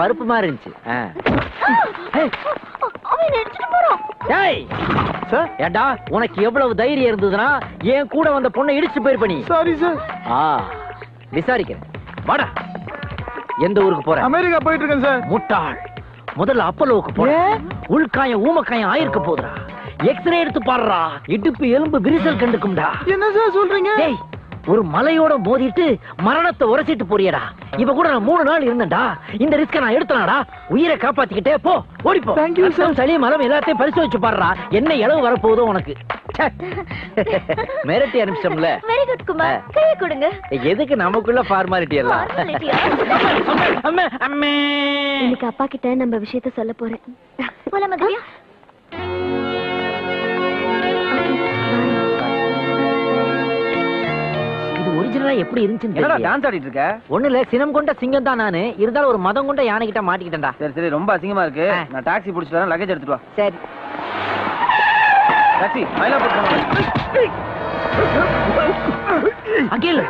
பருப்பு மாதிரி இருந்துச்சு. உனக்கு எவ்வளவு தைரியம் இருந்ததுன்னா என் கூட வந்த பொண்ணை இடிச்சு போயிருப்ப. நீ விசாரிக்கிறேன். வாடா, எந்த ஊருக்கு போற? அமெரிக்கா போயிட்டு இருக்கேன் சார். முட்டாள், முதல்ல அப்பலோவுக்கு போற. உள்காயம் ஊமக்காயம் ஆயிருக்க போதுடா. எக்ஸ்ரே எடுத்து பாடுறா, இடுப்பு எலும்பு விரிசல் கண்டுக்கும்டா. என்ன சார் சொல்றீங்க? ஒரு மலையோட மோதிட்டு மரணத்தை உரைச்சிட்டு போறியடா. இவ கூட நான் 3 நாள் இருந்தேன்டா. இந்த ரிஸ்க நான் எடுத்தனாடா. உயிரை காப்பாத்திக்கிட்டே போ, ஓடிப்போ. சளி மலம் எல்லாத்தையும் பரிசோதிச்சு பாடுறா. என்ன இளவு வரப்போகுதோ உனக்கு. மிரட்டி அனுப்பிச்சோம்ல. வெரி குட் குமார், கை கொடுங்க. எதுக்கு நமக்குள்ள ஃபார்மாலிட்டி எல்லாம்? இன்னைக்கு அப்பா கிட்ட நம்ம விஷயத்த சொல்ல போறேன். போலாமா திவ்யா? சீனரா எப்படி இருந்துச்சுன்னு என்னடா டான்ஸ் ஆடிட்டு இருக்க? ஒண்ணுல சினம் கொண்ட சிங்கம் தான் நானு, இருந்தாலும் ஒரு மதம் கொண்ட யானை கிட்ட மாட்டிக்கிட்டேன்டா. சரி சரி, ரொம்ப அசிங்கமா இருக்கு. நான் டாக்ஸி புடிச்சிட்டு வரேன், லக்கேஜ் எடுத்துட்டு வா. சரி டாக்ஸி மைலா போறோம். அகில்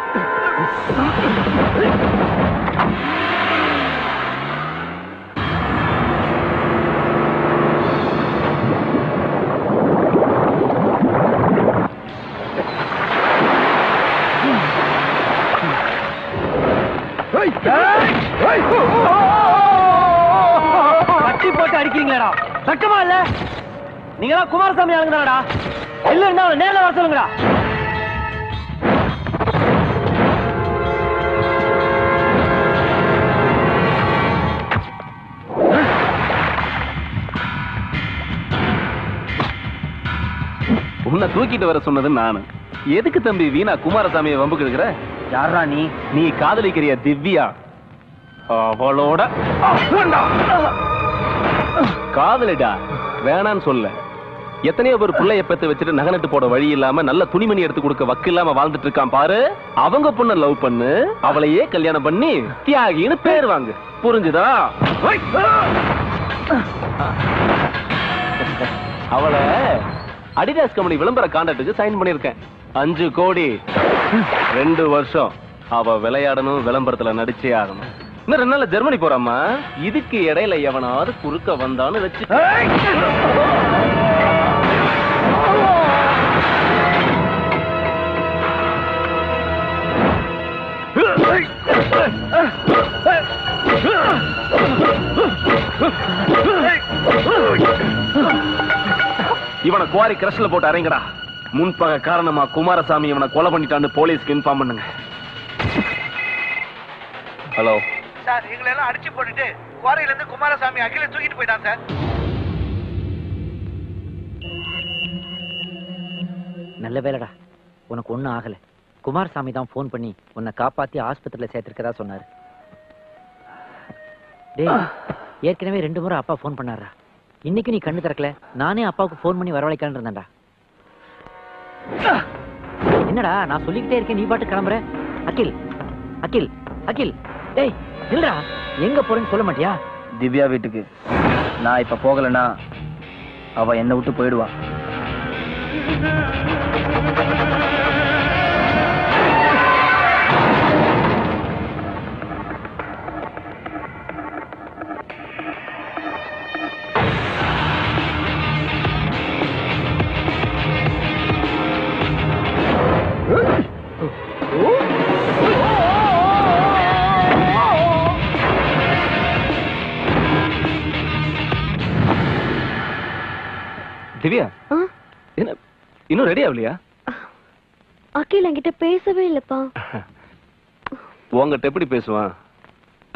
கட்டி போட்டு அடிக்கிறீங்களா? சட்டமா இல்ல நீங்க தான் குமாரசாமி ஆளுங்கடா. இல்ல இருந்தாலும் நேரில் வர சொல்லுங்கடா. உன்னை தூக்கிட்டு வர சொன்னது நானு. எதுக்கு தம்பி வீணா குமாரசாமியை வம்புக்கு எடுக்கிற? யாரா நீ? நீ காதலிக்கிறியா திவ்யா? அவளோட காதலிடா வேணான்னு சொல்ல. எத்தனையோ ஒரு பிள்ளைய பெத்து வச்சுட்டு நகனட்டு போட வழி இல்லாம நல்ல துணிமணி எடுத்து கொடுக்க வக்கு இல்லாம வாழ்ந்துட்டு இருக்கான் பாரு. அவங்க பொண்ண லவ் பண்ணு, அவளையே கல்யாணம் பண்ணி தியாகின்னு பேர் வாங்கு. புரிஞ்சுதா? அவளை அடிடாஸ் கம்பெனி விளம்பர கான்ட்ராக்டுக்கு சைன் பண்ணிருக்கேன். 5 கோடி 2 வருஷம். அவ விளையாடணும், விளம்பரத்துல நடிச்சே ஆகணும். இன்னும் 2 நாள்ல ஜெர்மனி போறாமா. இதுக்கு இடையில எவனாவது குறுக்க வந்தான்னு வச்சு இவனை குவாரி கிரஷ்ல போட்டு அரைங்கடா. முன்பக காரணமா குமாரசாமி இவனை கொலை பண்ணிட்டான்னு போலீஸ்க்கு இன்ஃபார்ம் பண்ணுங்க. ஹலோ சார், எங்களை எல்லாம் அடிச்சு போட்டுட்டு குவாரியில இருந்து குமாரசாமி அகில தூக்கிட்டு போயிட்டான் சார். நல்ல வேலைடா, உனக்கு ஒண்ணும் ஆகல. குமாரசாமி தான் போன் பண்ணி உன்னை காப்பாத்தி ஆஸ்பத்திரியில சேர்த்திருக்கதா சொன்னாரு. ஏற்கனவே 2 முறை அப்பா போன் பண்ணாரா. இன்னைக்கு நீ கண்ணு திறக்கல, நானே அப்பாவுக்கு போன் பண்ணி வரவழைக்கான்னு இருந்தேன்டா. என்னடா நான் சொல்லிக்கிட்டே இருக்கேன், நீ பாட்டு கிளம்புற. அகில் அகில் அகில் டேய் இல்லடா, எங்க போறேன்னு சொல்ல மாட்டியா? திவ்யா வீட்டுக்கு. நான் இப்ப போகலன்னா அவ என்னை விட்டு போயிடுவா. திவ்யா, என்ன இன்னும் ரெடி ஆகலையா? அகில் என்கிட்ட பேசவே இல்லப்பா. உங்ககிட்ட எப்படி பேசுவான்?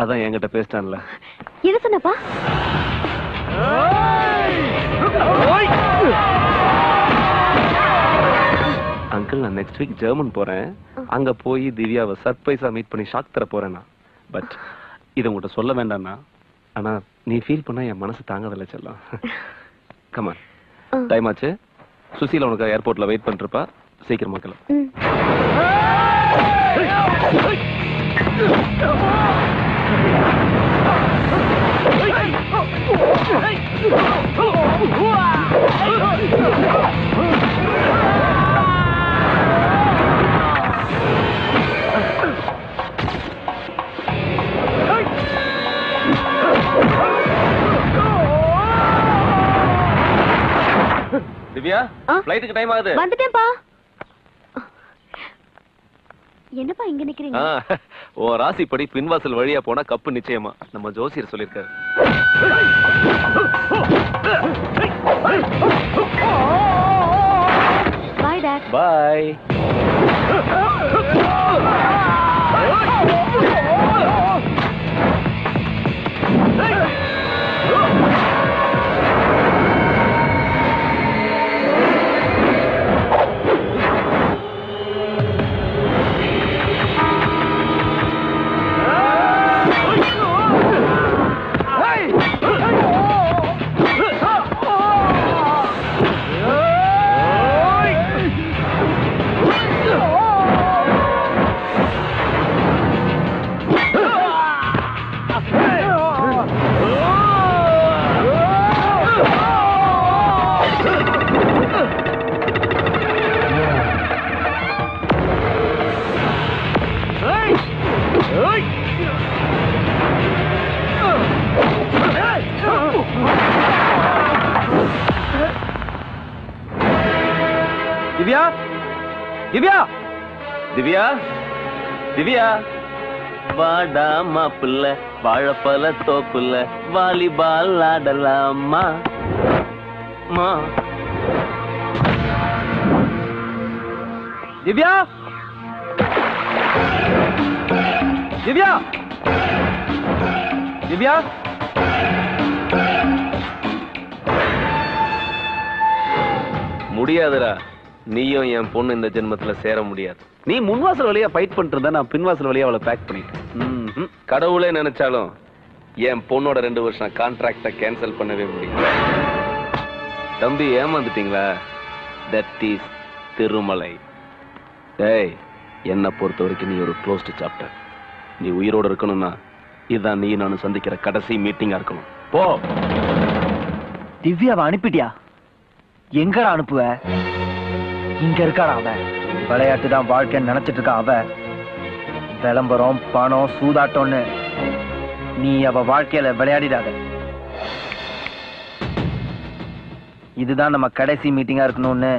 அதான் என்கிட்ட பேசிட்டான்ல. எது சொன்னப்பா? அங்கிள், நான் நெக்ஸ்ட் வீக் ஜெர்மன் போறேன். அங்க போய் திவ்யாவை சர்ப்ரைஸா மீட் பண்ணி ஷாக் தர போறேன். பட் இதை உங்கள்கிட்ட சொல்ல வேண்டாம்னா, ஆனா நீ ஃபீல் பண்ணா என் மனசு தாங்கதில்லை செல்லம். கமான், டைம் ஆச்சு. சுசீல உனக்கு ஏர்போர்ட்ல வெயிட் பண்ணிருப்பா, சீக்கிரமா கிளம்பு. திவ்யா, ஃளைட்டுக்கு டைம் ஆகுது. வந்துட்டேன் பா. என்னப்பா இங்க நிக்கிறீங்க? ஓ ராசிப்படி பின்வாசல் வழியா போனா கப்பு நிச்சயமா, நம்ம ஜோசியர் சொல்லிருக்காரு. Bye dad. Bye. Divya, Divya, Divya, Divya, வாடா மாப்புள்ள வாழைப்பழ தோப்புள்ள வாலிபால் ஆடலாமா மா. திவ்யா, திவ்யா, திவ்யா, முடியாதுடா. நீயும் என் பொண்ணு இந்த ஜென்மத்துல சேர முடியாது. நீ முன்வாசல் வழியா ஃபைட் பண்ணிட்டு இருந்தா, நான் பின்வாசல் வழியா அவளை பேக் பண்ணிட்டேன். கடவுளே நினைச்சாலும் என் பொண்ணோட 2 வருஷம் கான்ட்ராக்ட கேன்சல் பண்ணவே முடியும். தம்பி ஏமாந்துட்டீங்களா? That is Thirumalai. டேய், என்னை பொறுத்த வரைக்கும் நீ ஒரு க்ளோஸ்டு சாப்டர். நீ உயிரோடு இருக்கணும்னா இதுதான் நீ நானும் சந்திக்கிற கடைசி மீட்டிங்கா இருக்கணும். போ. திவ்யாவை அனுப்பிட்டியா? எங்கடா அனுப்புவ? இங்க இருக்காடா அவன். விளையாட்டு தான் வாழ்க்கைன்னு நினைச்சிட்டு இருக்கா அவ. விளம்பரம், பணம், சூதாட்டம்னு நீ அவ வாழ்க்கையில விளையாடிடாத. இதுதான் நம்ம கடைசி மீட்டிங்கா இருக்கணும்னு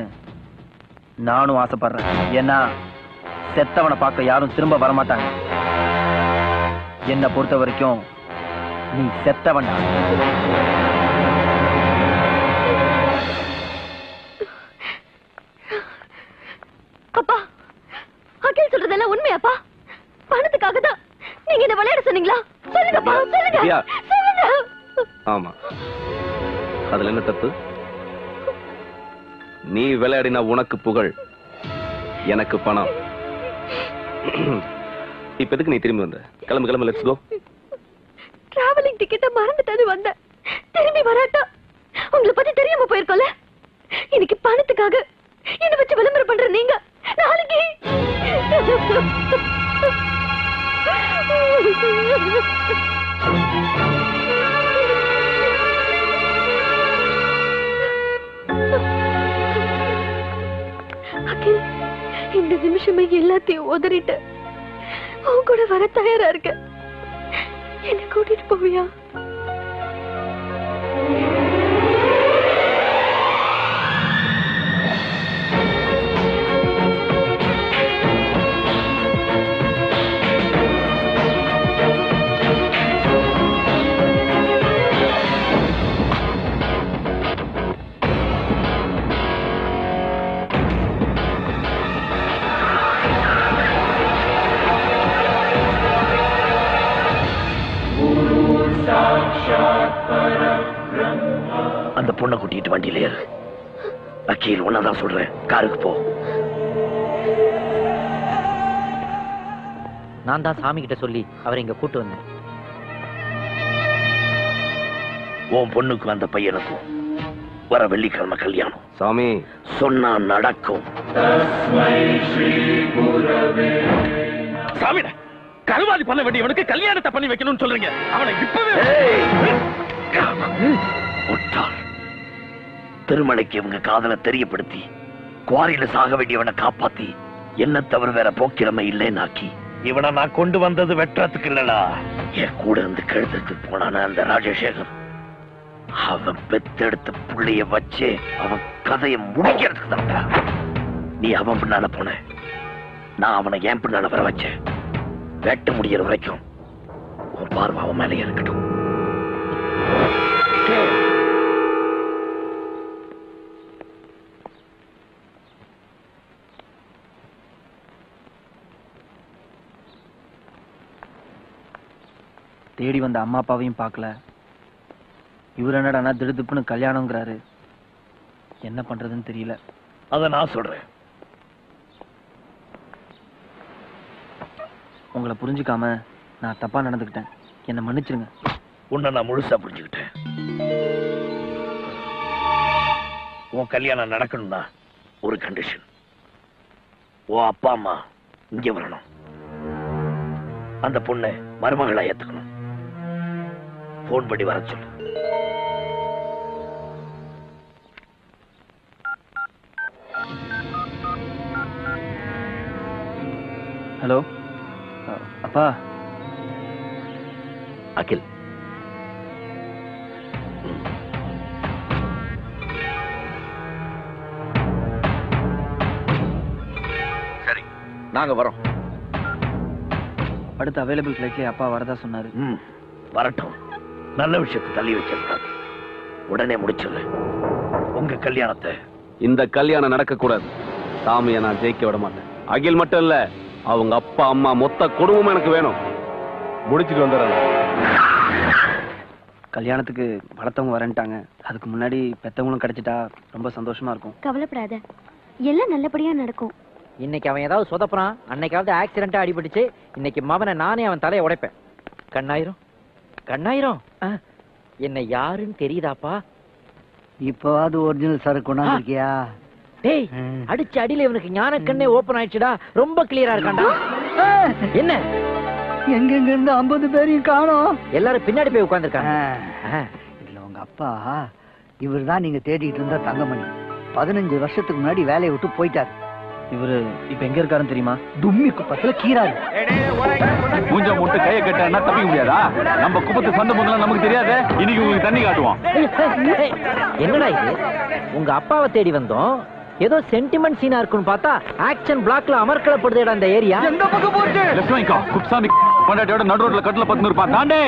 நானும் ஆசைப்படுறேன். ஏன்னா செத்தவனை பார்க்க யாரும் திரும்ப வரமாட்டாங்க. என்னை பொறுத்த வரைக்கும் நீ செத்தவன். அப்பா, அகில் சொல்றதெல்லாம் உண்மையாப்பா? பணத்துக்காக தான் நீங்க என்ன விளையாட சொன்னீங்களா? சொல்லுங்கப்பா, சொல்லுங்க, சொல்லுங்க. ஆமா, அதுல என்ன தப்பு? நீ விளையாடினா உனக்கு புகழ், எனக்கு பணம். இப்ப எதுக்கு நீ திரும்பி வந்த? கிளம்பு, கிளம்பு, லெட்ஸ் கோ. டிராவலிங் டிக்கெட்ட மறந்துட்டது வந்த. திரும்பி வராட்டா உங்களை பத்தி தெரியாம போயிருக்கோம்ல. இன்னைக்கு பணத்துக்காக என்ன வச்சு விளம்பரம் பண்ற நீங்க, நாளைக்கு இந்த நிமிஷமே எல்லாத்தையும் உதறிட்டு அவங்க கூட வர தயாரா இருக்க. என்ன கூட்டிட்டு போவியா? அந்த பொண்ணை கூட்டிட்டு வண்டியில ஏறு. அகில், ஒன்னதான் சொல்றேன், காருக்கு போ. நான் தான் சாமி கிட்ட சொல்லி அவரை இங்க கூட்டு வந்தேன். உன் பொண்ணுக்கும் அந்த பையனுக்கும் வர வெள்ளிக்கிழமை கல்யாணம். சாமி சொன்னா நடக்கும். சாமி, கருவாதி பண்ண வேண்டியவனுக்கு கல்யாணத்தை பண்ணி வைக்கணும்னு சொல்றீங்க. அவனை இப்பவே திருமலைக்கு இவங்க காதலை தெரியப்படுத்தி குவாரியில சாக வேண்டியவனை காப்பாத்தி என்ன தவிர வேற போக்கிழமை இல்லைன்னாக்கி இவனை நான் கொண்டு வந்தது வெட்டுறதுக்கு இல்லடா. என் கூட இருந்து கழுத்துக்கு போனான அந்த ராஜசேகர், அவன் பெத்தெடுத்த புள்ளைய வச்சு அவன் கதையை முடிக்கிறதுக்கு தான்டா நீ அவன் பின்னால போன. நான் அவனை ஏன் பின்னால வர வச்சேன்? வெட்ட முடியற வரைக்கும் உன் பார்வை அவன் மேலே இருக்கட்டும். தேடி வந்த அம்மா அப்பாவையும் பார்க்கல. இவர் என்னடா திடுதுப்புன்னு கல்யாணம்ங்கிறாரு. என்ன பண்றதுன்னு தெரியல. அத நான் சொல்றேன். உங்களை புரிஞ்சுக்காம நான் தப்பா நடந்துக்கிட்டேன், என்னை மன்னிச்சிருங்க. உன்னை நான் முழுசா புரிஞ்சுக்கிட்டேன். உன் கல்யாணம் நடக்கணும்னா ஒரு கண்டிஷன். உன் அப்பா அம்மா இங்கே வரணும், அந்த பொண்ணை மருமகளா ஏத்துக்கணும். போன் பண்ணி வர சொல்லு. ஹலோ அப்பா. அகில், நாங்க வரோம். அடுத்த அவைலபிள் ஃப்ளைட்ல அப்பா வரதா சொன்னாரு. வரட்டும். நல்ல விஷயத்தை தள்ளி வச்சிருக்காது. உடனே முடிச்சிடல. உங்க கல்யாணத்தை. இந்த கல்யாணம் நடக்கக்கூடாது. சாமியை நான் ஜெயிக்க விட மாட்டேன். அகில் மட்டும் இல்ல, அவங்க அப்பா அம்மா மொத்த குடும்பமும் எனக்கு வேணும். முடிச்சிட்டு வந்துடுறாங்க. கல்யாணத்துக்கு படத்தவங்க வரேன்ட்டாங்க. அதுக்கு முன்னாடி பெத்தவங்களும் கிடைச்சிட்டா ரொம்ப சந்தோஷமா இருக்கும். கவலைப்படாத, எல்லாம் நல்லபடியா நடக்கும். இன்னைக்கு அவன் ஏதாவது சொதப்புறான், அன்னைக்காவது ஆக்சிடென்ட்டா அடிபட்டுச்சு. இன்னைக்கு மவனை நானே அவன் தலையை உடைப்பேன். கண்ணாயிரம் கண்ணாயிரம் என்ன யாருன்னு தெரியுதாப்பா? இப்பவாது ஒரிஜினல் சரக்கு கொண்டா இருக்கியா? டேய், அடிச்சு அடியில இவனுக்கு ஞான கண்ணே ஓபன் ஆயிடுச்சுடா. ரொம்ப கிளியரா இருக்கான்டா. என்ன எங்கெங்க இருந்து 50 பேரையும் காணோம். எல்லாரும் பின்னாடி போய் உட்கார்ந்துருக்காங்க. இதுல உங்க அப்பா இவர் தான் நீங்க தேடிட்டு இருந்தா தங்கமணி. 15 வருஷத்துக்கு முன்னாடி வேலையை விட்டு போயிட்டாரு. இவரு இப்ப எங்க இருக்காருன்னு தெரியுமா? தும்மி குப்பத்துல கீறாரு. பூஞ்சா போட்டு கையை கட்டாருன்னா தப்பி முடியாதா? நம்ம குப்பத்து சொந்த பொங்கலாம் நமக்கு தெரியாது. இன்னைக்கு உங்களுக்கு தண்ணி காட்டுவோம். என்னடா இது, உங்க அப்பாவை தேடி வந்தோம், ஏதோ சென்டிமெண்ட் சீனா இருக்குன்னு பார்த்தா ஆக்ஷன் பிளாக்ல அமர்க்கலப்படுதேடா இந்த ஏரியா. எந்த பக்கம் போறது? லெஃப்ட் வைங்கோ. குப்சாமி கொண்டாட்டியோட நடு ரோட்ல கட்டில பத்துன்னு இருப்பான். தாண்டே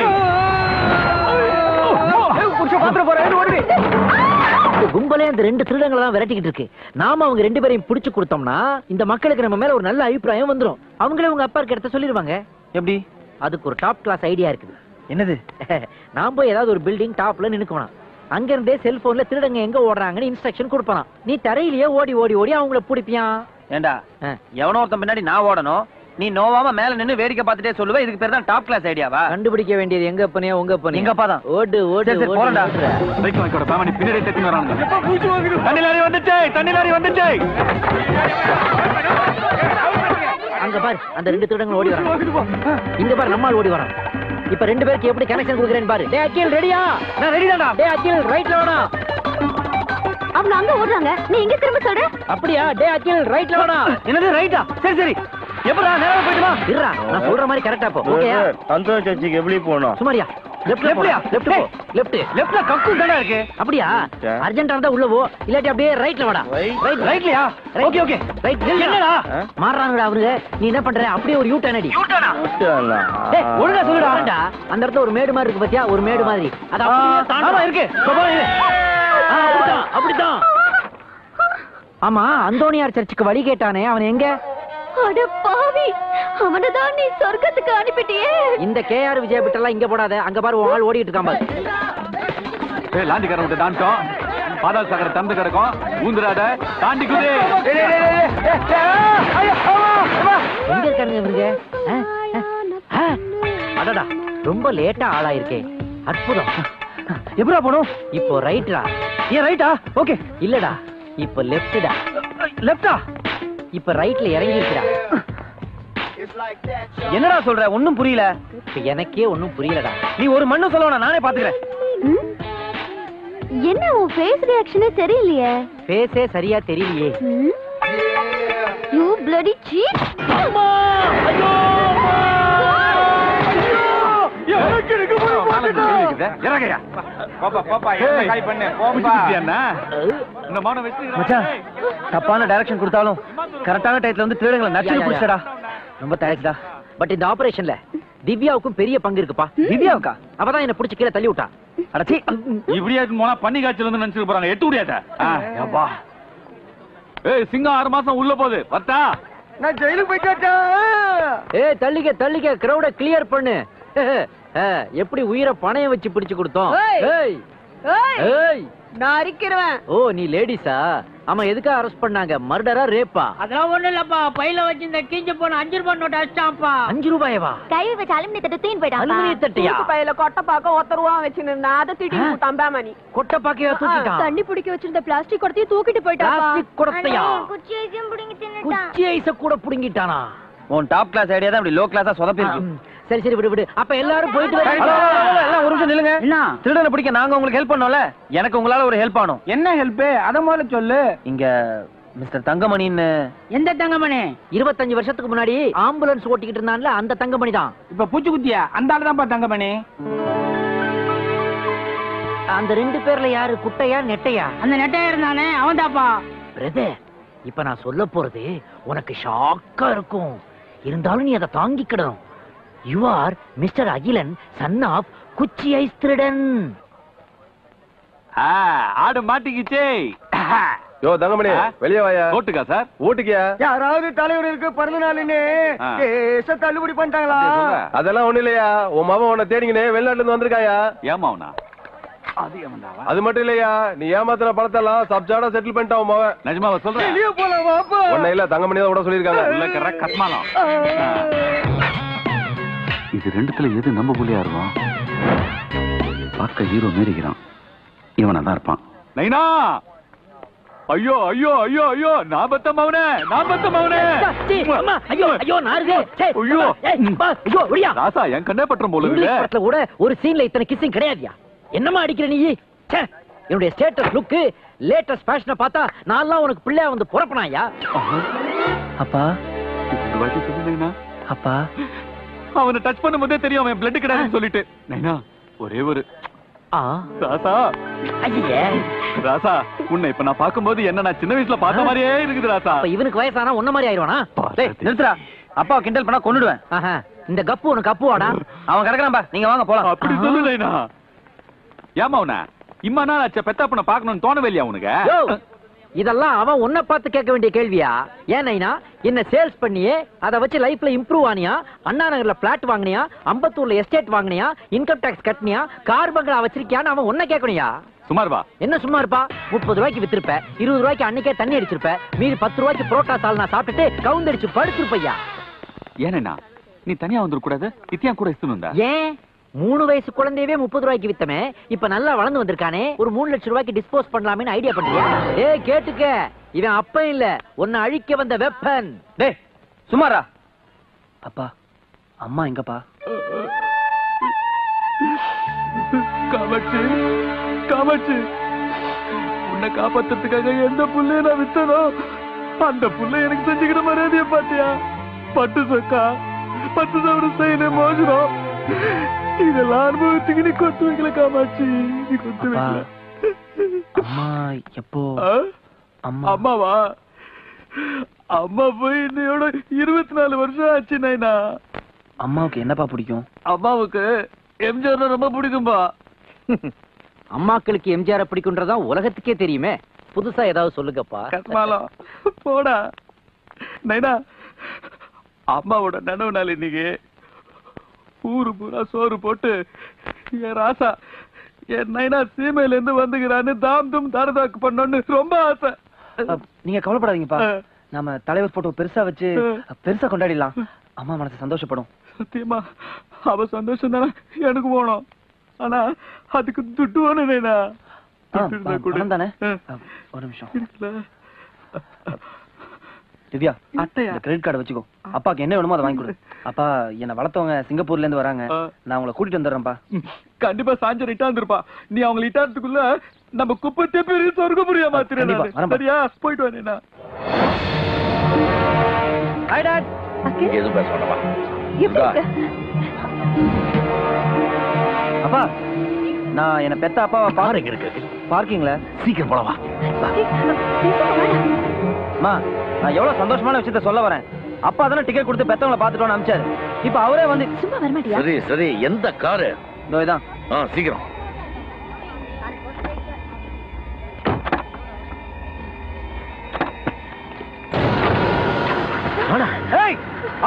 புடிச்சு பாத்துற போறேன். ஓடுடி. கும்பலே அந்த ரெண்டு திருடங்களை தான் விரட்டிக்கிட்டு இருக்கு. நாம அவங்க ரெண்டு பேரையும் பிடிச்சு கொடுத்தோம்னா இந்த மக்களுக்கு நம்ம மேல ஒரு நல்ல அபிப்பிராயம் வந்துடும். அவங்களே உங்க அப்பா கிட்ட சொல்லிடுவாங்க. எப்படி? அதுக்கு ஒரு டாப் கிளாஸ் ஐடியா இருக்குது. என்னது? நான் போய் ஏதாவது ஒரு பில்டிங் டாப்ல நின்னுக்கணும். அங்க இருந்தே செல்போன்ல திருடங்க எங்க ஓடுறாங்கன்னு இன்ஸ்ட்ரக்ஷன் கொடுப்பான். நீ தரையிலேயே ஓடி ஓடி ஓடி அவங்கள பிடிப்பியான். ஏண்டா எவனோ ஒருத்தன் பின்னாடி நான் ஓடணும், நீ நோவாம மேல நின்னு வேடிக்கை பார்த்துட்டே சொல்லுவ? இதுக்கு பேர் தான் டாப் கிளாஸ் ஐடியாவா? கண்டுபிடிக்க வேண்டியது எங்க அப்பனே உங்க அப்பனே. எங்க அப்பா தான். ஓடு ஓடு போறடா. பைக் வைக்கடா. பாமணி பின்னாடி தட்டி வராங்க. தண்ணி லாரி வந்துச்சு, தண்ணி லாரி வந்துச்சு. அங்க பாரு அந்த ரெண்டு திருடங்க ஓடி வராங்க. இங்க பாரு நம்ம ஆள் ஓடி வரான். இப்ப ரெண்டு பேருக்கு எப்படி கனெக்ஷன் குடுக்குறேன்னு பாரு. டேய் அகில் ரெடியா? நான் ரெடி தான்டா. டேய் அகில் ரைட்ல வாடா. அவன் அங்க ஓடுறாங்க. நீ எங்க திரும்ப சொல்ற? அப்படியே டேய் அகில் ரைட்ல வாடா. என்னது ரைட்டா? சரி சரி. எப்பரா நேரா போய்டுமா? இருடா நான் சொல்ற மாதிரி கரெக்ட்டா போ. ஓகே. சந்தோஷ் சச்சிக்கு எப்படி போணும்? சுமாரியா லெஃப்ட் லெஃப்ட்யா லெஃப்ட் போ. லெஃப்ட் லெஃப்ட்ல கக்கு தான இருக்கு. அப்படியே அர்ஜென்ட்டா இருந்தா உள்ள போ, இல்லட்டி அப்படியே ரைட்ல வாடா. ரைட் ரைட்லயா? Okay okay right. என்னடா மாறாங்கடா அவரு? நீ என்ன பண்ற? அப்படியே ஒரு யூ டர்ன் அடி. யூ டர்னா? டேய் ஒழுங்கா சொல்லுடா. அந்த இடத்துல ஒரு மேடு மாதிரி இருக்கு பாத்தியா? ஒரு மேடு மாதிரி அது அப்படியே தானா இருக்கு. போடா இது. அப்படிதான் அப்படிதான். ஆமா அந்தோனியார் சர்ச்சுக்கு வழி கேட்டானே அவன் எங்க? அட பாவி, அவனை தான் நீ சொர்க்கத்துக்கு அனுப்பிட்டியே. இந்த கேஆர் விஜய் பிட்டலாம் இங்க போடாத. அங்க பாரு ஆள் ஓடிட்டு இருக்கான் பாரு. ஏய் லாண்டி கரவுட்ட டான்டோ பாதாள சகர தந்து கிடக்கும். ஊந்துறாத தாண்டி குதி. டேய் டேய் டேய் ஐயோ அம்மா எங்க இருக்கீங்க இவங்க? அடடா ரொம்ப லேட்டா ஆளா இருக்கே. அற்புதம். எப்பரா போணும்? இப்போ ரைட்டா? ஏ ரைட்டா? ஓகே. இல்லடா இப்போ லெஃப்ட்டா. லெஃப்ட்டா? இப்ப ரைட்ல இறங்கிடுச்சுடா. என்னடா சொல்ற? ஒண்ணும் புரியல. எனக்கே ஒண்ணும் புரியலடா. நீ ஒரு மண்ணு சொல்லவனா? நானே பாத்துக்கிறேன். என்ன உன் ஃபேஸ் ரியாக்ஷனே தெரியலையே. ஃபேஸே சரியா தெரியலையே. You bloody cheat. அம்மா ஐயோ ஐயோ எனக்கு இருக்கு போய் பாத்துடா. இறங்கயா பாப்பா பாப்பா என்ன காய் பண்ணே போப்பா. இந்த மானே வெச்சிரா. மச்சான் தப்பான டைரக்ஷன் கொடுத்தாலும் கரெக்டான டைத்துல வந்து திருடங்களை நச்சு குடிச்சடா. ரொம்ப தயக்குடா. பட் இந்த ஆபரேஷன்ல திவ்யாவுக்கும் பெரிய பங்கு இருக்குப்பா. திவ்யாவுக்கா? அவதான் என்ன புடிச்சு கீழே தள்ளி விட்டா. அடச்சி இப்படியே போனா பண்ணி காய்ச்சல வந்து நினைச்சு போறாங்க. எட்டு முடியாதா? அப்பா ஏய் சிங்கம் 6 மாசம் உள்ள போகுது. வட்டா நான் ஜெயிலுக்கு போய்ட்டா. ஏய் தள்ளிக்க தள்ளிக்க கிரவுட கிளியர் பண்ணு. எப்படி உயிரை பணைய வச்சு பிடிச்சு கொடுத்தோம். ஏய் ஏய் நான் அரிக்கிறேன். ஓ நீ லேடிஸா? ஆமா. எதுக்கு அரெஸ்ட் பண்ணாங்க? மர்டரா ரேப்பா? அதெல்லாம் ஒண்ணு இல்லப்பா. பையில வச்சு இந்த கீஞ்ச போன 5 ரூபாய் நோட் அடிச்சான்ப்பா. 5 ரூபாயா? கையில வச்சு அலுமினிய தட்டு தீன் போய்டான். அலுமினிய தட்டியா? பையில கொட்டை பாக்க 1 ரூபா வச்சிருந்தா அத தீட்டிட்டு தம்பாமணி கொட்டை பாக்க தூக்கிட்டான். தண்ணி பிடிக்க வச்சிருந்த பிளாஸ்டிக் குடத்தை தூக்கிட்டு போய்ட்டான். பிளாஸ்டிக் குடத்தையா? குச்சி ஐஸ புடிங்கி தின்னுட்டான். குச்சி ஐஸ கூட புடிங்கிட்டானா? உன் டாப் கிளாஸ் ஐடியா தான் இப்படி லோ கிளாஸா சொதப்பிருக்கு. சரி சரி விடு விடு. அப்ப எல்லாரும் போயிட்டு வரீங்களா? எல்லாம் ஒரு நிமிஷம் நில்லுங்க. என்ன திருடனை பிடிக்க நாங்க உங்களுக்கு ஹெல்ப் பண்ணோம்ல, எனக்கு உங்களால ஒரு ஹெல்ப் ஆனும். என்ன ஹெல்ப்? அத மேல சொல்லு. இங்க மிஸ்டர் தங்கமணின்னு. எந்த தங்கமணி? 25 வருஷத்துக்கு முன்னாடி ஆம்புலன்ஸ் ஓட்டிக்கிட்டு இருந்தான்ல அந்த தங்கமணி தான். இப்ப பூச்சி குத்தியா அந்த ஆளு தான்ப்பா தங்கமணி. அந்த ரெண்டு பேர்ல யாரு குட்டையா நெட்டையா? அந்த நெட்டையா இருந்தானே அவன் தான்ப்பா. பிரதர் இப்ப நான் சொல்ல போறது உனக்கு ஷாக்கா இருக்கும், இருந்தாலும் நீ அதை தாங்கிக்கிடணும். You are mister Akilan, son of குச்சி ஐஸ் திருடன். ஆடு மாட்டிக்கிச்சே. யோ தங்கமணி, வெளியே வாயா. ஓட்டுக்கா சார்? ஓட்டுக்கியா? யாராவது தலைவருக்கு பிறந்த நாள்னே கேச தள்ளுபடி பண்ணிட்டாங்களா? அதெல்லாம் ஒண்ணு இல்லையா, உன் மகன் உன்னை தேடிங்கனே வெளிநாட்டுல இருந்து வந்திருக்காயா. ஏமாவனா? அது ஏமாண்டாவா? அது மட்டும் இல்லையா, நீ ஏமாத்துற பழத்தெல்லாம் சப்ஜாடா செட்டில் பண்ணிட்டான் உன் மகன். நிஜமாவா சொல்ற? வெளியே போலாம் வாப்பா. ஒண்ணே இல்ல, தங்கமணி தான் கூட சொல்லிருக்காங்க. இல்ல கரெக்ட் கத்மாலாம். இது ரெண்டுத்துல எது நம்ம புள்ளையா இருக்கும்? பார்க்க ஹீரோ மேரிகிறான், இவனா தான் இருப்பான். நைனா, ஐயோ ஐயோ ஐயோ ஐயோ, நான் பத்த மவனே, நான் பத்த மவனே. அம்மா ஐயோ ஐயோ, நார்தே ஐயோ ஐயோ ஒளியா ராசா, என் கண்ணே பற்றோம் போல இருக்கு. பட்ல கூட ஒரு சீன்ல இத்தனை கிசிங் கிடையாதுயா. என்னமா அடிக்கிற நீ? ச்சே, என்னோட ஸ்டேட்டஸ் லுக் லேட்டஸ்ட் ஃபேஷனை பார்த்தா நான்லாம் உனக்கு பிள்ளையா வந்து பொறப்பனாயா. அப்பா இது வாட்டி சொல்லுனேனா அப்பா, அவனை டச் பண்ணும்போதே தெரியும் அவன் பிளட் கிடான்னு சொல்லிட்டு. நைனா ஒரே ஒரு ராசா. ஐயே ராசா, உன்னை இப்ப நான் பாக்கும்போது என்ன நான் சின்ன வயசுல பார்த்த மாதிரியே இருக்குது ராசா. அப்ப இவனுக்கு வயசானா உன்ன மாதிரி ஆயிடுவானா? டேய் நிறுத்துடா, அப்பா கிண்டல் பண்ணா கொன்னுடுவேன். இந்த கப்பு உனக்கு கப்புவாடா, அவன் கறக்குறான் பா, நீங்க வாங்க போலாம். அப்படி சொல்லுலைனா ஏமாவனா, இம்மானா அச்ச பெத்தப்பன பார்க்கணும் தோணவே இல்லையா உனக்கு? இதெல்லாம் அவன் உன்னை பார்த்து கேட்க வேண்டிய கேள்வியா? ஏனைனா என்ன சேல்ஸ் பண்ணியே அதை வச்சு லைஃப்ல இம்ப்ரூவ் ஆனியா? அண்ணா நகர்ல பிளாட் வாங்கினியா? அம்பத்தூர்ல எஸ்டேட் வாங்கினியா? இன்கம் டாக்ஸ் கட்டினியா? கார் பங்களா வச்சிருக்கியான்னு அவன் உன்னை கேட்கணியா? சுமார்பா? என்ன சுமார்பா? 30 ரூபாய்க்கு வித்திருப்ப, 20 ரூபாய்க்கு அன்னைக்கே தண்ணி அடிச்சிருப்ப, மீறி 10 ரூபாய்க்கு புரோட்டா சால்னா சாப்பிட்டுட்டு கவுந்தடிச்சு படுத்துருப்பையா. ஏனைனா நீ தனியா வந்துருக்கூடாது, இத்தியான் கூட இஸ்துனுந்தா? ஏன் 3 வயசு குழந்தையவே 30 ரூபாய்க்கு வித்தமே, இப்ப நல்லா வளர்ந்து வந்திருக்கானே, ஒரு 3 லட்சம் ரூபாய்க்கு டிஸ்போஸ் பண்ணலாமேன்னு ஐடியா பண்றியா? டேய் கேட்டுக்க, இவன் அப்ப இல்ல உன்னை அழிக்க வந்த வெப்பன். டேய் சுமாரா. அப்பா அம்மா எங்கப்பா? காமச்சு காமச்சு, உன்னை காப்பாத்துறதுக்காக எந்த புள்ளைய நான் வித்தனோ அந்த புள்ள எனக்கு செஞ்சுக்கிட்ட மரியாதைய பாத்தியா? பட்டு சொக்கா, 10 சவரம் செய்யணும் மோஜனம், இதெல்லாம் அனுபவத்துக்கு நீ கொத்து வைக்கல காமாட்சி, நீ கொத்து வைக்கல. அம்மா எப்போ? அம்மாவா? அம்மா போய் என்னையோட 24 வருஷம் ஆச்சு நைனா. அம்மாவுக்கு என்னப்பா பிடிக்கும்? அம்மாவுக்கு எம்ஜிஆர் ரொம்ப பிடிக்கும்பா. அம்மாக்களுக்கு எம்ஜிஆர பிடிக்கும்ன்றதான் உலகத்துக்கே தெரியுமே, புதுசா ஏதாவது சொல்லுங்கப்பா. கத்மாலா போடா. நைனா அம்மாவோட நினைவு நாள் இன்னைக்கு, ஊரு பூரா சோறு போட்டு என் ராசா என் நைனா சீமையில இருந்து வந்துக்கிறான்னு தாம் தும் தாரதாக்கு பண்ணு ரொம்ப ஆசை. நீங்க கவலைப்படாதீங்கப்பா, நம்ம தலைவர் போட்டோ பெருசா வச்சு பெருசா கொண்டாடிடலாம், அம்மா மனசு சந்தோஷப்படும். சத்தியமா அவ சந்தோஷம் தானே எனக்கு போனோம், ஆனா அதுக்கு துட்டு வேணும் நைனா. தானே ஒரு நிமிஷம் திவ்யா, கிரெடிட் கார்டு வச்சுக்கோ, அப்பாக்கு என்ன வேணுமோ அதை வாங்கி கொடு. அப்பா என்ன வளர்த்தவங்க சிங்கப்பூர்ல இருந்து வராங்க, நான் உங்களை கூட்டிட்டு வந்துடுறேன்ப்பா. கண்டிப்பா சாஞ்சர் இட்டாந்துருப்பா, நீ அவங்க இட்டாந்துக்குள்ள நம்ம குப்பத்தை பெரிய சொர்க்க புரிய மாத்திரியா போயிட்டு வரேன்னா. அப்பா நான் என்ன பெத்த அப்பாவை பார்க்கிங் இருக்கு, பார்க்கிங்ல சீக்கிரம் போலவா. மா நான் எவ்வளவு சந்தோஷமான விஷயத்த சொல்ல வரேன், அப்பா தானே டிக்கெட் கொடுத்து பெத்தவங்களை பாத்துட்டோம்னு அனுப்பிச்சாரு, இப்ப அவரே வந்து சும்மா வர மாட்டியா? சரி சரி, எந்த காரு? இதோ இதான். சீக்கிரம்.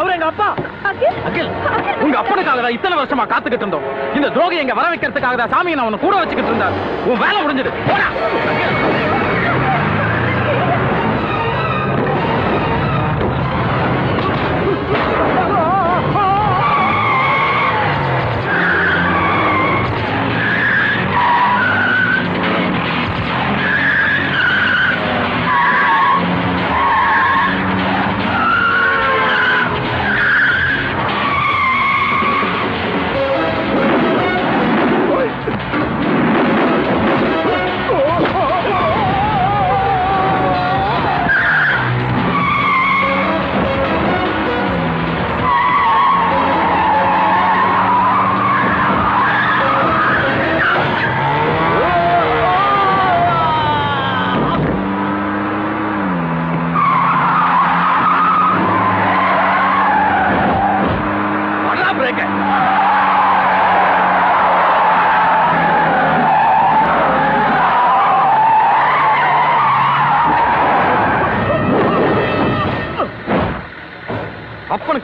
அவர் எங்க அப்பா. அகில் அகில், உங்க அப்பனுக்காக தான் இத்தனை வருஷமா காத்துக்கிட்டு இருந்தோம், இந்த துரோகி எங்க வர வைக்கிறதுக்காக தான் சாமியை நான் உன்னை கூட வச்சுக்கிட்டு இருந்தாரு, உன் வேலை முடிஞ்சிடு போடா. Oh!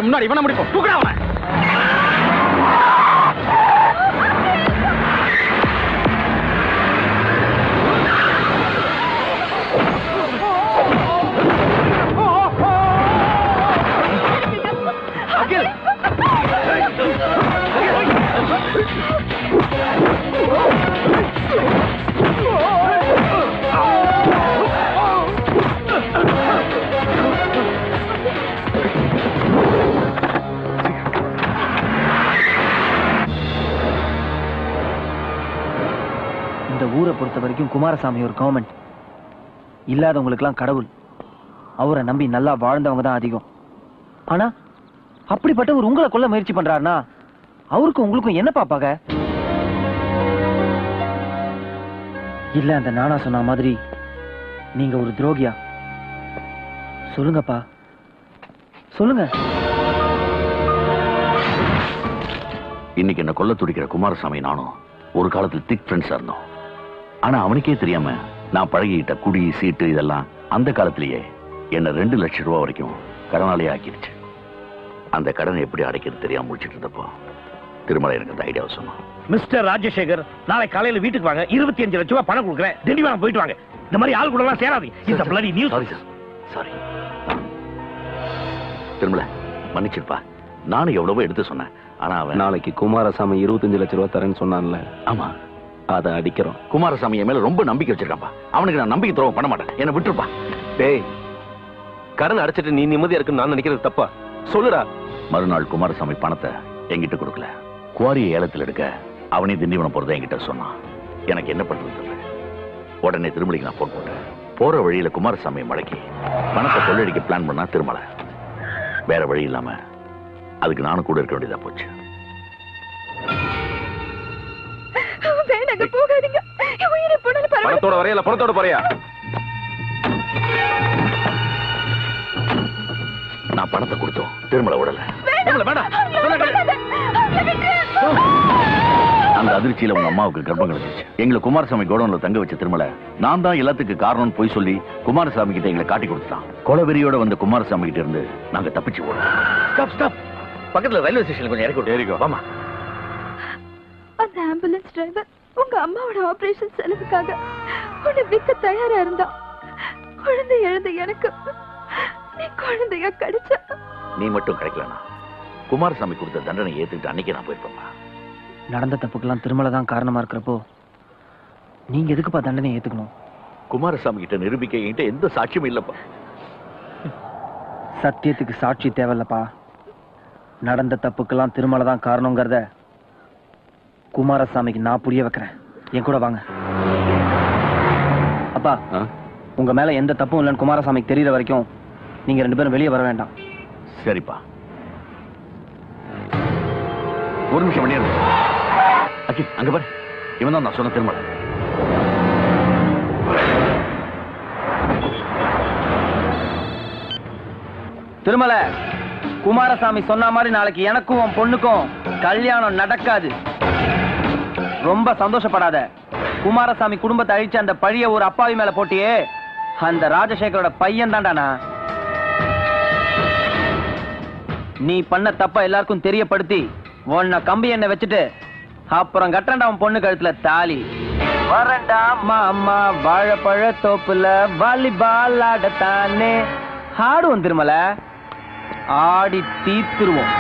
முன்னாடி இவனை முடிப்போம். தூக்குடா அவனை. ஊரை பொறுத்த வரைக்கும் குமாரசாமி ஒரு கவர்மெண்ட், இல்லாதவங்களுக்கெல்லாம் கடவுள். அவரை நம்பி நல்லா வாழ்ந்தவங்க தான் அதிகம். ஆனா அப்படிப்பட்ட ஒரு உங்களை கொள்ள முயற்சி பண்றாருன்னா அவருக்கும் உங்களுக்கும் என்ன பாப்பாங்க? இல்ல அந்த நானா சொன்ன மாதிரி நீங்க ஒரு துரோகியா? சொல்லுங்கப்பா, சொல்லுங்க. இன்னைக்கு என்ன கொல்ல துடிக்கிற குமாரசாமி நானும் ஒரு காலத்தில் திக் ஃப்ரெண்ட்ஸா இருந்தோம். ஆனா அவனுக்கே தெரியாம நான் பழகிட்ட குடி சீட்டு இதெல்லாம் அந்த காலத்திலேயே என்ன 2 லட்சம் ரூபாய் வரைக்கும் கடனாலே ஆக்கிடுச்சு. அந்த கடனை எப்படி அடைக்கிறது தெரியாம முடிச்சிட்டு இருந்தப்போ திருமலை எனக்கு அந்த ஐடியாவை சொன்னான். மிஸ்டர் ராஜசேகர், நாளை காலையில வீட்டுக்கு வாங்க, 25 லட்சம் ரூபாய் பணம் கொடுக்குறேன், திண்டிவா போயிட்டு வாங்க. இந்த மாதிரி ஆள் கூட எல்லாம் சேராது. இந்த bloody news. Sorry sir, sorry. Thirumalai மன்னிச்சிருப்பா, நானும் எவ்வளவோ எடுத்து சொன்னேன். ஆனா அவன் நாளைக்கு குமாரசாமி 25 லட்சம் ரூபாய் தரேன்னு சொன்னான்ல. ஆமா, அதை அடிக்கிறோம். குமாரசாமிய மேல ரொம்ப நம்பிக்கை வச்சிருக்கான்பா. அவனுக்கு நான் நம்பிக்கை துரோகம் பண்ண மாட்டேன். என்ன விட்டுருப்பா. டேய், கடன் அடைச்சிட்டு நீ நிம்மதியா இருக்குன்னு நான் நினைக்கிறது தப்பா? சொல்லுடா. மறுநாள் குமாரசாமி பணத்தை என்கிட்ட கொடுக்கல. குவாரி ஏலத்தில் எடுக்க அவனே திண்டிவனம் போறதை என்கிட்ட சொன்னான். எனக்கு என்ன பண்றது? உடனே திருமலைக்கு நான் போன் போட்டேன். போற வழியில குமாரசாமியை மடக்கி பணத்தை கொள்ளடிக்க பிளான் பண்ணா திருமலை. வேற வழி இல்லாம அதுக்கு நானும் கூட இருக்க வேண்டியதா போச்சு. பணத்தோட வரையில பணத்தோட போறியா? நான் பணத்தை கொடுத்தோம், திருமலை விடல. அந்த அதிர்ச்சியில உங்க அம்மாவுக்கு கர்ப்பம் கிடைச்சிச்சு. எங்களை குமாரசாமி கோடவுன்ல தங்க வச்ச திருமலை நான் தான் எல்லாத்துக்கு காரணம் போய் சொல்லி குமாரசாமி கிட்ட எங்களை காட்டி கொடுத்தான். கொலவெறியோட வந்த குமாரசாமி கிட்ட இருந்து நாங்க தப்பிச்சு போறோம். பக்கத்துல ரயில்வே ஸ்டேஷன் கொஞ்சம் இறக்கி விட்டு வாமா. அந்த ஆம்புலன்ஸ் டிரைவர் உங்க அம்மாவோட ஆபரேஷன் செலவுக்காக உன்னை விற்க தயாரா இருந்தா. குழந்தை எழுந்த எனக்கு நீ குழந்தையா கிடைச்ச. நீ மட்டும் கிடைக்கலனா குமாரசாமி கொடுத்த தண்டனை ஏத்துக்கிட்டு அன்னைக்கு நான் போயிருப்பேன். நடந்த தப்புக்கெல்லாம் திருமலை தான் காரணமா இருக்கிறப்போ நீங்க எதுக்குப்பா தண்டனை ஏத்துக்கணும்? குமாரசாமி கிட்ட நிரூபிக்க என்கிட்ட எந்த சாட்சியும் இல்லப்பா. சத்தியத்துக்கு சாட்சி தேவையில்லப்பா. நடந்த தப்புக்கெல்லாம் திருமலை தான் காரணங்கிறத குமாரசாமிக்கு நான் புரிய வைக்கிறேன். என் கூட வாங்க. அப்பா, உங்க மேல எந்த தப்பும் இல்லைன்னு குமாரசாமிக்கு தெரியற வரைக்கும் நீங்க 2 பேரும் வெளியே வர வேண்டாம். சரிப்பா. ஒரு நிமிஷம் வெளியே இரு. அகில், அங்க பாரு, இவன் தான் நான் சொன்ன திருமலை. திருமலை, குமாரசாமி சொன்ன மாதிரி நாளைக்கு எனக்கும் உன் பொண்ணுக்கும் கல்யாணம் நடக்காது. ரொம்ப சந்தோஷப்படாத. குமாரசாமி குடும்பத்தை அழிச்ச அந்த பழிய ஒரு அப்பாவி மேல போட்டியே, அந்த ராஜசேகரோட பையன் தான்டானா. நீ பண்ண தப்பா எல்லாருக்கும் தெரியப்படுத்தி உன்னை கம்பி என்ன வச்சுட்டு அப்புறம் கட்டண்டா அவன் பொண்ணு கழுத்துல தாலி. வரண்டா மாமா வாழைப்பழ தோப்புல வாலிபால் ஆடத்தானே ஆடுவோம். திருமல ஆடி தீத்துருவோம்.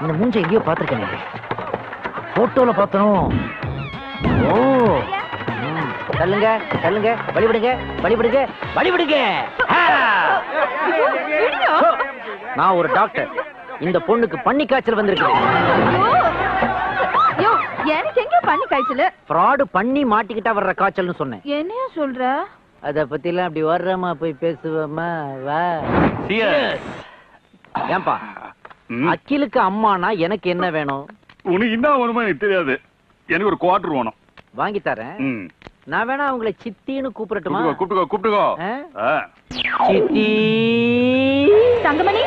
இந்த மூஞ்ச எங்கேயோ பார்த்துருக்கேன். போட்டோல பார்த்தோம். ஓ தள்ளுங்க தள்ளுங்க, வழிபடுங்க வழிபடுங்க வழிபடுங்க. நான் ஒரு டாக்டர். இந்த பொண்ணுக்கு பன்னி காய்ச்சல் வந்திருக்கு. எனக்கு எங்க பண்ணி காய்ச்சல்? ஃப்ராட் பண்ணி மாட்டிக்கிட்டா வர்ற காய்ச்சல்னு சொன்னேன். என்னையா சொல்ற? அத பத்திலாம் அப்படி வர்றமா போய் பேசுவமா வா. சீரியஸ். ஏம்பா அகிலுக்கு அம்மானா எனக்கு என்ன வேணும்? உனக்கு என்ன வேணுமா எனக்கு தெரியாது. எனக்கு ஒரு குவார்ட்டர் வேணும். வாங்கி தரேன். நான் வேணா அவங்கள சித்தின்னு கூப்பிடட்டுமா? கூப்பிடுங்க கூப்பிடுங்க. சித்தி தங்கமணி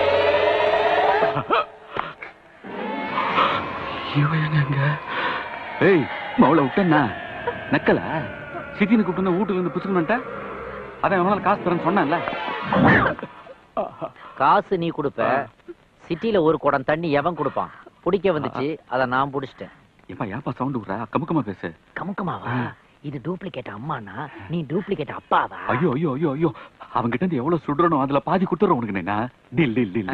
இவங்க ஏய் மவள விட்டேன்னா நக்கலா சித்தின்னு கூப்பிட்டு வீட்டுல இருந்து புச்சுக்கணும்ட்டா அதான் எவனால காசு தரேன்னு சொன்னான்ல. காசு நீ கொடுப்ப, சிட்டியில ஒரு குடம் தண்ணி எவன் கொடுப்பான்? பிடிக்க வந்துச்சு, அதை நான் பிடிச்சிட்டேன். ஏப்பா ஏப்பா சவுண்டு விடுறா, கமுக்கமா பேசு. கமுக்கமாவா? இது டூப்ளிகேட் அம்மானா, நீ டூப்ளிகேட் அப்பாவா? ஐயோ ஐயோ ஐயோ ஐயோ, அவங்கிட்ட இருந்து எவ்வளவு சுடுறனும் அதுல பாதி கொடுத்துறோம் உனக்கு. நேனா டில் டில் டில்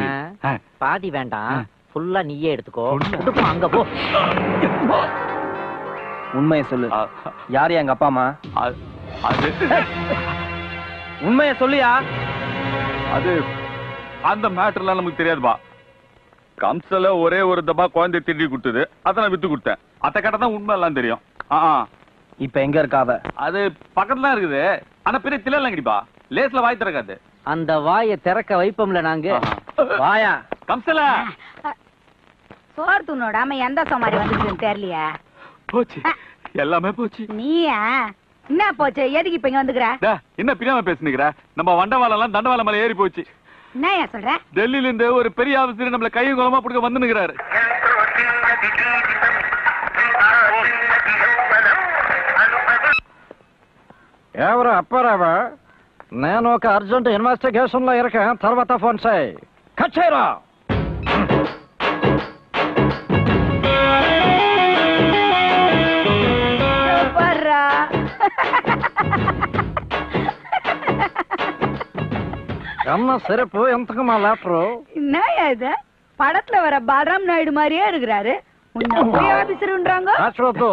பாதி வேண்டாம், ஃபுல்லா நீயே எடுத்துக்கோ. கொடுப்பா அங்க போ. உண்மையை சொல்லு. யாரையா எங்க அப்பா அம்மா? உண்மையை சொல்லியா? அது அந்த மேட்டர்லாம் நமக்கு தெரியாதுப்பா. கம்சல ஒரே ஒரு தப்பா குழந்தை திட்டி கொடுத்தது, அதை நான் வித்து கொடுத்தேன். அத்தை கேட்டா தான் உண்மை எல்லாம் தெரியும். இப்ப எங்க இருக்காவ? அது பக்கத்துல தான் இருக்குது. ஆனா பெரிய தில்லாம் கிடைப்பா, லேஸ்ல வாய் திறக்காது. அந்த வாயை திறக்க வைப்போம்ல நாங்க. வாயா கம்சல. சோறு துண்ணோடாம எந்த சோமாரி வந்துருக்குன்னு தெரியலையா? போச்சு எல்லாமே போச்சு. நீயா என்ன போச்சு? எதுக்கு இப்ப இங்க வந்துக்கற? என்ன பிரியாம பேசினுக்கற? நம்ம வண்டவாளம் எல்லாம் தண்டவாளம் மேல ஏறி போச்சு. என்னயா சொல்ற? டெல்லியில இருந்து ஒரு பெரிய ஆபீசர் நம்மள கையும் கோலமா புடுக்க வந்துனுக்கறாரு. ఎవరు అప్పారావా? నేను ఒక అర్జెంట్ ఇన్వెస్టిగేషన్ లో ఇరక, తర్వాత ఫోన్ చేయి. కట్ చేయరా. அம்மா சிறப்பு எந்தக்குமா லாப்ரோ? என்னயா இது படத்துல வர பாலராம் நாயுடு மாதிரியே இருக்கிறாரு. உன்னை ஆபீசர்ன்றாங்க. ஆச்சோதோ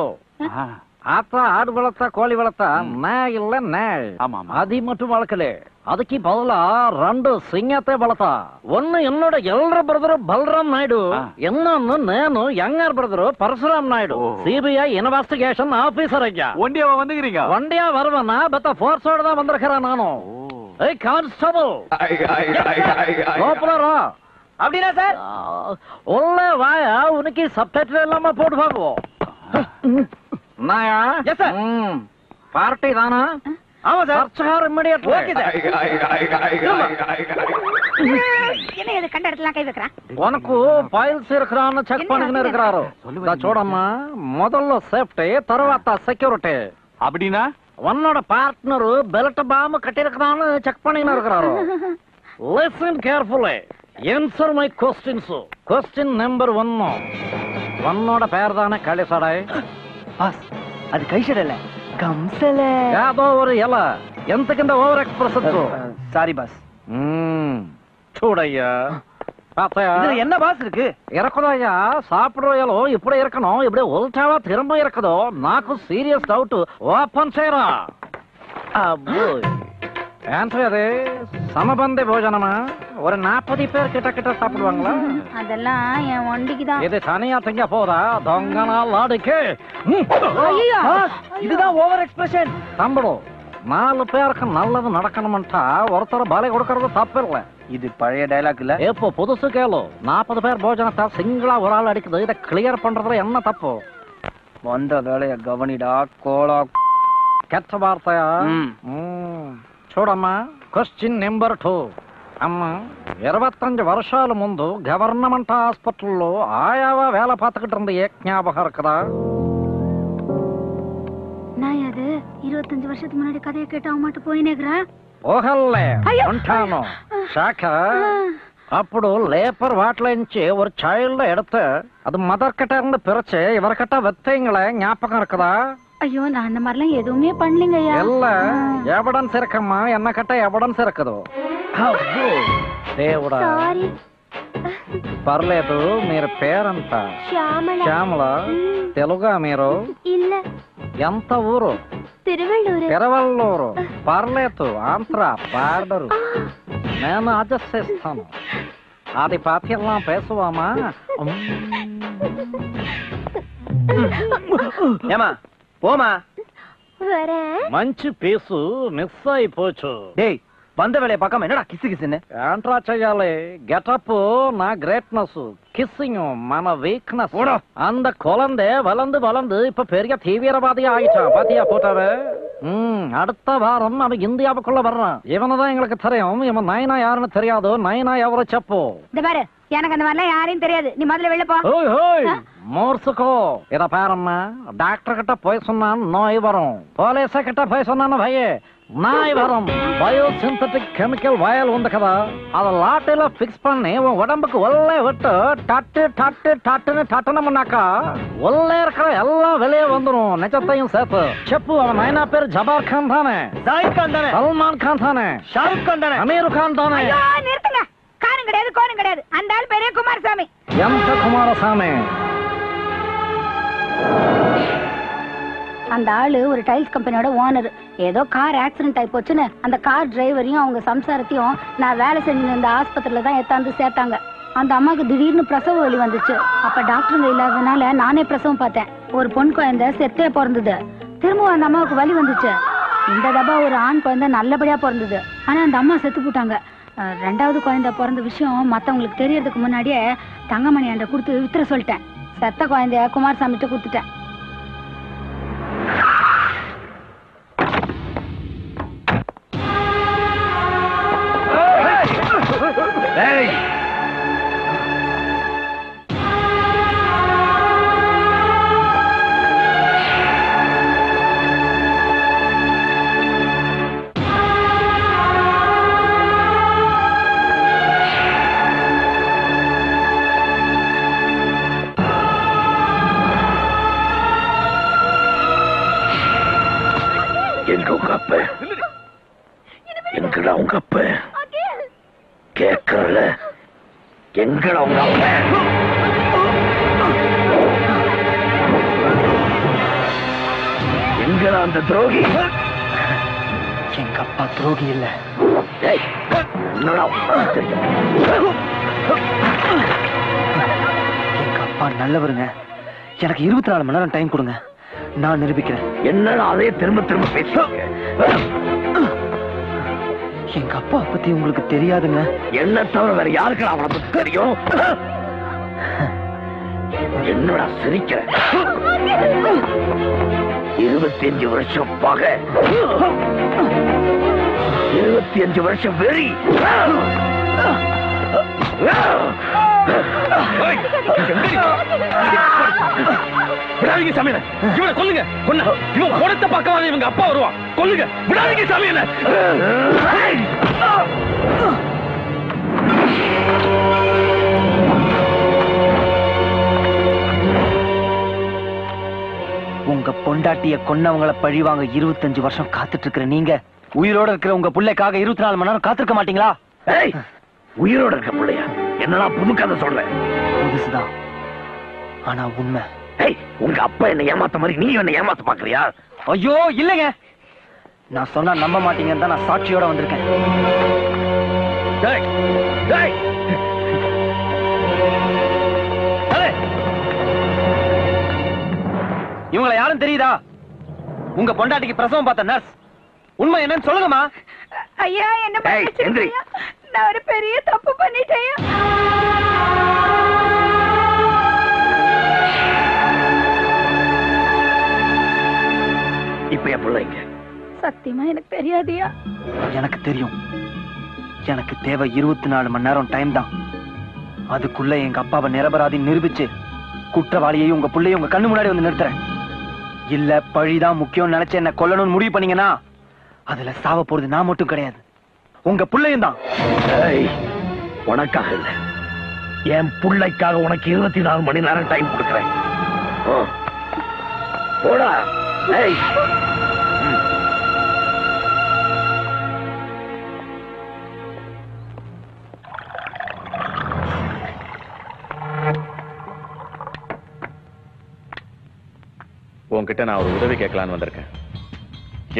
ஆத்தா ஆடு வளர்த்தா கோழி வளர்த்தா நான் இல்ல நாய். அது மட்டும் வளர்க்கல, அதுக்கு பதிலா ரெண்டு சிங்கத்தை வளர்த்தா. ஒன்னு என்னோட எல்ற பிரதரும் பலராம் நாயுடு, என்னன்னு நானு யங்கார் பிரதரும் Parasuram Naidu. CBI investigation officer ஐயா. ஒண்டியாவா வந்துக்கிறீங்க? ஒண்டியா வருவனா பத்த போர்ஸோட தான் வந்திருக்கிறேன் நானும். ஏய் கான்ஸ்டபிள் கோபுலரா அப்படினா சார் உள்ள வாயா, உனக்கு சப்டைட்டில் இல்லாம போட்டு பாப்போம். நாயா? Yes sir. பார்ட்டி தானா? ஆமா சார். சர்ச்சார் இமிடியட். Okay sir. என்ன இது கண்ட இடத்துல கை வைக்கறா? உனக்கு ஃபைல்ஸ் இருக்கறான்னு செக் பண்ணிட்டு இருக்கறாரோ? நான் சோடம்மா முதல்ல சேஃப்டி, తర్వాత செக்யூரிட்டி. அப்படினா உன்னோட பார்ட்னர் பெல்ட் பாம்பு கட்டிருக்கான்னு செக் பண்ணின்னு இருக்கிறாரு. Listen carefully, answer my questions. Question number 1, உன்னோட பேர் தானே கைசடை? பாஸ், அது கைசடை இல்ல, கம்சல. ஏதோ ஒரு இல எந்தக்கிந்த ஓவர் எக்ஸ்பிரஷன். Sorry boss. சூடையா பாப்பையா, இதுல என்ன பாஸ் இருக்கு? இறக்குதாயா சாப்பிடுற இலோ இப்படி இருக்கணும், இப்படி உல்டாவா திரும்ப இருக்குதோ? நாக்கு சீரியஸ் டவுட். ஓப்பன் செய்யறா. அது சமபந்தி போஜனமா? ஒரு 40 பேர் கிட்ட கிட்ட சாப்பிடுவாங்களா? அதெல்லாம் என் ஒண்டிக்குதான். இது தனியா திங்க போதா தொங்கனா லாடுக்கு? இதுதான் ஓவர் எக்ஸ்பிரஷன். நம்பணும் 4 பேருக்கு நல்லது நடக்கணும்ட்டா ஒருத்தர் பலை கொடுக்கறது தப்பு இல்லை. இது பழைய டைலாக் இல்ல, எப்போ புதுசு கேளு. 40 பேர் போஜனத்தா சிங்கிளா ஒரு ஆள் அடிக்குது, இதை கிளியர் பண்றதுல என்ன தப்பு? வந்த வேலைய கவனிடா கோலா. கெட்ட வார்த்தையா? చూడమ్మా, క్వశ్చన్ నెంబర్ 2. అమ్మ 25 వర్షాల ముందు గవర్నమెంట్ హాస్పిటల్లో ఆయావా వేల పాతుకుంటుంది, ఏ జ్ఞాపకం இருக்குதா? நான் அது 25 வருஷத்துக்கு முன்னாடி கதையை கேட்டு அவமாட்டு போயினேக்கிறா. ஓஹல்லே உண்டானோ சாக்கா? అప్పుడు లేపర్ వాట్ల నుంచి ఒక చైల్డ్ எடுத்து அது మదర్ கிட்ட இருந்து பிறச்சு இவர்கிட்ட வெத்தைங்களே, ஞாபகம் இருக்குதா? ஐயோ நான் அந்த மாதிரிலாம் எதுவுமே பண்ணலங்கய்யா. இல்ல எவிடன்ஸ் இருக்கம்மா, என்ன கிட்ட எவிடன்ஸ் இருக்குதோ? தேவடா சாரி. పర్లేదు మీరు పేరంతా శ్యామల తెలుగా మీరు ఎంత ఊరు తిరువళ్ళూరు పర్లేదు ఆంధ్ర బార్డరు నేను అడ్జస్ట్ చేస్తాను అది పాత్యెల్లాం పేసువామా ఏమా పోమా మంచి పీసు మిస్ అయిపోచు வந்த வேலையை பார்க்காம என்னடா கிசு கிசுன்னு ஆண்ட்ரா செய்யாலே கெட்டப்பு நான் கிரேட்னஸ் கிஸ்ஸிங்கும் மன வீக்னஸ் அந்த குழந்தை வளர்ந்து வளர்ந்து இப்ப பெரிய தீவிரவாதியா ஆயிட்டான் பாத்தியா போட்டாரு அடுத்த வாரம் அவன் இந்தியாவுக்குள்ள வர்றான் இவனதான் எங்களுக்கு தெரியும் இவன் நயனா யாருன்னு தெரியாதோ நயனா எவரோ செப்போ இந்த பாரு எனக்கு அந்த மாதிரிலாம் யாரையும் தெரியாது நீ முதல்ல வெளில போ மோர்ஸுக்கோ இத பாரும்மா டாக்டர் கிட்ட போய் சொன்னான் நோய் வரும் போலீஸ கிட்ட போய் சொன்னான்னு பையே நாய் வரும் பயோ சிந்தட்டிக் கெமிக்கல் வயல் உண்டு கதா அத லாட்டையில பிக்ஸ் பண்ணி உன் உடம்புக்கு ஒல்ல விட்டு டட்டு டட்டு டட்டுன்னு டட்டனம்னாக்கா ஒல்ல இருக்கிற எல்லாம் வெளியே வந்துடும் நெஜத்தையும் சேர்த்து செப்பு அவன் நயனா பேர் ஜபார் கான் தானே ஜாயித் கான் தானே சல்மான் கான் தானே ஷாருக் கான் தானே அமீர் கான் தானே நிறுத்துங்க கானும் கிடையாது கோனும் கிடையாது அந்த ஆள் பெரிய குமாரசாமி எந்த குமாரசாமி அந்த ஆளு ஒரு டைல்ஸ் கம்பெனியோட ஓனர் ஏதோ கார் ஆக்சிடென்ட் ஆகி போச்சுன்னு அந்த கார் டிரைவரையும் அவங்க சம்சாரத்தையும் நான் வேலை செஞ்சு இந்த ஆஸ்பத்திரியில தான் எத்தாந்து சேர்த்தாங்க அந்த அம்மாவுக்கு திடீர்னு பிரசவ வலி வந்துச்சு அப்ப டாக்டருங்க இல்லாததுனால நானே பிரசவம் பார்த்தேன் ஒரு பொன் குழந்தை செத்தே பிறந்தது திரும்பவும் அந்த அம்மாவுக்கு வலி வந்துச்சு இந்த தபா ஒரு ஆண் குழந்தை நல்லபடியா பிறந்தது ஆனா அந்த அம்மா செத்து போட்டாங்க ரெண்டாவது குழந்தை பிறந்த விஷயம் மற்றவங்களுக்கு தெரியறதுக்கு முன்னாடியே தங்கமணி அண்டை கொடுத்து வித்துற சொல்லிட்டேன் செத்த குழந்தைய குமாரசாமிட்ட கொடுத்துட்டேன் எனக்கு 24 மணி நேரம் டைம் கொடுங்க நான் நிரூபிக்கிறேன் என்னால அதே திரும்ப திரும்ப பேச எங்க அப்பா பத்தி உங்களுக்கு தெரியாதுங்க என்ன தவிர வேற யாருக்கு அவனை பத்தி தெரியும் என்னடா சிரிக்கிற 25 வருஷமாக 25 வருஷம் வெறி விடாதீங்க சாமி இவனை கொல்லுங்க இவன் கோடத்தை பார்க்காத இவங்க அப்பா வருவான் கொல்லுங்க விடாதீங்க சாமி உங்க பொண்டாட்டிய கொன்னவங்களை பழிவாங்க 25 வருஷம் காத்துட்டு இருக்கிற நீங்க உயிரோட இருக்கிற உங்க பிள்ளைக்காக 24 மணி நேரம் காத்திருக்க மாட்டீங்களா உயிரோட இருக்க பிள்ளையா என்னடா புது கதை சொல்ற புதுசுதான் ஆனா உண்மை உங்க அப்பா என்ன ஏமாத்த மாதிரி நீ என்ன ஏமாத்த பாக்குறியா ஐயோ இல்லைங்க நான் சொன்னா நம்ப மாட்டீங்கன்னு தான் நான் சாட்சியோட வந்திருக்கேன் இவங்களை யாரும் தெரியுதா உங்க பொண்டாட்டிக்கு பிரசவம் பார்த்த நர்ஸ் உண்மை என்னன்னு சொல்லுங்கம்மா ஐயா என்ன நான் ஒரு பெரிய தப்பு பண்ணிட்டேன் இப்ப என் பிள்ளைங்க சத்தியமா எனக்கு தெரியாதியா எனக்கு தெரியும் எனக்கு தேவை 24 மணி நேரம் டைம் தான் அதுக்குள்ள எங்க அப்பாவை நிரபராதி நிரூபிச்சு குற்றவாளியையும் உங்க பிள்ளையும் உங்க கண்ணு முன்னாடி வந்து நிறுத்துறேன் இல்ல பழிதான் முக்கியம் நினைச்சு என்ன கொல்லணும்னு முடிவு பண்ணீங்கன்னா அதுல சாவ போறது நான் மட்டும் கிடையாது உங்க பிள்ளையும் தான் உனக்காக இல்ல என் பிள்ளைக்காக உனக்கு 24 மணி நேரம் டைம் கொடுக்கிறேன் போடா உங்ககிட்ட நான் ஒரு உதவி கேட்கலான்னு வந்திருக்கேன்.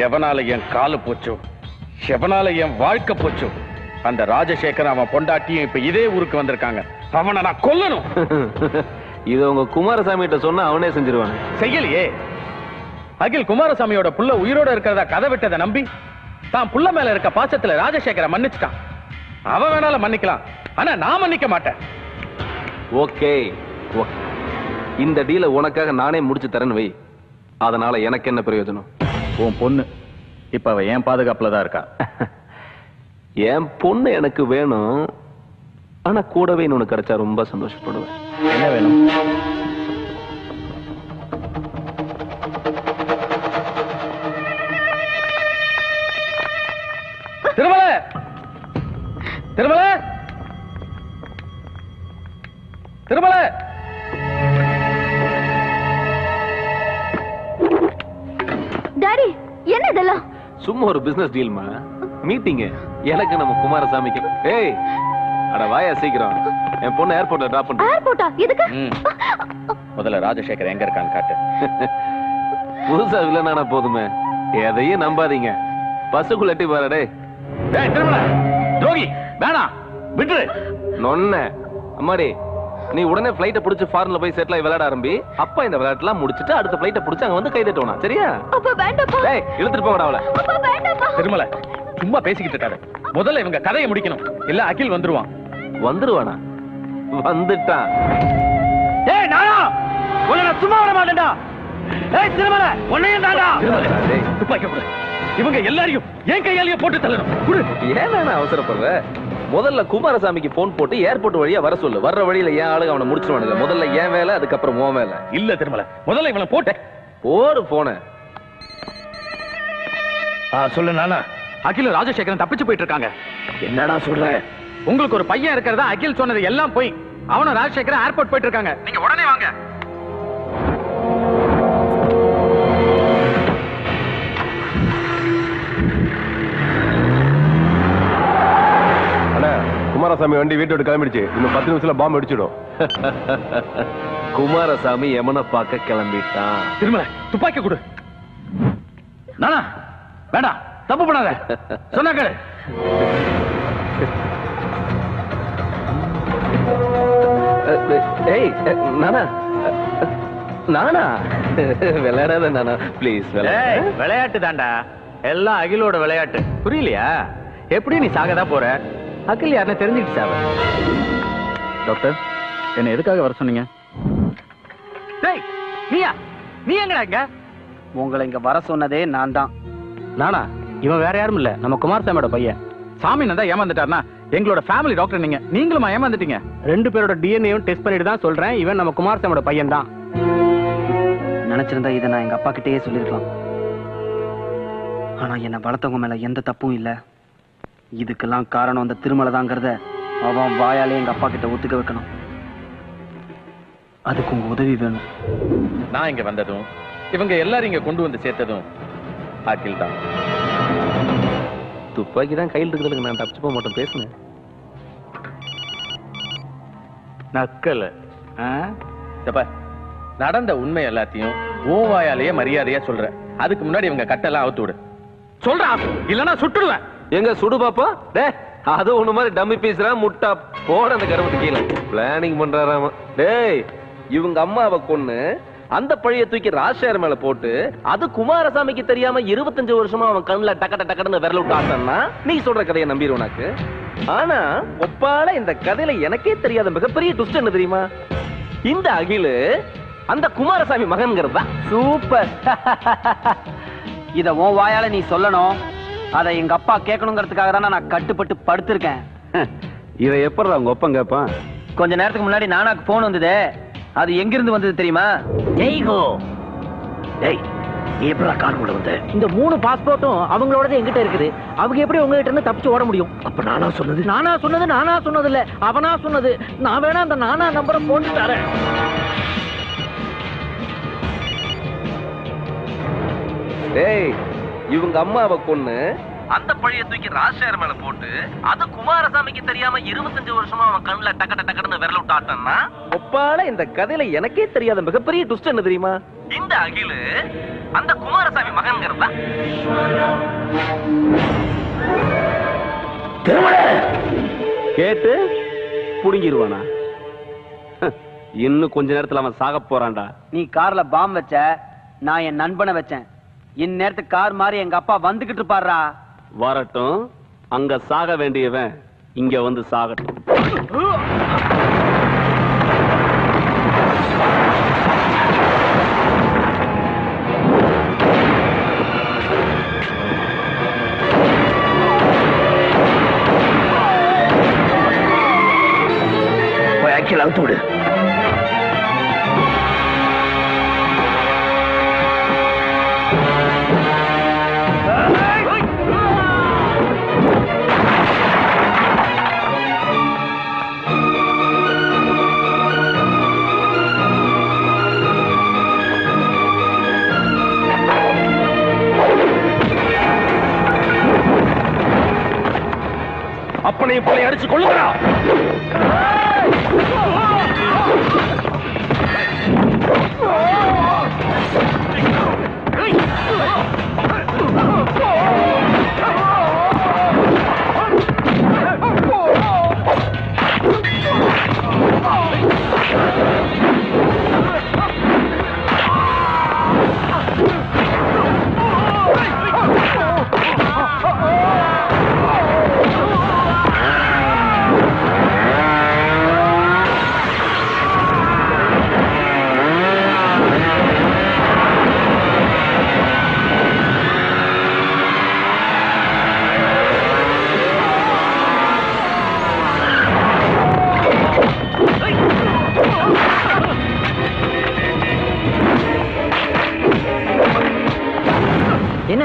எவனால என் காலு போச்சோ, எவனால என் வாழ்க்கை போச்சோ, அந்த ராஜசேகர் அவன் பொண்டாட்டியும் இப்ப இதே ஊருக்கு வந்திருக்காங்க. அவனை நான் கொல்லணும். இது உங்க குமாரசாமி கிட்ட சொன்னா அவனே செஞ்சிருவான். செய்யலையே. அகில் குமாரசாமியோட புள்ள உயிரோட இருக்கிறதா கதை விட்டதை நம்பி தான் புள்ள மேல இருக்க பாசத்துல ராஜசேகரை மன்னிச்சுட்டான். அவன் வேணால மன்னிக்கலாம், ஆனா நான் மன்னிக்க மாட்டேன். ஓகே, இந்த டீலை உனக்காக நானே முடிச்சு தரேன்னு வை. அதனால எனக்கு என்ன பிரயோஜனம்? உன் பொண்ணு இப்ப அவ என் பாதுகாப்புல தான் இருக்கா. என் பொண்ணு எனக்கு வேணும், ஆனா கூடவே இன்னொன்னு கிடைச்சா ரொம்ப சந்தோஷப்படுவேன். என்ன வேணும்? திருமலை, திருமலை, திருமலை. டாடி, என்ன இதெல்லாம்? சும்மா ஒரு பிசினஸ் டீல்மா, மீட்டிங். எனக்கு நம்ம குமாரசாமிக்கு. ஏய் அட வாயா சீக்கிரம், என் பொண்ணு ஏர்போர்ட்ல டிராப் பண்ணு. ஏர்போர்ட்டா? எதுக்கு? முதல்ல ராஜசேகர் எங்க இருக்கான்னு காட்டு. புதுசா வில்லனானா போதுமே, எதையும் நம்பாதீங்க. பஸ்ஸுக்குள்ள எட்டி போறடே. டேய் திருமலை, ஜோகி வேணா விட்டு நொன்ன. அம்மாடி, நீ உடனே ஃளைட்ட புடிச்சு ஃபாரின்ல போய் செட்டில் ஆகி விளையாட ஆரம்பி. அப்பா இந்த விளையாட்டலாம் முடிச்சிட்டு அடுத்த ஃளைட்ட புடிச்சு அங்க வந்து கைதட்டோனா சரியா? அப்பா வேண்டாப்பா. டேய் இழுத்துட்டு போடா அவளை. அப்பா வேண்டாப்பா. திருமலை சும்மா பேசிக்கிட்டு இருக்காத. முதல்ல இவங்க கதையை முடிக்கணும், இல்ல அகில் வந்துருவான். வந்துருவானா? வந்துட்டான். ஏய் நானா உன்னை சும்மா விட மாட்டேன்டா. ஏய் திருமலை உன்னையும் தான்டா. டேய் துப்பாக்கி கொடு. இவங்க எல்லாரையும் ஏன் கையாலயே போட்டு தள்ளணும். ஏன் நானா அவசரப்படுற? முதல்ல குமாரசாமிக்கு போன் போட்டு ஏர்போர்ட் வழியா வர சொல்லு. வர்ற வழியில ஏன் ஆளுங்க அவனை முடிச்சிருவானுங்க. முதல்ல ஏன் வேலை, அதுக்கப்புறம் ஓ வேலை. இல்ல திருமலை, முதல்ல இவனை போட்ட போடு போன. சொல்லு நானா. அகில ராஜசேகரன் தப்பிச்சு போயிட்டு இருக்காங்க. என்னடா சொல்ற? உங்களுக்கு ஒரு பையன் இருக்கிறதா அகில் சொன்னது எல்லாம் போய் அவனும் ராஜசேகரன் ஏர்போர்ட் போயிட்டு இருக்காங்க. நீங்க உடனே வாங்க. குமாரசாமி வண்டி வீட்டை விட்டு கிளம்பிடுச்சு. இன்னும் 10 நிமிஷத்துல பாம்பு அடிச்சிடும். குமாரசாமி எமனை பார்க்க கிளம்பிட்டான். திருமலை துப்பாக்கி கொடு. நானா வேண்டாம், தப்பு பண்ணாத, சொன்னா கேளு. ஏய் நானா, நானா விளையாடாத நானா, பிளீஸ். விளையாட்டு தாண்டா, எல்லாம் அகிலோட விளையாட்டு, புரியலையா? எப்படி நீ சாகதா போற? அகில் யாருன்னு தெரிஞ்சுக்கிட்டு சாவ. டாக்டர் என்ன எதுக்காக வர சொன்னீங்க? டேய் நீயா, நீ எங்கடாங்க? உங்களை இங்க வர சொன்னதே நான் தான். நானா? இவன் வேற யாரும் இல்ல, நம்ம குமாரசாமியோட பையன். சாமி நந்தா ஏமாந்துட்டார்னா எங்களோட ஃபேமிலி டாக்டர் நீங்க. நீங்களும் ஏமாந்துட்டீங்க. ரெண்டு பேரோட டிஎன்ஏவும் டெஸ்ட் பண்ணிட்டு தான் சொல்றேன், இவன் நம்ம குமாரசாமியோட பையன் தான். நினைச்சிருந்தா இதை நான் எங்க அப்பா கிட்டேயே சொல்லிருக்கலாம். ஆனா என்னை வளர்த்தவங்க மேல எந்த தப்பும் இல்லை. இதுக்கெல்லாம் காரணம் அந்த திருமலைதாங்கிறத அவன் வாயாலே எங்க அப்பா கிட்ட ஒத்துக்க வைக்கணும். அதுக்கு உங்க உதவி வேணும். நான் இங்க வந்ததும் இவங்க எல்லாரும் இங்க கொண்டு வந்து சேர்த்ததும் அகில் தான். துப்பாக்கி தான் கையில் இருக்கிறதுக்கு நான் தப்பிச்சு போக மாட்டேன். பேசுனேன் நக்கல. நடந்த உண்மை எல்லாத்தையும் ஓ வாயாலேயே மரியாதையா சொல்ற. அதுக்கு முன்னாடி இவங்க கட்டெல்லாம் அவுத்து விடு சொல்ற. இல்லன்னா சுட்டுடுவேன். எங்க சுடு பாப்பா? டே அது ஒண்ணு மாதிரி டம்மி பீஸ்ரா முட்டா போட. அந்த கருவத்து கீழே பிளானிங் பண்றாராமா. டேய் இவங்க அம்மாவை கொன்னு அந்த பழைய தூக்கி ராஜசேகர் மேல போட்டு அது குமாரசாமிக்கு தெரியாம 25 வருஷமா அவன் கண்ணுல டக்கட்ட டக்கடன்னு விரல விட்டு ஆட்டான்னா நீ சொல்ற கதையை நம்பிரு உனக்கு. ஆனா ஒப்பால இந்த கதையில எனக்கே தெரியாத மிகப்பெரிய ட்விஸ்ட் என்ன தெரியுமா? இந்த அகிலு அந்த குமாரசாமி மகன்கிறதா. சூப்பர். இத உன் வாயால நீ சொல்லணும், அதை எங்க அப்பா கேட்கணுங்கிறதுக்காக தான் நான் கட்டுப்பட்டு படுத்திருக்கேன். இதை எப்படி உங்க அப்பா கேட்பான்? கொஞ்ச நேரத்துக்கு முன்னாடி நானாக்கு போன் வந்தது. அது எங்கிருந்து வந்தது தெரியுமா? இந்த 3 பாஸ்போர்ட்டும் அவங்களோட எங்கிட்ட இருக்குது. அவங்க எப்படி உங்ககிட்ட இருந்து தப்பிச்சு ஓட முடியும்? அப்ப நானா சொன்னது? நானா சொன்னது நானா சொன்னது இல்ல, அவனா சொன்னது. நான் வேணா அந்த நானா நம்பரை போட்டு தரேன். இவங்க அம்மாவை கொன்னு அந்த பழைய தூக்கி ராஜ்ஷேர் மேல போட்டு அது குமாரசாமிக்கு தெரியாம 25 வருஷமா அவன் கண்ணுல டக்கட டக்கடன்னு விரல விட்டாட்டான்னா ஒப்பால இந்த கதையில எனக்கே தெரியாத மிகப்பெரிய ட்விஸ்ட் என்ன தெரியுமா? இந்த அகிலு அந்த குமாரசாமி மகன்கிறதா? கேட்டு புடுங்கிடுவானா? இன்னும் கொஞ்ச நேரத்துல அவன் சாக போறான்டா. நீ கார்ல பாம் வச்ச, நான் என் நண்பனை வச்சேன். இந்நேரத்துக்கு கார் மாறி எங்க அப்பா வந்துகிட்டு இருப்பாரா? வரட்டும், அங்க சாக வேண்டியவன் இங்க வந்து சாகட்டும். அவுத்து விடு. அப்பனை இப்பனை அடிச்சு கொள்ளுகிறா.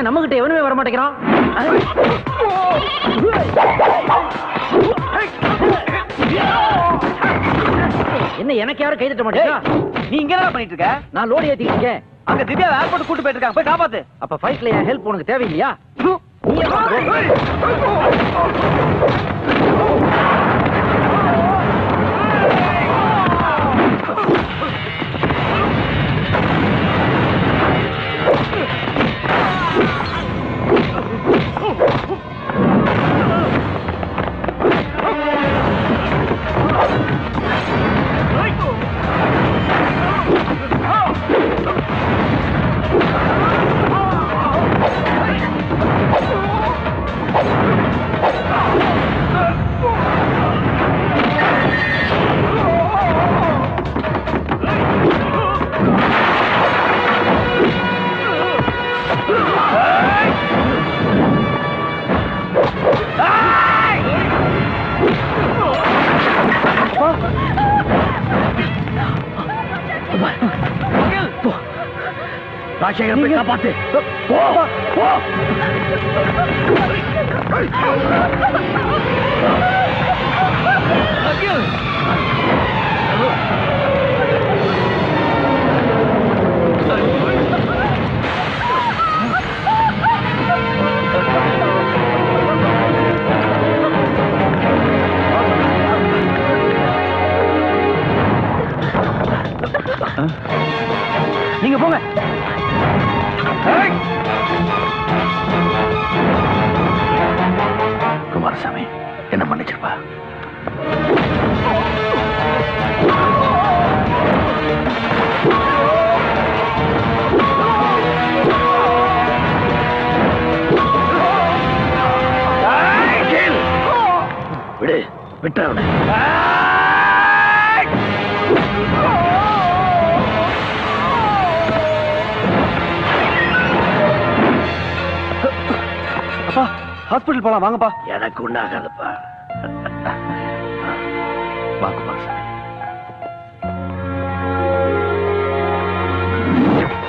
நம்மகிட்ட எவனுமே வரமாட்டேங்கிறான். என்ன எனக்கு யாரும் கைதிட்ட மாட்டேங்கிறா? நீ இங்க என்ன பண்ணிட்டு இருக்க? நான் லோடு ஏத்திட்டு இருக்கேன். அங்க திவ்யா ஏர்போர்ட் கூட்டு போயிட்டு இருக்காங்க, போய் காப்பாத்து. அப்ப ஃபைட்ல என் ஹெல்ப் உனக்கு தேவையில்லையா? நீங்க போங்க. குமாரசாமி என்ன மன்னிச்சிருப்பா? விடு, விட்டுறவன. ஹாஸ்பிட்டல் போலாம் வாங்கப்பா. எனக்கு ஒண்ணாகாதப்பா. வாங்கப்பா சார்.